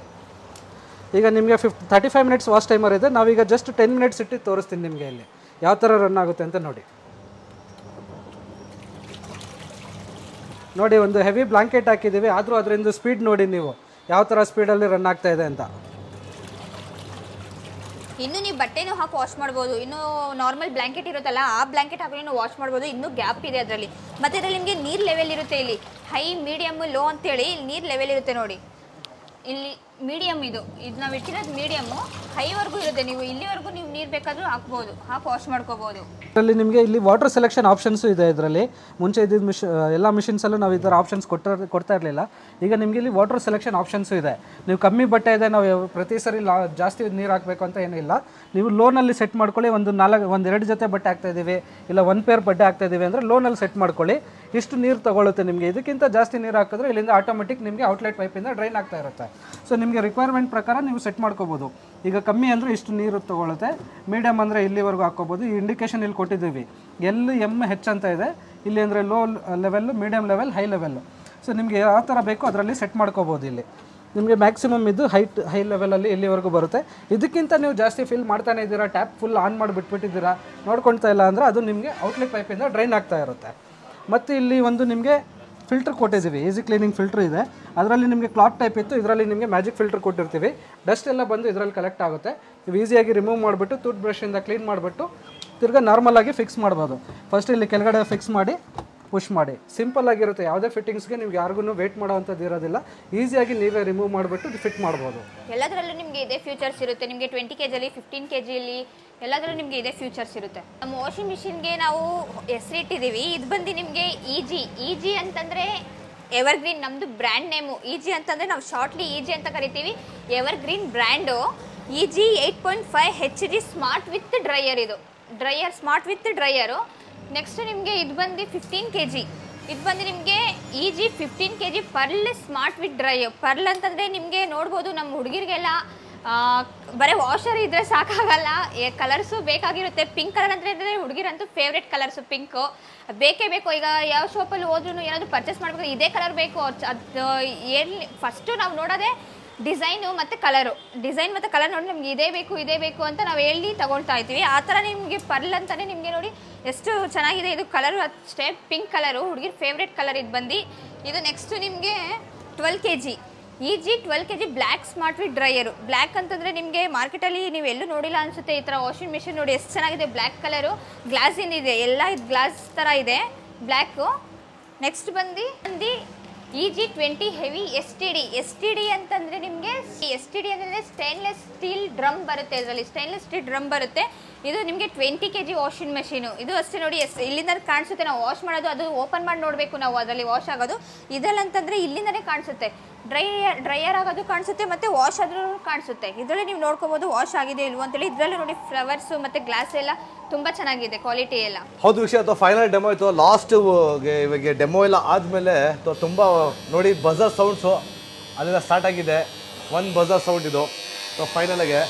ಈಗ ನಿಮಗೆ 35 ಮಿನಿಟ್ಸ್ ವಾಶ್ ಟೈಮರ್ ಇದೆ. ನಾವೀಗ ಜಸ್ಟ್ 10 ಮಿನಿಟ್ಸ್ ಇಟ್ಟು ತೋರಿಸ್ತೀನಿ ನಿಮಗೆ ಇಲ್ಲಿ ಯಾವ ಥರ ರನ್ ಆಗುತ್ತೆ ಅಂತ ನೋಡಿ. ನೋಡಿ, ಒಂದು ಹೆವಿ ಬ್ಲ್ಯಾಂಕೆಟ್ ಹಾಕಿದ್ದೀವಿ, ಆದರೂ ಅದರಿಂದ ಸ್ಪೀಡ್ ನೋಡಿ ನೀವು ಯಾವ ಥರ ಸ್ಪೀಡಲ್ಲಿ ರನ್ ಆಗ್ತಾ ಇದೆ ಅಂತ. ಇನ್ನು ನೀವು ಬಟ್ಟೆನೂ ಹಾಕಿ ವಾಶ್ ಮಾಡ್ಬೋದು. ಇನ್ನು ನಾರ್ಮಲ್ ಬ್ಲ್ಯಾಂಕೆಟ್ ಇರುತ್ತಲ್ಲ ಆ ಬ್ಲ್ಯಾಂಕೆಟ್ ಹಾಕಿ ನೀವು ವಾಶ್ ಮಾಡ್ಬೋದು. ಇನ್ನೂ ಗ್ಯಾಪ್ ಇದೆ ಅದರಲ್ಲಿ. ಮತ್ತು ಇದರಲ್ಲಿ ನಿಮಗೆ ನೀರು ಲೆವೆಲ್ ಇರುತ್ತೆ. ಇಲ್ಲಿ ಹೈ, ಮೀಡಿಯಮ್, ಲೋ ಅಂತೇಳಿ ಇಲ್ಲಿ ನೀರು ಲೆವೆಲ್ ಇರುತ್ತೆ ನೋಡಿ. ಇಲ್ಲಿ ಮೀಡಿಯಮ್, ಇದು ನಾವು ಇಟ್ಟಿರೋದು ಮೀಡಿಯಮ್ಮು. ಹೈವರೆಗೂ ಇರುತ್ತೆ. ನೀವು ಇಲ್ಲಿವರೆಗೂ ನೀವು ನೀರು ಬೇಕಾದರೂ ಹಾಕ್ಬೋದು, ಹಾಕಿ ವಾಶ್ ಮಾಡ್ಕೋಬೋದು. ಇದರಲ್ಲಿ ನಿಮಗೆ ಇಲ್ಲಿ ವಾಟರ್ ಸೆಲೆಕ್ಷನ್ ಆಪ್ಷನ್ಸು ಇದೆ ಇದರಲ್ಲಿ. ಮುಂಚೆ ಇದ್ದಿದ್ದ ಎಲ್ಲ ಮಿಷಿನ್ಸಲ್ಲೂ ನಾವು ಈ ಥರ ಆಪ್ಷನ್ಸ್ ಕೊಡ್ತಾ ಇರಲಿಲ್ಲ. ಈಗ ನಿಮಗೆ ಇಲ್ಲಿ ವಾಟರ್ ಸೆಲೆಕ್ಷನ್ ಆಪ್ಷನ್ಸು ಇದೆ. ನೀವು ಕಮ್ಮಿ ಬಟ್ಟೆ ಇದೆ, ನಾವು ಪ್ರತಿ ಸರಿ ಜಾಸ್ತಿ ನೀರು ಹಾಕಬೇಕು ಅಂತ ಏನಿಲ್ಲ. ನೀವು ಲೋನಲ್ಲಿ ಸೆಟ್ ಮಾಡ್ಕೊಳ್ಳಿ. ಒಂದೆರಡು ಜೊತೆ ಬಟ್ಟೆ ಹಾಕ್ತಾಯಿದ್ದೀವಿ, ಇಲ್ಲ ಒಂದು ಪೇರ್ ಬಟ್ಟೆ ಹಾಕ್ತಾಯಿದ್ದೀವಿ ಅಂದರೆ ಲೋನಲ್ಲಿ ಸೆಟ್ ಮಾಡ್ಕೊಳ್ಳಿ. ಇಷ್ಟು ನೀರು ತಗೊಳ್ಳುತ್ತೆ ನಿಮಗೆ. ಇದಕ್ಕಿಂತ ಜಾಸ್ತಿ ನೀರು ಹಾಕಿದ್ರೆ ಇಲ್ಲಿಂದ ಆಟೋಮೆಟಿಕ್ ನಿಮಗೆ ಔಟ್ಲೆಟ್ ಪೈಪಿಂದ ಡ್ರೈನ್ ಆಗ್ತಾ ಇರುತ್ತೆ. ಸೊ ನಿಮಗೆ ರಿಕ್ವೈರ್ಮೆಂಟ್ ಪ್ರಕಾರ ನೀವು ಸೆಟ್ ಮಾಡ್ಕೋಬೋದು. ಈಗ ಕಮ್ಮಿ ಅಂದರೆ ಇಷ್ಟು ನೀರು ತೊಗೊಳುತ್ತೆ, ಮೀಡಿಯಮ್ ಅಂದರೆ ಇಲ್ಲಿವರೆಗೂ ಹಾಕ್ಕೋಬೋದು. ಈ ಇಂಡಿಕೇಶನ್ ಇಲ್ಲಿ ಕೊಟ್ಟಿದ್ದೀವಿ. ಎಲ್, ಎಮ್, ಹೆಚ್ ಅಂತ ಇದೆ. ಇಲ್ಲಿ ಅಂದರೆ low level, medium level, high level. So ನಿಮಗೆ ಯಾವ ಥರ ಬೇಕೋ ಅದರಲ್ಲಿ ಸೆಟ್ ಮಾಡ್ಕೋಬೋದು. ಇಲ್ಲಿ ನಿಮಗೆ ಮ್ಯಾಕ್ಸಿಮಮ್ ಇದು ಹೈ ಲೆವೆಲಲ್ಲಿ ಇಲ್ಲಿವರೆಗೂ ಬರುತ್ತೆ. ಇದಕ್ಕಿಂತ ನೀವು ಜಾಸ್ತಿ ಫಿಲ್ ಮಾಡ್ತಾನೆ ಇದ್ದೀರಾ, ಟ್ಯಾಪ್ ಫುಲ್ ಆನ್ ಮಾಡಿ ಬಿಟ್ಬಿಟ್ಟಿದ್ದೀರಾ, ನೋಡ್ಕೊಳ್ತಾ ಇಲ್ಲ ಅಂದರೆ ಅದು ನಿಮಗೆ ಔಟ್ಲೆಟ್ ಪೈಪಿಂದ ಡ್ರೈನ್ ಆಗ್ತಾ ಇರುತ್ತೆ. ಮತ್ತು ಇಲ್ಲಿ ಒಂದು ನಿಮಗೆ ಫಿಲ್ಟರ್ ಕೊಟ್ಟಿದ್ದೀವಿ, ಈಸಿ ಕ್ಲೀನಿಂಗ್ ಫಿಲ್ಟ್ರ್ ಇದೆ. ಅದರಲ್ಲಿ ನಿಮಗೆ ಕ್ಲಾತ್ ಟೈಪ್ ಇತ್ತು, ಇದರಲ್ಲಿ ನಿಮಗೆ ಮ್ಯಾಜಿಕ್ ಫಿಲ್ಟರ್ ಕೊಟ್ಟಿರ್ತೀವಿ. ಡಸ್ಟ್ ಎಲ್ಲ ಬಂದು ಇದರಲ್ಲಿ ಕಲೆಕ್ಟ್ ಆಗುತ್ತೆ. ನೀವು ಈಸಿಯಾಗಿ ರಿಮೂವ್ ಮಾಡಿಬಿಟ್ಟು ಟೂತ್ ಬ್ರಷಿಂದ ಕ್ಲೀನ್ ಮಾಡಿಬಿಟ್ಟು ತಿರ್ಗಿ ನಾರ್ಮಲಾಗಿ ಫಿಕ್ಸ್ ಮಾಡ್ಬೋದು. ಫಸ್ಟ್ ಇಲ್ಲಿ ಕೆಳಗಡೆ ಫಿಕ್ಸ್ ಮಾಡಿ ಪುಷ್ ಮಾಡಿ. ಸಿಂಪಲ್ ಆಗಿರುತ್ತೆ. ಯಾವುದೇ ಫಿಟ್ಟಿಂಗ್ಸ್ಗೆ ನಿಮ್ಗೆ ಯಾರಿಗೂ ವೇಟ್ ಮಾಡೋವಂಥದ್ದು ಇರೋದಿಲ್ಲ. ಈಸಿಯಾಗಿ ನೀವೇ ರಿಮೂವ್ ಮಾಡಿಬಿಟ್ಟು ಫಿಟ್ ಮಾಡ್ಬೋದು. ಎಲ್ಲದರಲ್ಲೂ ನಿಮಗೆ ಇದೇ ಫ್ಯೂಚರ್ಸ್ ಇರುತ್ತೆ. ನಿಮಗೆ 20 kg, 15 kg ಎಲ್ಲದರಲ್ಲೂ ನಿಮಗೆ ಇದೇ ಫ್ಯೂಚರ್ಸ್ ಇರುತ್ತೆ. ನಮ್ಮ ವಾಷಿಂಗ್ ಮಿಷಿನ್ಗೆ ನಾವು ಹೆಸರಿಟ್ಟಿದ್ದೀವಿ. ಇದು ಬಂದು ನಿಮಗೆ ಇ ಜಿ ಅಂತಂದರೆ ಎವರ್ಗ್ರೀನ್, ನಮ್ಮದು ಬ್ರ್ಯಾಂಡ್ ನೇಮು. ಇ ಜಿ ಅಂತಂದರೆ ನಾವು ಶಾರ್ಟ್ಲಿ ಇ ಜಿ ಅಂತ ಕರಿತೀವಿ. Evergreen brand. E G 8.5 HG smart with dryer. ಇದು dryer, smart with dryer. Next ನಿಮಗೆ ಇದು ಬಂದು 15 kg ಇದು ಬಂದು ನಿಮಗೆ EG 15 kg Pearl smart with dry Pearl ಅಂತಂದ್ರೆ ನಿಮಗೆ ನೋಡಬಹುದು ನಮ್ಮ ಹುಡುಗಿರಿಗೆಲ್ಲ ಬರೆ ವಾಷರ್ ಇದ್ರೆ ಸಾಕಾಗಲ್ಲ ಕಲರ್ಸ್ ಬೇಕಾಗಿರುತ್ತೆ ಪಿಂಕ್ ಕಲರ್ ಅಂದ್ರೆ ಹುಡುಗಿರಂತೂ ಫೇವರೇಟ್ ಕಲರ್ಸ್ ಪಿಂಕ್ ಬೇಕೇ ಬೇಕು ಈಗ ಯಾವ ಶಾಪ್ ಅಲ್ಲಿ ಹೋದ್ರೂ ಏನಾದರೂ ಪರ್ಚೇಸ್ ಮಾಡಬೇಕು ಇದೇ ಕಲರ್ ಬೇಕು ಅದು ಫಸ್ಟ್ ನಾವು ನೋಡೋದೇ ಡಿಸೈನ್ ಮತ್ತೆ ಕಲರ್ ಡಿಸೈನ್ ಮತ್ತೆ ಕಲರ್ ನೋಡಿ ನಮಗೆ ಇದೇ ಬೇಕು ಅಂತ ನಾವು ಹೇಳಿ ತಗೊಳ್ತಾ ಇದ್ದೀವಿ ಆ ತರ ನಿಮಗೆ Pearl ಅಂತಾನೆ ನಿಮಗೆ ನೋಡಿ ಎಷ್ಟು ಚೆನ್ನಾಗಿದೆ ಇದು ಕಲರ್ ಅಷ್ಟೇ ಪಿಂಕ್ ಕಲರ್ ಹುಡುಗಿರ ಫೇವರೇಟ್ ಕಲರ್ ಇದು ಬಂದಿ ಇದು ನೆಕ್ಸ್ಟ್ ನಿಮಗೆ 12 kg EG 12 kg black smart with dryer black ಅಂತಂದ್ರೆ ನಿಮಗೆ ಮಾರ್ಕೆಟ್ ಅಲ್ಲಿ ನೀವು ಎಲ್ಲೂ ನೋಡಿಲ್ಲ ಅನ್ಸುತ್ತೆ ಈ ತರ ವಾಷಿಂಗ್ ಮೆಷಿನ್ ನೋಡಿ ಎಷ್ಟು ಚೆನ್ನಾಗಿದೆ ಬ್ಲಾಕ್ ಕಲರ್ ಗ್ಲಾಸ್ ಇದೆ ಎಲ್ಲ ಇದು ಗ್ಲಾಸ್ ತರ ಇದೆ ಬ್ಲಾಕ್ ನೆಕ್ಸ್ಟ್ ಬಂದಿ EG 20 heavy STD ಅಂತಂದ್ರೆ ನಿಮಗೆ STD ಅಂದ್ರೆ ಸ್ಟೇನ್ಲೆಸ್ ಸ್ಟೀಲ್ ಡ್ರಮ್ ಬರುತ್ತೆ ಇದರಲ್ಲಿ ಸ್ಟೇನ್ಲೆಸ್ ಸ್ಟೀಲ್ ಡ್ರಮ್ ಬರುತ್ತೆ ಇದು ನಿಮಗೆ 20 kg ವಾಷಿಂಗ್ ಮಷೀನು ಇದು ಅಷ್ಟೇ ನೋಡಿ ಇಲ್ಲಿಂದ ಕಾಣಿಸುತ್ತೆ ನಾವು ವಾಶ್ ಮಾಡೋದು ಅದು ಓಪನ್ ಮಾಡಿ ನೋಡಬೇಕು ನಾವು ಅದರಲ್ಲಿ ವಾಶ್ ಆಗೋದು ಇದರಲ್ಲಿ ಅಂತಂದರೆ ಇಲ್ಲಿಂದನೇ ಕಾಣಿಸುತ್ತೆ ಡ್ರೈಯರ್ ಆಗೋದು ಕಾಣಿಸುತ್ತೆ ಮತ್ತು ವಾಶ್ ಆದ್ರೂ ಕಾಣಿಸುತ್ತೆ ಇದರಲ್ಲಿ ನೀವು ನೋಡ್ಕೋಬೋದು ವಾಶ್ ಆಗಿದೆ ಇಲ್ವ ಅಂತೇಳಿ ಇದರಲ್ಲಿ ನೋಡಿ ಫ್ಲವರ್ಸ್ ಮತ್ತು ಗ್ಲಾಸ್ ಎಲ್ಲ ತುಂಬ ಚೆನ್ನಾಗಿದೆ ಕ್ವಾಲಿಟಿ ಎಲ್ಲ ಹೌದು ವಿಷಯ ಅಥವಾ ಫೈನಲ್ ಡೆಮೋ ಇತ್ತು ಲಾಸ್ಟ್ ಇವಾಗ ಡೆಮೋ ಎಲ್ಲ ಆದಮೇಲೆ ತುಂಬ ನೋಡಿ ಬಜಾರ್ ಸೌಂಡ್ಸು ಅದೆಲ್ಲ ಸ್ಟಾರ್ಟ್ ಆಗಿದೆ ಒಂದು ಬಜಾರ್ ಸೌಂಡ್ ಇದು ಫೈನಲ್ಗೆ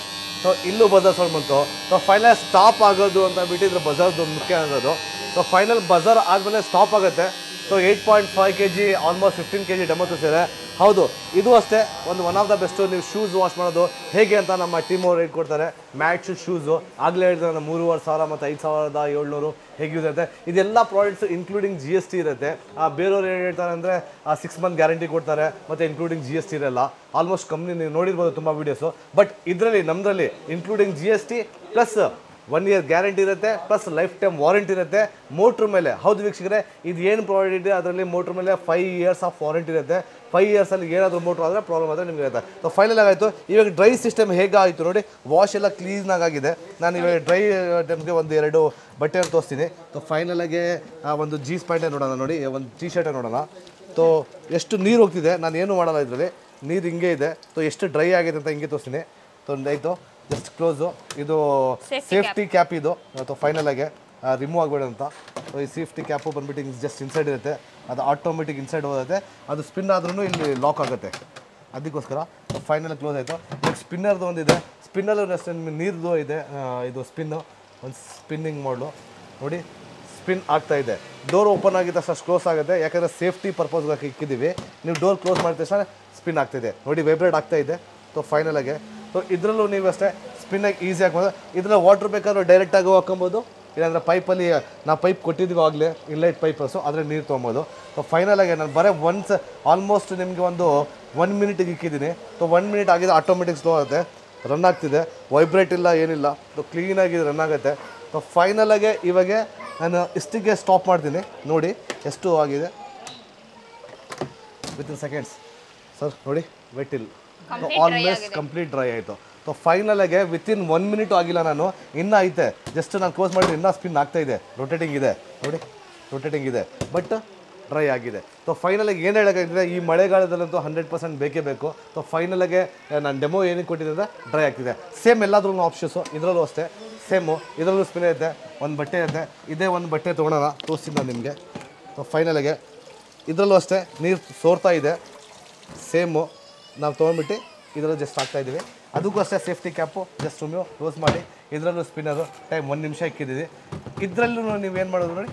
ಸೊ ಇಲ್ಲೂ ಬಜಾರ್ ಸೌಂಡ್ ಬಂತು ಸೊ ಫೈನಲ್ ಸ್ಟಾಪ್ ಆಗೋದು ಅಂತ ಬಿಟ್ಟಿದ್ರೆ ಬಜಾರ್ದು ಮುಖ್ಯ ಅನ್ನೋದು ಸೊ ಫೈನಲ್ ಬಜಾರ್ ಆದಮೇಲೆ ಸ್ಟಾಪ್ ಆಗುತ್ತೆ so 8.5 kg almost 15 kg demo ತೋರಿಸಿದೆ ಹೌದು ಇದು ಅಷ್ಟೇ ಒಂದು ಒನ್ ಆಫ್ ದ ಬೆಸ್ಟು ನೀವು ಶೂಸ್ ವಾಶ್ ಮಾಡೋದು ಹೇಗೆ ಅಂತ ನಮ್ಮ ಟೀಮ್ ಅವ್ರು ಹೇಳ್ಕೊಡ್ತಾರೆ ಮ್ಯಾಟ್ ಶೂಸು ಆಗಲೇ ಹೇಳಿದ್ರೆ ನಮ್ಮ 3,500 ಮತ್ತು 5,700 ಹೇಗಿದೆ ಅಂತ ಇದೆಲ್ಲ ಪ್ರಾಡಕ್ಟ್ಸು ಇನ್ಕ್ಲೂಡಿಂಗ್ GST ಇರುತ್ತೆ ಬೇರೆಯವ್ರು ಏನು ಹೇಳ್ತಾರೆ ಅಂದರೆ 6 month ಗ್ಯಾರಂಟಿ ಕೊಡ್ತಾರೆ ಮತ್ತು ಇನ್ಕ್ಲೂಡಿಂಗ್ GST ಇರಲ್ಲ ಆಲ್ಮೋಸ್ಟ್ ಕಂಪ್ನಿ ನೀವು ನೋಡಿರ್ಬೋದು ತುಂಬ ವೀಡಿಯೋಸು ಬಟ್ ಇದರಲ್ಲಿ ನಮ್ಮದರಲ್ಲಿ including GST plus 1 year guarantee ಇರುತ್ತೆ ಪ್ಲಸ್ ಲೈಫ್ ಟೈಮ್ ವಾರಂಟಿ ಇರುತ್ತೆ ಮೋಟ್ರ್ ಮೇಲೆ ಹೌದು ವೀಕ್ಷಕರೇ ಇದು ಏನು ಪ್ರಾಡಕ್ಟ್ ಇದೆ ಅದರಲ್ಲಿ ಮೋಟ್ರ್ ಮೇಲೆ 5 years ಆಫ್ ವಾರಂಟಿ ಇರುತ್ತೆ 5 years ಏನಾದರೂ ಮೋಟ್ರ್ ಆದರೆ ಪ್ರಾಬ್ಲಮ್ ಆದರೆ ನಿಮಗೆ ಇರುತ್ತೆ ಸೊ ಫೈನಲ್ ಆಗಾಯಿತು ಇವಾಗ ಡ್ರೈ ಸಿಸ್ಟಮ್ ಹೇಗಾಯಿತು ನೋಡಿ ವಾಶ್ ಎಲ್ಲ ಕ್ಲೀನಾಗಾಗಿದೆ ನಾನು ಇವಾಗ ಡ್ರೈ ಟೈಮ್ಗೆ 1-2 ಬಟ್ಟೆಯನ್ನು ತೋರಿಸ್ತೀನಿ ಸೊ ಫೈನಲಾಗೆ ಒಂದು ಜೀನ್ಸ್ ಪ್ಯಾಂಟೇ ನೋಡೋಣ ನೋಡಿ ಒಂದು ಟೀ ಶರ್ಟೇ ನೋಡೋಣ ಸೊ ಎಷ್ಟು ನೀರು ಹೋಗ್ತಿದೆ ನಾನು ಏನು ಮಾಡೋಲ್ಲ ಇದರಲ್ಲಿ ನೀರು ಹಿಂಗೆ ಇದೆ ಸೊ ಎಷ್ಟು ಡ್ರೈ ಆಗಿದೆ ಅಂತ ಹಿಂಗೆ ತೋರಿಸ್ತೀನಿ ಸೊ ಆಯಿತು ಜಸ್ಟ್ ಕ್ಲೋಸು ಇದು ಸೇಫ್ಟಿ ಕ್ಯಾಪ್ ಇದು ಅಥವಾ ಫೈನಲಾಗೆ ರಿಮೂವ್ ಆಗಬೇಡ ಅಂತ ಸೊ ಈ ಸೇಫ್ಟಿ ಕ್ಯಾಪು ಬಂದ್ಬಿಟ್ಟು ಹಿಂಗೆ ಜಸ್ಟ್ ಇನ್ಸೈಡ್ ಇರುತ್ತೆ ಅದು ಆಟೋಮೆಟಿಕ್ ಇನ್ಸೈಡ್ ಹೋಗುತ್ತೆ ಅದು ಸ್ಪಿನ್ ಆದ್ರೂ ಇಲ್ಲಿ ಲಾಕ್ ಆಗುತ್ತೆ ಅದಕ್ಕೋಸ್ಕರ ಫೈನಲ್ ಕ್ಲೋಸ್ ಆಯಿತು ಈಗ ಸ್ಪಿನ್ನರ್ದು ಒಂದಿದೆ ಸ್ಪಿನ್ನರ್ದು ಅಷ್ಟೇ ನೀರ್ದು ಇದೆ ಇದು ಸ್ಪಿನ್ನು ಒಂದು ಸ್ಪಿನ್ನಿಂಗ್ ಮಾಡಲು ನೋಡಿ ಸ್ಪಿನ್ ಆಗ್ತಾಯಿದೆ ಡೋರ್ ಓಪನ್ ಆಗಿದ್ದ ತಕ್ಷಣ ಕ್ಲೋಸ್ ಆಗುತ್ತೆ ಯಾಕಂದರೆ ಸೇಫ್ಟಿ ಪರ್ಪಸ್ಗಾಗಿ ಇಕ್ಕಿದ್ದೀವಿ ನೀವು ಡೋರ್ ಕ್ಲೋಸ್ ಮಾಡಿದ ತಕ್ಷಣ ಸ್ಪಿನ್ ಆಗ್ತಾಯಿದೆ ನೋಡಿ ವೈಬ್ರೇಟ್ ಆಗ್ತಾಯಿದೆ ಸೊ ಫೈನಲಾಗೆ ಸೊ ಇದರಲ್ಲೂ ನೀವು ಅಷ್ಟೇ ಸ್ಪಿನ್ನಾಗಿ ಈಸಿ ಹಾಕ್ಬೋದು ಇದರಲ್ಲಿ ವಾಟ್ರ್ ಬೇಕಾದ್ರೂ ಡೈರೆಕ್ಟಾಗಿ ಹಾಕೊಬೋದು ಇಲ್ಲಾಂದರೆ ಪೈಪಲ್ಲಿ ನಾವು ಪೈಪ್ ಕೊಟ್ಟಿದ್ದೀವಿ ಆಗಲೇ ಇನ್ಲೈಟ್ ಪೈಪಸ್ಸು ಆದರೆ ನೀರು ತೊಗೊಬೋದು ಸೊ ಫೈನಲಾಗಿ ನಾನು ಬರೀ ಒನ್ಸ್ ಆಲ್ಮೋಸ್ಟ್ ನಿಮಗೆ ಒಂದು 1 minute ಇಕ್ಕಿದ್ದೀನಿ ಸೊ 1 minute ಆಗಿದೆ ಆಟೋಮೆಟಿಕ್ ಸ್ಲೋ ಆಗುತ್ತೆ ರನ್ ಆಗ್ತಿದೆ ವೈಬ್ರೇಟ್ ಇಲ್ಲ ಏನಿಲ್ಲ ಸೊ ಕ್ಲೀನಾಗಿ ರನ್ ಆಗುತ್ತೆ ಸೊ ಫೈನಲಾಗೆ ಇವಾಗ ನಾನು ಇಷ್ಟಿಗೆ ಸ್ಟಾಪ್ ಮಾಡ್ತೀನಿ ನೋಡಿ ಎಷ್ಟು ಆಗಿದೆ ವಿತಿನ್ ಸೆಕೆಂಡ್ಸ್ ಸರ್ ನೋಡಿ ವೆಟ್ಟಿಲ್ ಆಲ್ಮೋಸ್ಟ್ ಕಂಪ್ಲೀಟ್ ಡ್ರೈ ಆಯಿತು ಸೊ ಫೈನಲಾಗೆ ವಿತಿನ್ 1 minute ಆಗಿಲ್ಲ ನಾನು ಇನ್ನೂ ಐತೆ ಜಸ್ಟ್ ನಾನು ಕ್ಲೋಸ್ ಮಾಡಿದ್ರೆ ಇನ್ನೂ ಸ್ಪಿನ್ ಆಗ್ತಾಯಿದೆ ರೊಟೇಟಿಂಗ್ ಇದೆ ನೋಡಿ ರೊಟೇಟಿಂಗ್ ಇದೆ ಬಟ್ ಡ್ರೈ ಆಗಿದೆ ಸೊ ಫೈನಲಾಗಿ ಏನು ಹೇಳೋಕ್ಕಾಗಿದೆ ಈ ಮಳೆಗಾಲದಲ್ಲಂತೂ 100% ಬೇಕೇ ಬೇಕು ಸೊ ಫೈನಲಾಗೆ ನಾನು ಡೆಮೋ ಏನಕ್ಕೆ ಕೊಟ್ಟಿದ್ದೆ ಡ್ರೈ ಆಗ್ತಿದೆ ಸೇಮ್ ಎಲ್ಲಾದ್ರೂ ಆಪ್ಷನ್ಸು ಇದರಲ್ಲೂ ಅಷ್ಟೇ ಸೇಮು ಇದರಲ್ಲೂ ಸ್ಪಿನ್ ಐತೆ ಒಂದು ಬಟ್ಟೆ ಐತೆ ಇದೇ ಒಂದು ಬಟ್ಟೆ ತೊಗೊಳೋಣ ತೋರಿಸ್ತೀನಿ ನಾನು ನಿಮಗೆ ಸೊ ಫೈನಲಾಗೆ ಇದರಲ್ಲೂ ಅಷ್ಟೇ ನೀರು ಸೋರ್ತಾ ಇದೆ ಸೇಮು ನಾವು ತೊಗೊಂಡ್ಬಿಟ್ಟು ಇದರಲ್ಲಿ ಜಸ್ಟ್ ಹಾಕ್ತಾಯಿದ್ದೀವಿ ಅದಕ್ಕೂ ಅಷ್ಟೇ ಸೇಫ್ಟಿ ಕ್ಯಾಪು ಜಸ್ಟ್ ಸುಮ್ಮನೆ ಕ್ಲೋಸ್ ಮಾಡಿ ಇದರಲ್ಲೂ ಸ್ಪಿನ್ನರು ಟೈಮ್ 1 ನಿಮಿಷ ಇಕ್ಕಿದ್ದೀವಿ ಇದರಲ್ಲೂ ನೀವೇನು ಮಾಡೋದು ನೋಡಿ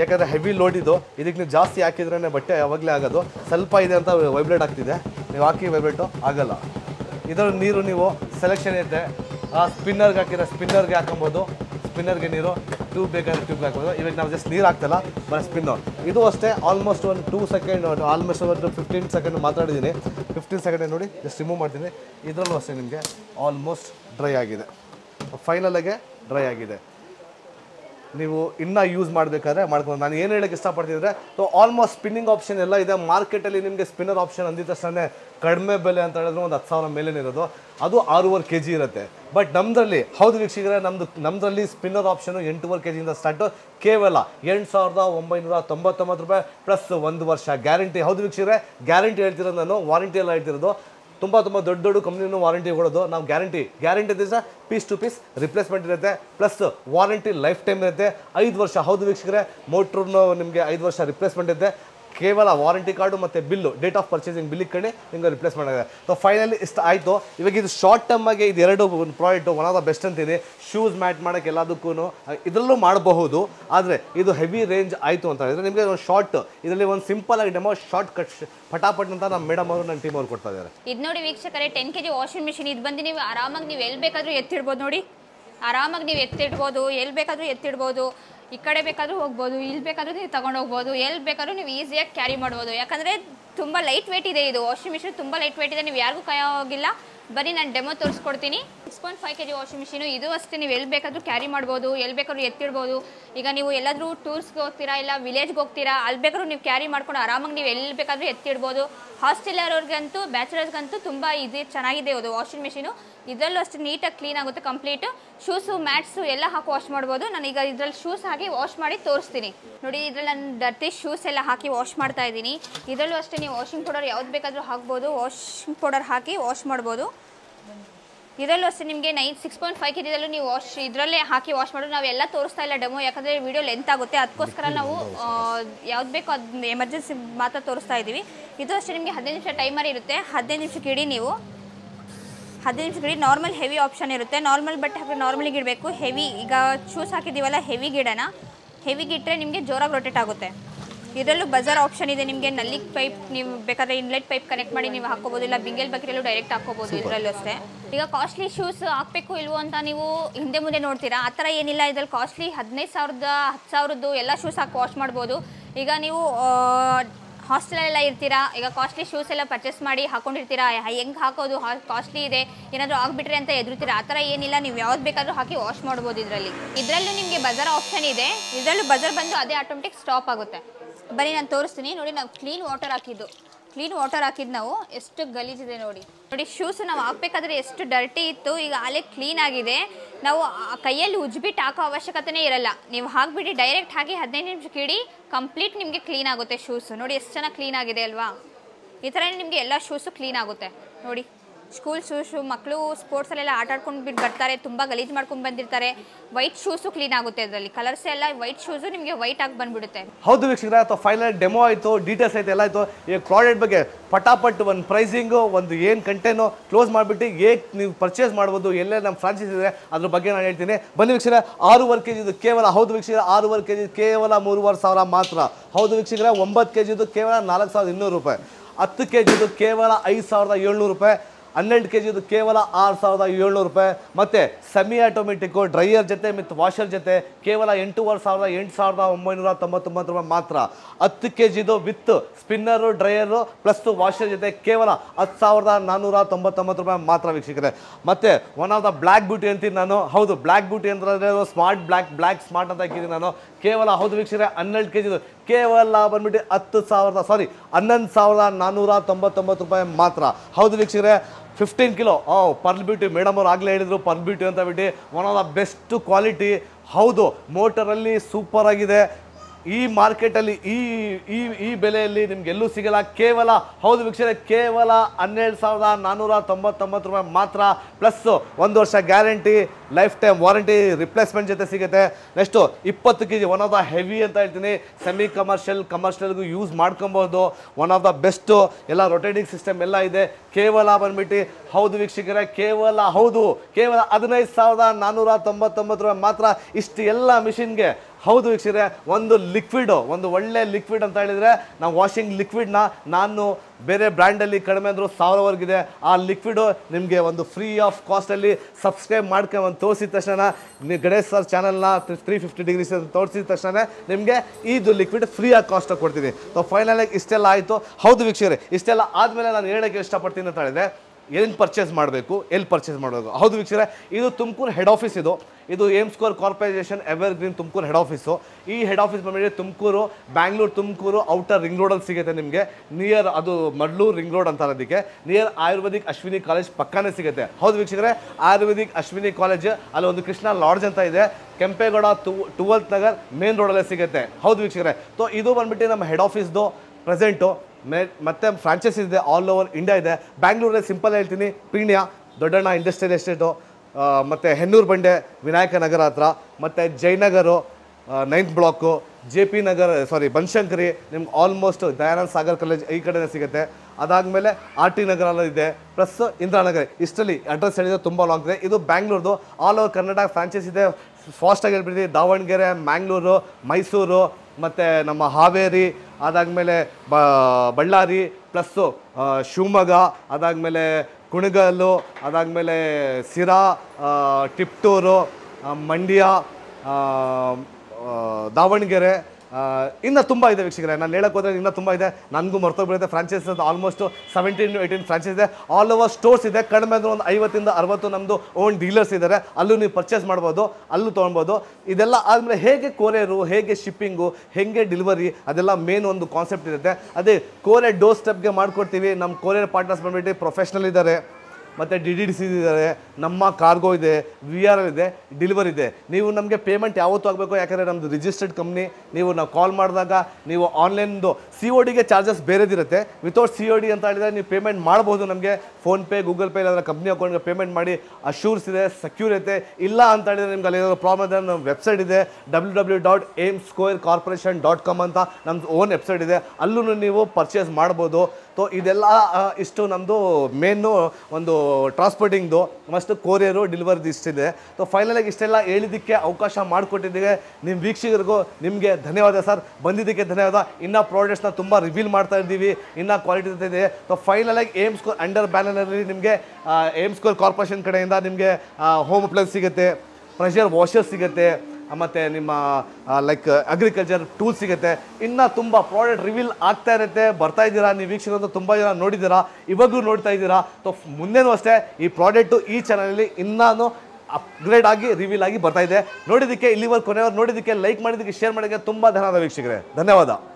ಯಾಕಂದರೆ ಹೆವಿ ಲೋಡ್ ಇದು ಇದಕ್ಕೆ ನೀವು ಜಾಸ್ತಿ ಹಾಕಿದ್ರೇ ಬಟ್ಟೆ ಯಾವಾಗಲೇ ಆಗೋದು ಸ್ವಲ್ಪ ಇದೆ ಅಂತ ವೈಬ್ರೇಟ್ ಆಗ್ತಿದೆ ನೀವು ಹಾಕಿ ವೈಬ್ರೇಟು ಆಗಲ್ಲ ಇದರಲ್ಲಿ ನೀರು ನೀವು ಸೆಲೆಕ್ಷನ್ ಇರುತ್ತೆ ಆ ಸ್ಪಿನ್ನರ್ಗೆ ಹಾಕಿದ್ರೆ ಸ್ಪಿನ್ನರ್ಗೆ ಹಾಕೊಬೋದು ಸ್ಪಿನ್ನರ್ಗೆ ನೀರು ಟ್ಯೂಬ್ ಬೇಕಾದ್ರೆ ಟ್ಯೂಬ್ ಹಾಕ್ಬೋದು ಇವಾಗ ನಾವು ಜಸ್ಟ್ ನೀರು ಹಾಕ್ತಲ್ಲ ಬಟ್ ಸ್ಪಿನ್ನರ್ ಇದು ಅಷ್ಟೇ ಆಲ್ಮೋಸ್ಟ್ ಒಂದು 2 second ಆಲ್ಮೋಸ್ಟ್ ಒಂದು 15 second ಮಾತಾಡಿದ್ದೀನಿ 15 second ನೋಡಿ ಜಸ್ಟ್ ರಿಮೂವ್ ಮಾಡ್ತೀನಿ ಇದರಲ್ಲೂ ಅಷ್ಟೇ ನಿಮಗೆ ಆಲ್ಮೋಸ್ಟ್ ಡ್ರೈ ಆಗಿದೆ ಫೈನಲಾಗೆ ಡ್ರೈ ಆಗಿದೆ ನೀವು ಇನ್ನೂ ಯೂಸ್ ಮಾಡಬೇಕಾದ್ರೆ ಮಾಡ್ಕೊಂಡು ನಾನು ಏನು ಹೇಳೋಕ್ಕೆ ಇಷ್ಟಪಡ್ತೀನಿ ಅಂದರೆ ಸೊ ಆಲ್ಮೋಸ್ಟ್ ಸ್ಪಿನ್ನಿಂಗ್ ಆಪ್ಷನ್ ಎಲ್ಲ ಇದೆ ಮಾರ್ಕೆಟಲ್ಲಿ ನಿಮಗೆ ಸ್ಪಿನ್ನರ್ ಆಪ್ಷನ್ ಅಂದಿದ್ದ ತಕ್ಷಣ ಕಡಿಮೆ ಬೆಲೆ ಅಂತ ಹೇಳಿದ್ರೆ ಒಂದು 10,000 ಮೇಲೆ ಇರೋದು ಅದು 6.5 kg ಇರುತ್ತೆ ಬಟ್ ನಮ್ಮದ್ರಲ್ಲಿ ಹೌದು ವೀಕ್ಷಕರೇ ನಮ್ಮದ್ರಲ್ಲಿ ಸ್ಪಿನ್ನರ್ ಆಪ್ಷನು 8.5 kg ಸ್ಟಾರ್ಟು ಕೇವಲ 8,999 ರೂಪಾಯಿ ಪ್ಲಸ್ 1 ವರ್ಷ ಗ್ಯಾರಂಟಿ ಹೌದು ವೀಕ್ಷಕರೇ ಗ್ಯಾರಂಟಿ ಹೇಳ್ತಿರೋದು ನಾನು ವಾರಂಟಿ ಎಲ್ಲ ಹೇಳ್ತಿರೋದು ತುಂಬಾ ದೊಡ್ಡ ಕಂಪನಿಯನ್ನು ವಾರಂಟಿ ಕೊಡೋದು ನಾವು guarantee this piece to piece replacement ಇರುತ್ತೆ ಪ್ಲಸ್ ವಾರಂಟಿ ಲೈಫ್ ಟೈಮ್ ಇರುತ್ತೆ 5 ವರ್ಷ ಹೌದು ವೀಕ್ಷಕರೇ ಮೋಟರ್ ನಿಮಗೆ 5 ವರ್ಷ ರಿಪ್ಲೇಸ್ಮೆಂಟ್ ಇರುತ್ತೆ ಕೇವಲ ವಾರಂಟಿ ಕಾರ್ಡ್ ಮತ್ತೆ bill date of purchasing bill ಕಡೆ ನಿಮಗೆ ರಿಪ್ಲೇಸ್ಮೆಂಟ್ ಆಗಿದೆ ಸೋ ಫೈನಲಿ ಇಷ್ಟ ಆಯ್ತು ಇವಾಗ ಇದು ಶಾರ್ಟ್ ಟರ್ಮ್ ಆಗಿ ಇದು ಎರಡು product one of the best ಅಂತ ಇದೆ ಶೂಸ್ ಮ್ಯಾಟ್ ಮಾಡಕ್ಕೆ ಎಲ್ಲದಕ್ಕೂ ಇದರಲ್ಲೂ ಮಾಡಬಹುದು ಆದರೆ ಇದು ಹೆವಿ ರೇಂಜ್ ಆಯ್ತು ಅಂತ ಹೇಳಿದ್ರೆ ನಿಮಗೆ ಒಂದು ಶಾರ್ಟ್ ಇದರಲ್ಲಿ ಒಂದು ಸಿಂಪಲ್ ಆಗಿ ಡೆಮೋ ಶಾರ್ಟ್ ಕಟ್ ಫಟಾಫಟ್ ಅಂತ ನಮ್ಮ ಮೇಡಂ ಅವರು ನನ್ನ ಟೀಮ್ ಅವರು ಕೊಡ್ತಾ ಇದ್ದಾರೆ ಇದು ನೋಡಿ ವೀಕ್ಷಕರೇ 10 kg ವಾಷಿಂಗ್ ಮಷೀನ್ ಇದು ಬಂದಿ ನೀವು ಆರಾಮಾಗಿ ನೀವು ಎಲ್ಲಿ ಬೇಕಾದರೂ ಎತ್ತಿಡಬಹುದು ನೋಡಿ ಆರಾಮಾಗಿ ನೀವು ಎತ್ತಿಡಬಹುದು ಎಲ್ಲಿ ಬೇಕಾದರೂ ಎತ್ತಿಡಬಹುದು ಈ ಕಡೆ ಬೇಕಾದರೂ ಹೋಗಬಹುದು ಇಲ್ಲಿ ಬೇಕಾದರೂ ನೀವು ತಗೊಂಡು ಹೋಗಬಹುದು ಎಲ್ಲಿ ಬೇಕಾದರೂ ನೀವು ಈಜಿಯಾಗಿ ಕ್ಯಾರಿ ಮಾಡಬಹುದು ಯಾಕಂದ್ರೆ ತುಂಬಾ ಲೈಟ್ weight ಇದೆ ಇದು ವಾಷಿಂಗ್ ಮಷೀನ್ ತುಂಬಾ ಲೈಟ್ weight ಇದೆ ನೀವು ಯಾರಿಗೂ ಕೈ ಹೋಗಿಲ್ಲ ಬನ್ನಿ ನಾನು ಡೆಮೋ ತೋರಿಸ್ಕೊಡ್ತೀನಿ 6.5 kg ವಾಷಿಂಗ್ ಮಷೀನ್ ಇದು ಅಷ್ಟೇ ನೀವು ಎಲ್ಲಿ ಬೇಕಾದರೂ ಕ್ಯಾರಿ ಮಾಡಬಹುದು ಎಲ್ಲಿ ಬೇಕಾದರೂ ಎತ್ತಿಡಬಹುದು ಈಗ ನೀವು ಎಲ್ಲಾದರೂ ಟೂರ್ಸ್ ಗೆ ಹೋಗ್ತೀರಾ ಇಲ್ಲ ವಿಲೇಜ್ ಗೆ ಹೋಗ್ತೀರಾ ಅಲ್ಲಿ ಬೇಕಾದರೂ ನೀವು ಕ್ಯಾರಿ ಮಾಡ್ಕೊಂಡು ಆರಾಮಾಗಿ ನೀವು ಎಲ್ಲಿ ಬೇಕಾದರೂ ಎತ್ತಿಡಬಹುದು ಹಾಸ್ಟೆಲರ್ ಅವರಿಗಂತೂ ಬ್ಯಾಚುಲರ್ಸ್ ಗಂತೂ ತುಂಬಾ ಈಜಿ ಚೆನ್ನಾಗಿದೆ ಇದು ವಾಷಿಂಗ್ ಮಷೀನ್ ಇದರಲ್ಲೂ ಅಷ್ಟೇ ನೀಟಾಗಿ ಕ್ಲೀನ್ ಆಗುತ್ತೆ ಕಂಪ್ಲೀಟ್ ಶೂಸು ಮ್ಯಾಟ್ಸು ಎಲ್ಲ ಹಾಕಿ ವಾಶ್ ಮಾಡ್ಬೋದು ನಾನೀಗ ಇದರಲ್ಲಿ ಶೂಸ್ ಹಾಕಿ ವಾಶ್ ಮಾಡಿ ತೋರಿಸ್ತೀನಿ ನೋಡಿ ಇದರಲ್ಲಿ ನಾನು ಡರ್ಟಿ ಶೂಸ್ ಎಲ್ಲ ಹಾಕಿ ವಾಶ್ ಮಾಡ್ತಾ ಇದ್ದೀನಿ ಇದರಲ್ಲೂ ಅಷ್ಟೇ ನೀವು ವಾಷಿಂಗ್ ಪೌಡರ್ ಯಾವ್ದು ಬೇಕಾದರೂ ಹಾಕ್ಬೋದು ವಾಷಿಂಗ್ ಪೌಡರ್ ಹಾಕಿ ವಾಶ್ ಮಾಡ್ಬೋದು ಇದರಲ್ಲೂ ಅಷ್ಟೇ ನಿಮಗೆ 6.5 ಕೆಜಿದಲ್ಲೂ ನೀವು ವಾಶ್ ಇದರಲ್ಲೇ ಹಾಕಿ ವಾಶ್ ಮಾಡೋದು ನಾವೆಲ್ಲ ತೋರಿಸ್ತಾ ಇಲ್ಲ ಡೆಮೋ ಯಾಕಂದರೆ ವೀಡಿಯೋ ಲೆಂತ್ ಆಗುತ್ತೆ ಅದಕ್ಕೋಸ್ಕರ ನಾವು ಯಾವ್ದು ಬೇಕೋ ಅದು ಎಮರ್ಜೆನ್ಸಿ ಮಾತ್ರ ತೋರಿಸ್ತಾ ಇದ್ದೀವಿ ಇದು ಅಷ್ಟೇ ನಿಮಗೆ 15 ನಿಮಿಷ ಟೈಮರ್ ಇರುತ್ತೆ 15 ನಿಮಿಷಕ್ಕೆ ಇಡಿ ನೀವು 15 ನಿಮಿಷಕ್ಕೆ ನಾರ್ಮಲ್ ಹೆವಿ ಆಪ್ಷನ್ ಇರುತ್ತೆ ನಾರ್ಮಲ್ ಬಟ್ಟೆ ಹಾಕಿದ್ರೆ ನಾರ್ಮಲಿಗೆ ಇಡಬೇಕು ಹೆವಿ ಈಗ ಶೂಸ್ ಹಾಕಿದ್ದೀವಲ್ಲ ಹೆವಿ ಗಿಡನ ಹೆವಿ ಗಿಟ್ಟರೆ ನಿಮಗೆ ಜೋರಾಗಿ ರೊಟೇಟ್ ಆಗುತ್ತೆ ಇದರಲ್ಲೂ ಬಜಾರ್ ಆಪ್ಷನ್ ಇದೆ ನಿಮಗೆ ನಲ್ಲಿ ಪೈಪ್ ನೀವು ಬೇಕಾದರೆ ಇನ್ಲೆಟ್ ಪೈಪ್ ಕನೆಕ್ಟ್ ಮಾಡಿ ನೀವು ಹಾಕೋಬೋದು ಇಲ್ಲ ಬಿಂಗಲ್ ಬಕೆಟಲ್ಲೂ ಡೈರೆಕ್ಟ್ ಹಾಕೋಬೋದು ಇದರಲ್ಲೂ ಅಷ್ಟೇ ಈಗ ಕಾಸ್ಟ್ಲಿ ಶೂಸ್ ಹಾಕಬೇಕು ಇಲ್ವೋ ಅಂತ ನೀವು ಹಿಂದೆ ಮುಂದೆ ನೋಡ್ತೀರಾ ಆ ಥರ ಏನಿಲ್ಲ ಇದರಲ್ಲಿ ಕಾಸ್ಟ್ಲಿ 15,000 10,000 ಎಲ್ಲ ಶೂಸ್ ಹಾಕಿ ವಾಶ್ ಮಾಡ್ಬೋದು ಈಗ ನೀವು ಹಾಸ್ಟೆಲೆಲ್ಲ ಇರ್ತೀರಾ ಈಗ ಕಾಸ್ಟ್ಲಿ ಶೂಸ್ ಎಲ್ಲ ಪರ್ಚೇಸ್ ಮಾಡಿ ಹಾಕೊಂಡಿರ್ತೀರಾ ಹೆಂಗೆ ಹಾಕೋದು ಕಾಸ್ಟ್ಲಿ ಇದೆ ಏನಾದರೂ ಆಗಿಬಿಟ್ರೆ ಅಂತ ಎದುರ್ತೀರಾ ಆ ಥರ ಏನಿಲ್ಲ ನೀವು ಯಾವ್ದು ಬೇಕಾದರೂ ಹಾಕಿ ವಾಶ್ ಮಾಡ್ಬೋದು ಇದರಲ್ಲೂ ನಿಮಗೆ ಬಜಾರ್ ಆಪ್ಷನ್ ಇದೆ ಇದರಲ್ಲೂ ಬಜಾರ್ ಬಂದು ಅದೇ ಆಟೋಮೆಟಿಕ್ ಸ್ಟಾಪ್ ಆಗುತ್ತೆ ಬನ್ನಿ ನಾನು ತೋರಿಸ್ತೀನಿ ನೋಡಿ ನಾವು ಕ್ಲೀನ್ ವಾಟರ್ ಹಾಕಿದ್ದು ನಾವು ಎಷ್ಟು ಗಲೀಜಿದೆ ನೋಡಿ ನೋಡಿ ಶೂಸ್ ನಾವು ಹಾಕಬೇಕಾದ್ರೆ ಎಷ್ಟು ಡರ್ಟಿ ಇತ್ತು ಈಗ ಅಲ್ಲೇ ಕ್ಲೀನ್ ಆಗಿದೆ ನಾವು ಕೈಯಲ್ಲಿ ಉಜ್ಬಿಟ್ಟು ಹಾಕೋ ಅವಶ್ಯಕತೆನೇ ಇರಲ್ಲ ನೀವು ಹಾಕ್ಬಿಟ್ಟು ಡೈರೆಕ್ಟ್ ಹಾಕಿ 15 ನಿಮಿಷಕ್ಕೆ ಇಡಿ ಕಂಪ್ಲೀಟ್ ನಿಮಗೆ ಕ್ಲೀನ್ ಆಗುತ್ತೆ ಶೂಸ್ ನೋಡಿ ಎಷ್ಟು ಚೆನ್ನಾಗಿ ಕ್ಲೀನ್ ಆಗಿದೆ ಅಲ್ವಾ ಈ ಥರನೇ ನಿಮಗೆ ಎಲ್ಲ ಶೂಸು ಕ್ಲೀನ್ ಆಗುತ್ತೆ ನೋಡಿ ಸ್ಕೂಲ್ ಶೂಸು ಮಕ್ಕಳು ಸ್ಪೋರ್ಟ್ಸಲ್ಲೆಲ್ಲ ಆಟ ಆಡ್ಕೊಂಡು ಬಿಟ್ಟು ಬರ್ತಾರೆ ತುಂಬ ಗಲೀಜು ಮಾಡ್ಕೊಂಡು ಬಂದಿರ್ತಾರೆ ವೈಟ್ ಶೂಸು ಕ್ಲೀನ್ ಆಗುತ್ತೆ ಅದರಲ್ಲಿ ಕಲರ್ಸ್ ಎಲ್ಲ ವೈಟ್ ಶೂಸು ನಿಮಗೆ ವೈಟ್ ಆಗಿ ಬಂದ್ಬಿಡುತ್ತೆ ಹೌದು ವೀಕ್ಷಕರೇ ಅಥವಾ ಫೈನಲ್ ಡೆಮೋ ಆಯಿತು ಡೀಟೇಲ್ಸ್ ಆಯಿತು ಎಲ್ಲ ಆಯಿತು ಈ ಪ್ರಾಡಕ್ಟ್ ಬಗ್ಗೆ ಪಟಾಪಟ್ ಒಂದು ಪ್ರೈಸಿಂಗು ಒಂದು ಏನು ಕಂಟೆನು ಕ್ಲೋಸ್ ಮಾಡಿಬಿಟ್ಟು ಹೇಗೆ ನೀವು ಪರ್ಚೇಸ್ ಮಾಡ್ಬೋದು ಎಲ್ಲೇ ನಮ್ಮ ಫ್ರಾಂಚೈಸ್ ಇದೆ ಅದ್ರ ಬಗ್ಗೆ ನಾನು ಹೇಳ್ತೀನಿ ಬನ್ನಿ ವೀಕ್ಷಕರೇ 6.5 kg ಕೇವಲ ಹೌದು ವೀಕ್ಷಕರೇ 6.5 kg ಕೇವಲ 3,500 ಮಾತ್ರ ಹೌದು ವೀಕ್ಷಕರೇ 9 kg ಕೇವಲ 4,200 ರೂಪಾಯಿ 10 kg ಕೇವಲ 5,700 ರೂಪಾಯಿ 12 kg ಕೇವಲ 6,700 ರೂಪಾಯಿ ಮತ್ತು ಸೆಮಿ ಆಟೋಮೆಟಿಕ್ಕು ಡ್ರೈಯರ್ ಜೊತೆ ಮತ್ತು ವಾಷರ್ ಜೊತೆ ಕೇವಲ 8,999 ರೂಪಾಯಿ ಮಾತ್ರ 10 kg with spinner dryer plus washer ಜೊತೆ ಕೇವಲ 10,499 ರೂಪಾಯಿ ಮಾತ್ರ ವೀಕ್ಷಕರೇ ಮತ್ತು one of the black beauty ಅಂತೀನಿ ನಾನು ಹೌದು ಬ್ಲ್ಯಾಕ್ ಬ್ಯೂಟಿ ಅಂತಂದರೆ ಸ್ಮಾರ್ಟ್ ಬ್ಲ್ಯಾಕ್ ಸ್ಮಾರ್ಟ್ ಅಂತ ಹಾಕಿದ್ದೀನಿ ನಾನು ಕೇವಲ ಹೌದು ವೀಕ್ಷಕರೇ 12 kg ಕೇವಲ ಬಂದ್ಬಿಟ್ಟು 11,499 ರೂಪಾಯಿ ಮಾತ್ರ ಹೌದು ವೀಕ್ಷಕರೇ 15 kg ಪರ್ಲ್ ಬ್ಯೂಟಿ ಮೇಡಮ್ ಅವ್ರು ಆಗಲೇ ಹೇಳಿದರು ಪರ್ಲ್ ಬ್ಯೂಟಿ ಅಂತ ಬಿಟ್ಟು one of the best quality ಹೌದು ಮೋಟರಲ್ಲಿ ಸೂಪರ್ ಆಗಿದೆ ಈ ಮಾರ್ಕೆಟಲ್ಲಿ ಈ ಈ ಈ ಬೆಲೆಯಲ್ಲಿ ನಿಮಗೆಲ್ಲೂ ಸಿಗಲ್ಲ ಕೇವಲ ಹೌದು ವೀಕ್ಷಕರೇ ಕೇವಲ 12,499 ರೂಪಾಯಿ ಮಾತ್ರ ಪ್ಲಸ್ 1 ವರ್ಷ guarantee life time warranty replacement ಜೊತೆ ಸಿಗುತ್ತೆ next 20 kg one of the heavy ಅಂತ ಹೇಳ್ತೀನಿ ಸೆಮಿ ಕಮರ್ಷಿಯಲ್ಗೂ ಯೂಸ್ ಮಾಡ್ಕೊಬೋದು ಒನ್ ಆಫ್ ದ ಬೆಸ್ಟು ಎಲ್ಲ ರೊಟೇಟಿಂಗ್ ಸಿಸ್ಟಮ್ ಎಲ್ಲ ಇದೆ ಕೇವಲ ಬಂದ್ಬಿಟ್ಟು ಹೌದು ವೀಕ್ಷಕರೇ ಕೇವಲ 15,499 ರೂಪಾಯಿ ಮಾತ್ರ ಇಷ್ಟು ಎಲ್ಲ ಮಿಷಿನ್ಗೆ ಹೌದು ವೀಕ್ಷಕರೇ ಒಂದು ಒಳ್ಳೆ ಲಿಕ್ವಿಡ್ ಅಂತ ಹೇಳಿದರೆ ನಾವು ವಾಷಿಂಗ್ ಲಿಕ್ವಿಡ್ನ ನಾನು ಬೇರೆ ಬ್ರ್ಯಾಂಡಲ್ಲಿ ಕಡಿಮೆ ಅಂದರೂ 1,000ವರೆಗಿದೆ ಆ ಲಿಕ್ವಿಡು ನಿಮಗೆ ಒಂದು ಫ್ರೀ ಆಫ್ ಕಾಸ್ಟಲ್ಲಿ ಸಬ್ಸ್ಕ್ರೈಬ್ ಮಾಡ್ಕೊಂಡು ತೋರಿಸಿದ ತಕ್ಷಣ ನೀವು ಗಣೇಶ್ ಸರ್ ಚಾನಲ್ನ 350 degrees ಅಂತ ತೋರಿಸಿದ ತಕ್ಷಣ ನಿಮಗೆ ಇದು ಲಿಕ್ವಿಡ್ ಫ್ರೀ ಆಗಿ ಕಾಸ್ಟಾಗಿ ಕೊಡ್ತೀನಿ ಸೊ ಫೈನಲಾಗಿ ಇಷ್ಟೆಲ್ಲ ಆಯಿತು ಹೌದು ವೀಕ್ಷಕರೇ ಇಷ್ಟೆಲ್ಲ ಆದಮೇಲೆ ನಾನು ಹೇಳೋಕ್ಕೆ ಇಷ್ಟಪಡ್ತೀನಿ ಅಂತ ಹೇಳಿದರೆ ಏನು ಪರ್ಚೇಸ್ ಮಾಡಬೇಕು ಹೌದು ವೀಕ್ಷಕರೇ ಇದು ತುಮಕೂರು ಹೆಡ್ ಆಫೀಸ್ ಇದು AIM Square Corporation Evergreen Tumakuru head office ಈ ಹೆಡ್ ಆಫೀಸ್ ಬಂದ್ಬಿಟ್ಟು ತುಮಕೂರು ಔಟರ್ ರಿಂಗ್ ರೋಡಲ್ಲಿ ಸಿಗುತ್ತೆ ನಿಮಗೆ ನಿಯರ್ ಅದು ಮಡ್ಲೂರು ರಿಂಗ್ ರೋಡ್ ಅಂತ ಅದಕ್ಕೆ ನಿಯರ್ ಆಯುರ್ವೇದಿಕ್ ಅಶ್ವಿನಿ ಕಾಲೇಜ್ ಪಕ್ಕನೇ ಸಿಗುತ್ತೆ ಹೌದು ವೀಕ್ಷಕರೇ ಆಯುರ್ವೇದಿಕ್ ಅಶ್ವಿನಿ ಕಾಲೇಜ್ ಅಲ್ಲಿ ಒಂದು ಕೃಷ್ಣ ಲಾಡ್ಜ್ ಅಂತ ಇದೆ ಕೆಂಪೇಗೌಡ 12th ನಗರ್ ಮೇನ್ ರೋಡಲ್ಲೇ ಸಿಗುತ್ತೆ ಹೌದು ವೀಕ್ಷಕರೇ ಸೊ ಇದು ಬಂದ್ಬಿಟ್ಟು ನಮ್ಮ ಹೆಡ್ ಆಫೀಸ್ದು present matte franchise is there all over India ide. Bangalore simple heltini, Pinya, Dodana Industrial Estate, matte Hennur Bande, Vinayaka Nagar hatra, matte Jayanagar, 9th block, JP Nagar, sorry, Banshankari, nim almost Dayananda Sagar College ee kadene sigute. ಅದಾದ್ಮೇಲೆ R T ನಗರಲ್ಲ ಇದೆ plus Indiranagar ಇಷ್ಟಲ್ಲಿ address ಹೇಳಿದ್ರೆ ತುಂಬ long ಇದೆ. ಇದು ಬ್ಯಾಂಗ್ಳೂರ್ದು all over Karnataka franchise ಇದೆ. ಫಾಸ್ಟಾಗಿ ಹೇಳ್ಬಿಡ್ತೀವಿ ದಾವಣಗೆರೆ, ಮ್ಯಾಂಗ್ಳೂರು, ಮೈಸೂರು ಮತ್ತು ನಮ್ಮ ಹಾವೇರಿ, ಅದಾದಮೇಲೆ ಬಳ್ಳಾರಿ, ಪ್ಲಸ್ಸು ಶಿವಮೊಗ್ಗ, ಅದಾದಮೇಲೆ ಕುಣಿಗಲ್ಲು, ಅದಾದಮೇಲೆ ಸಿರಾ, ಟಿಪ್ಟೂರು, ಮಂಡ್ಯ, ದಾವಣಗೆರೆ, ಇನ್ನು ತುಂಬ ಇದೆ ವೀಕ್ಷಕರೇ. ನಾನು ಹೇಳಕ್ಕೆ ಹೋದರೆ ಇನ್ನೂ ತುಂಬ ಇದೆ, ನನಗೂ ಮರ್ತೋಗ್ಬಿಡುತ್ತೆ. ಫ್ರಾಂಚೈಸ್ ಅದು ಆಲ್ಮೋಸ್ಟ್ 17 to 18 ಫ್ರಾಂಚೈಸ್ ಇದೆ. ಆಲ್ ಓವರ್ ಸ್ಟೋರ್ಸ್ ಇದೆ. ಕಡಿಮೆ ಅಂದರೆ ಒಂದು 50 to 60 ನಮ್ಮದು ಓನ್ ಡೀಲರ್ಸ್ ಇದ್ದಾರೆ. ಅಲ್ಲೂ ನೀವು ಪರ್ಚೇಸ್ ಮಾಡ್ಬೋದು, ಅಲ್ಲೂ ತೊಗೊಳ್ಬೋದು. ಇದೆಲ್ಲ ಆದಮೇಲೆ ಹೇಗೆ ಕೊರಿಯರು, ಹೇಗೆ ಶಿಪ್ಪಿಂಗು, ಹೇಗೆ ಡೆಲಿವರಿ, ಅದೆಲ್ಲ ಮೇನ್ ಒಂದು ಕಾನ್ಸೆಪ್ಟ್ ಇರುತ್ತೆ. ಅದೇ ಕೊರಿಯರ್ ಡೋರ್ ಸ್ಟೆಪ್ಗೆ ಮಾಡಿಕೊಡ್ತೀವಿ. ನಮ್ಮ ಕೊರಿಯರ್ ಪಾರ್ಟ್ನರ್ಸ್ ಬಂದುಬಿಟ್ಟು ಪ್ರೊಫೆಷ್ನಲ್ ಇದ್ದಾರೆ, ಮತ್ತು DDDC ಇದ್ದಾರೆ, ನಮ್ಮ ಕಾರ್ಗೋ ಇದೆ, VRL ಇದೆ, ಡೆಲಿವರಿ ಇದೆ. ನೀವು ನಮಗೆ ಪೇಮೆಂಟ್ ಯಾವತ್ತೂ ಆಗಬೇಕು, ಯಾಕಂದರೆ ನಮ್ಮದು ರಿಜಿಸ್ಟರ್ಡ್ ಕಂಪ್ನಿ. ನೀವು ನಾವು ಕಾಲ್ ಮಾಡಿದಾಗ ನೀವು ಆನ್ಲೈನ್ದು CODಗೆ ಚಾರ್ಜಸ್ ಬೇರೆದಿರುತ್ತೆ. ವಿತೌಟ್ COD ಅಂತ ಹೇಳಿದರೆ ನೀವು ಪೇಮೆಂಟ್ ಮಾಡ್ಬೋದು. ನಮಗೆ ಫೋನ್ಪೇ, ಗೂಗಲ್ ಪೇ ಇಲ್ಲಾಂದರೆ ಕಂಪ್ನಿ ಅಕೌಂಟ್ಗೆ ಪೇಮೆಂಟ್ ಮಾಡಿ. ಅಶ್ಯೂರ್ಸ್ ಇದೆ, ಸೆಕ್ಯೂರ್ ಐತೆ. ಇಲ್ಲ ಅಂತ ಹೇಳಿದರೆ ನಿಮ್ಗೆ ಅಲ್ಲಿ ಏನಾದರೂ ಪ್ರಾಬ್ಲಮ್ ಇದೆ, ನಮ್ಮ ವೆಬ್ಸೈಟ್ ಇದೆ www.amsquarecorporation.com ಅಂತ ನಮ್ಮದು ಓನ್ ವೆಬ್ಸೈಟ್ ಇದೆ. ಅಲ್ಲೂ ನೀವು ಪರ್ಚೇಸ್ ಮಾಡ್ಬೋದು. ಸೊ ಇದೆಲ್ಲ ಇಷ್ಟು ನಮ್ಮದು ಮೇನು ಒಂದು ಟ್ರಾನ್ಸ್ಪೋರ್ಟಿಂಗ್ದು ಮತ್ತು ಕೊರಿಯರು, ಡೆಲಿವರಿದು ಇಷ್ಟಿದೆ. ಸೊ ಫೈನಲಾಗಿ ಇಷ್ಟೆಲ್ಲ ಹೇಳಿದ್ದಕ್ಕೆ ಅವಕಾಶ ಮಾಡಿಕೊಟ್ಟಿದ್ದಕ್ಕೆ ನಿಮ್ಮ ವೀಕ್ಷಕರಿಗೂ ನಿಮಗೆ ಧನ್ಯವಾದ ಸರ್. ಬಂದಿದ್ದಕ್ಕೆ ಧನ್ಯವಾದ. ಇನ್ನೂ ಪ್ರಾಡಕ್ಟ್ಸ್ನ ತುಂಬ ರಿವೀಲ್ ಮಾಡ್ತಾ ಇದ್ದೀವಿ, ಇನ್ನೂ ಕ್ವಾಲಿಟಿ ಇದೆ. ಸೊ ಫೈನಲಾಗಿ ಏಮ್ ಸ್ಕೋರ್ ಅಂಡರ್ ಬ್ಯಾನರಲ್ಲಿ ನಿಮಗೆ ಏಮ್ ಸ್ಕೋರ್ ಕಾರ್ಪೊರೇಷನ್ ಕಡೆಯಿಂದ ನಿಮಗೆ ಹೋಮ್ ಅಪ್ಲೈನ್ಸ್ ಸಿಗುತ್ತೆ, ಪ್ರೆಷರ್ ವಾಷರ್ ಸಿಗುತ್ತೆ, ಮತ್ತು ನಿಮ್ಮ ಲೈಕ್ ಅಗ್ರಿಕಲ್ಚರ್ ಟೂಲ್ಸ್ ಸಿಗುತ್ತೆ. ಇನ್ನೂ ತುಂಬ ಪ್ರಾಡಕ್ಟ್ ರಿವೀಲ್ ಆಗ್ತಾ ಇರುತ್ತೆ. ಬರ್ತಾ ಇದ್ದೀರಾ ನೀವು ವೀಕ್ಷಕರು, ತುಂಬ ಜನ ನೋಡಿದ್ದೀರಾ, ಇವಾಗೂ ನೋಡ್ತಾ ಇದ್ದೀರಾ. ಸೊ ಮುಂದೇನೂ ಅಷ್ಟೇ ಈ ಪ್ರಾಡಕ್ಟು ಈ ಚಾನಲಲ್ಲಿ ಇನ್ನೂ ಅಪ್ಗ್ರೇಡ್ ಆಗಿ ರಿವೀಲ್ ಆಗಿ ಬರ್ತಾ ಇದೆ. ನೋಡಿದ್ದಕ್ಕೆ, ಇಲ್ಲಿವರೆಗೆ ಕೊನೆಯವರು ನೋಡಿದ್ದಕ್ಕೆ, ಲೈಕ್ ಮಾಡಿದ್ದಕ್ಕೆ, ಶೇರ್ ಮಾಡೋದಕ್ಕೆ ತುಂಬ ಧನ್ಯವಾದ ವೀಕ್ಷಕರೇ. ಧನ್ಯವಾದ.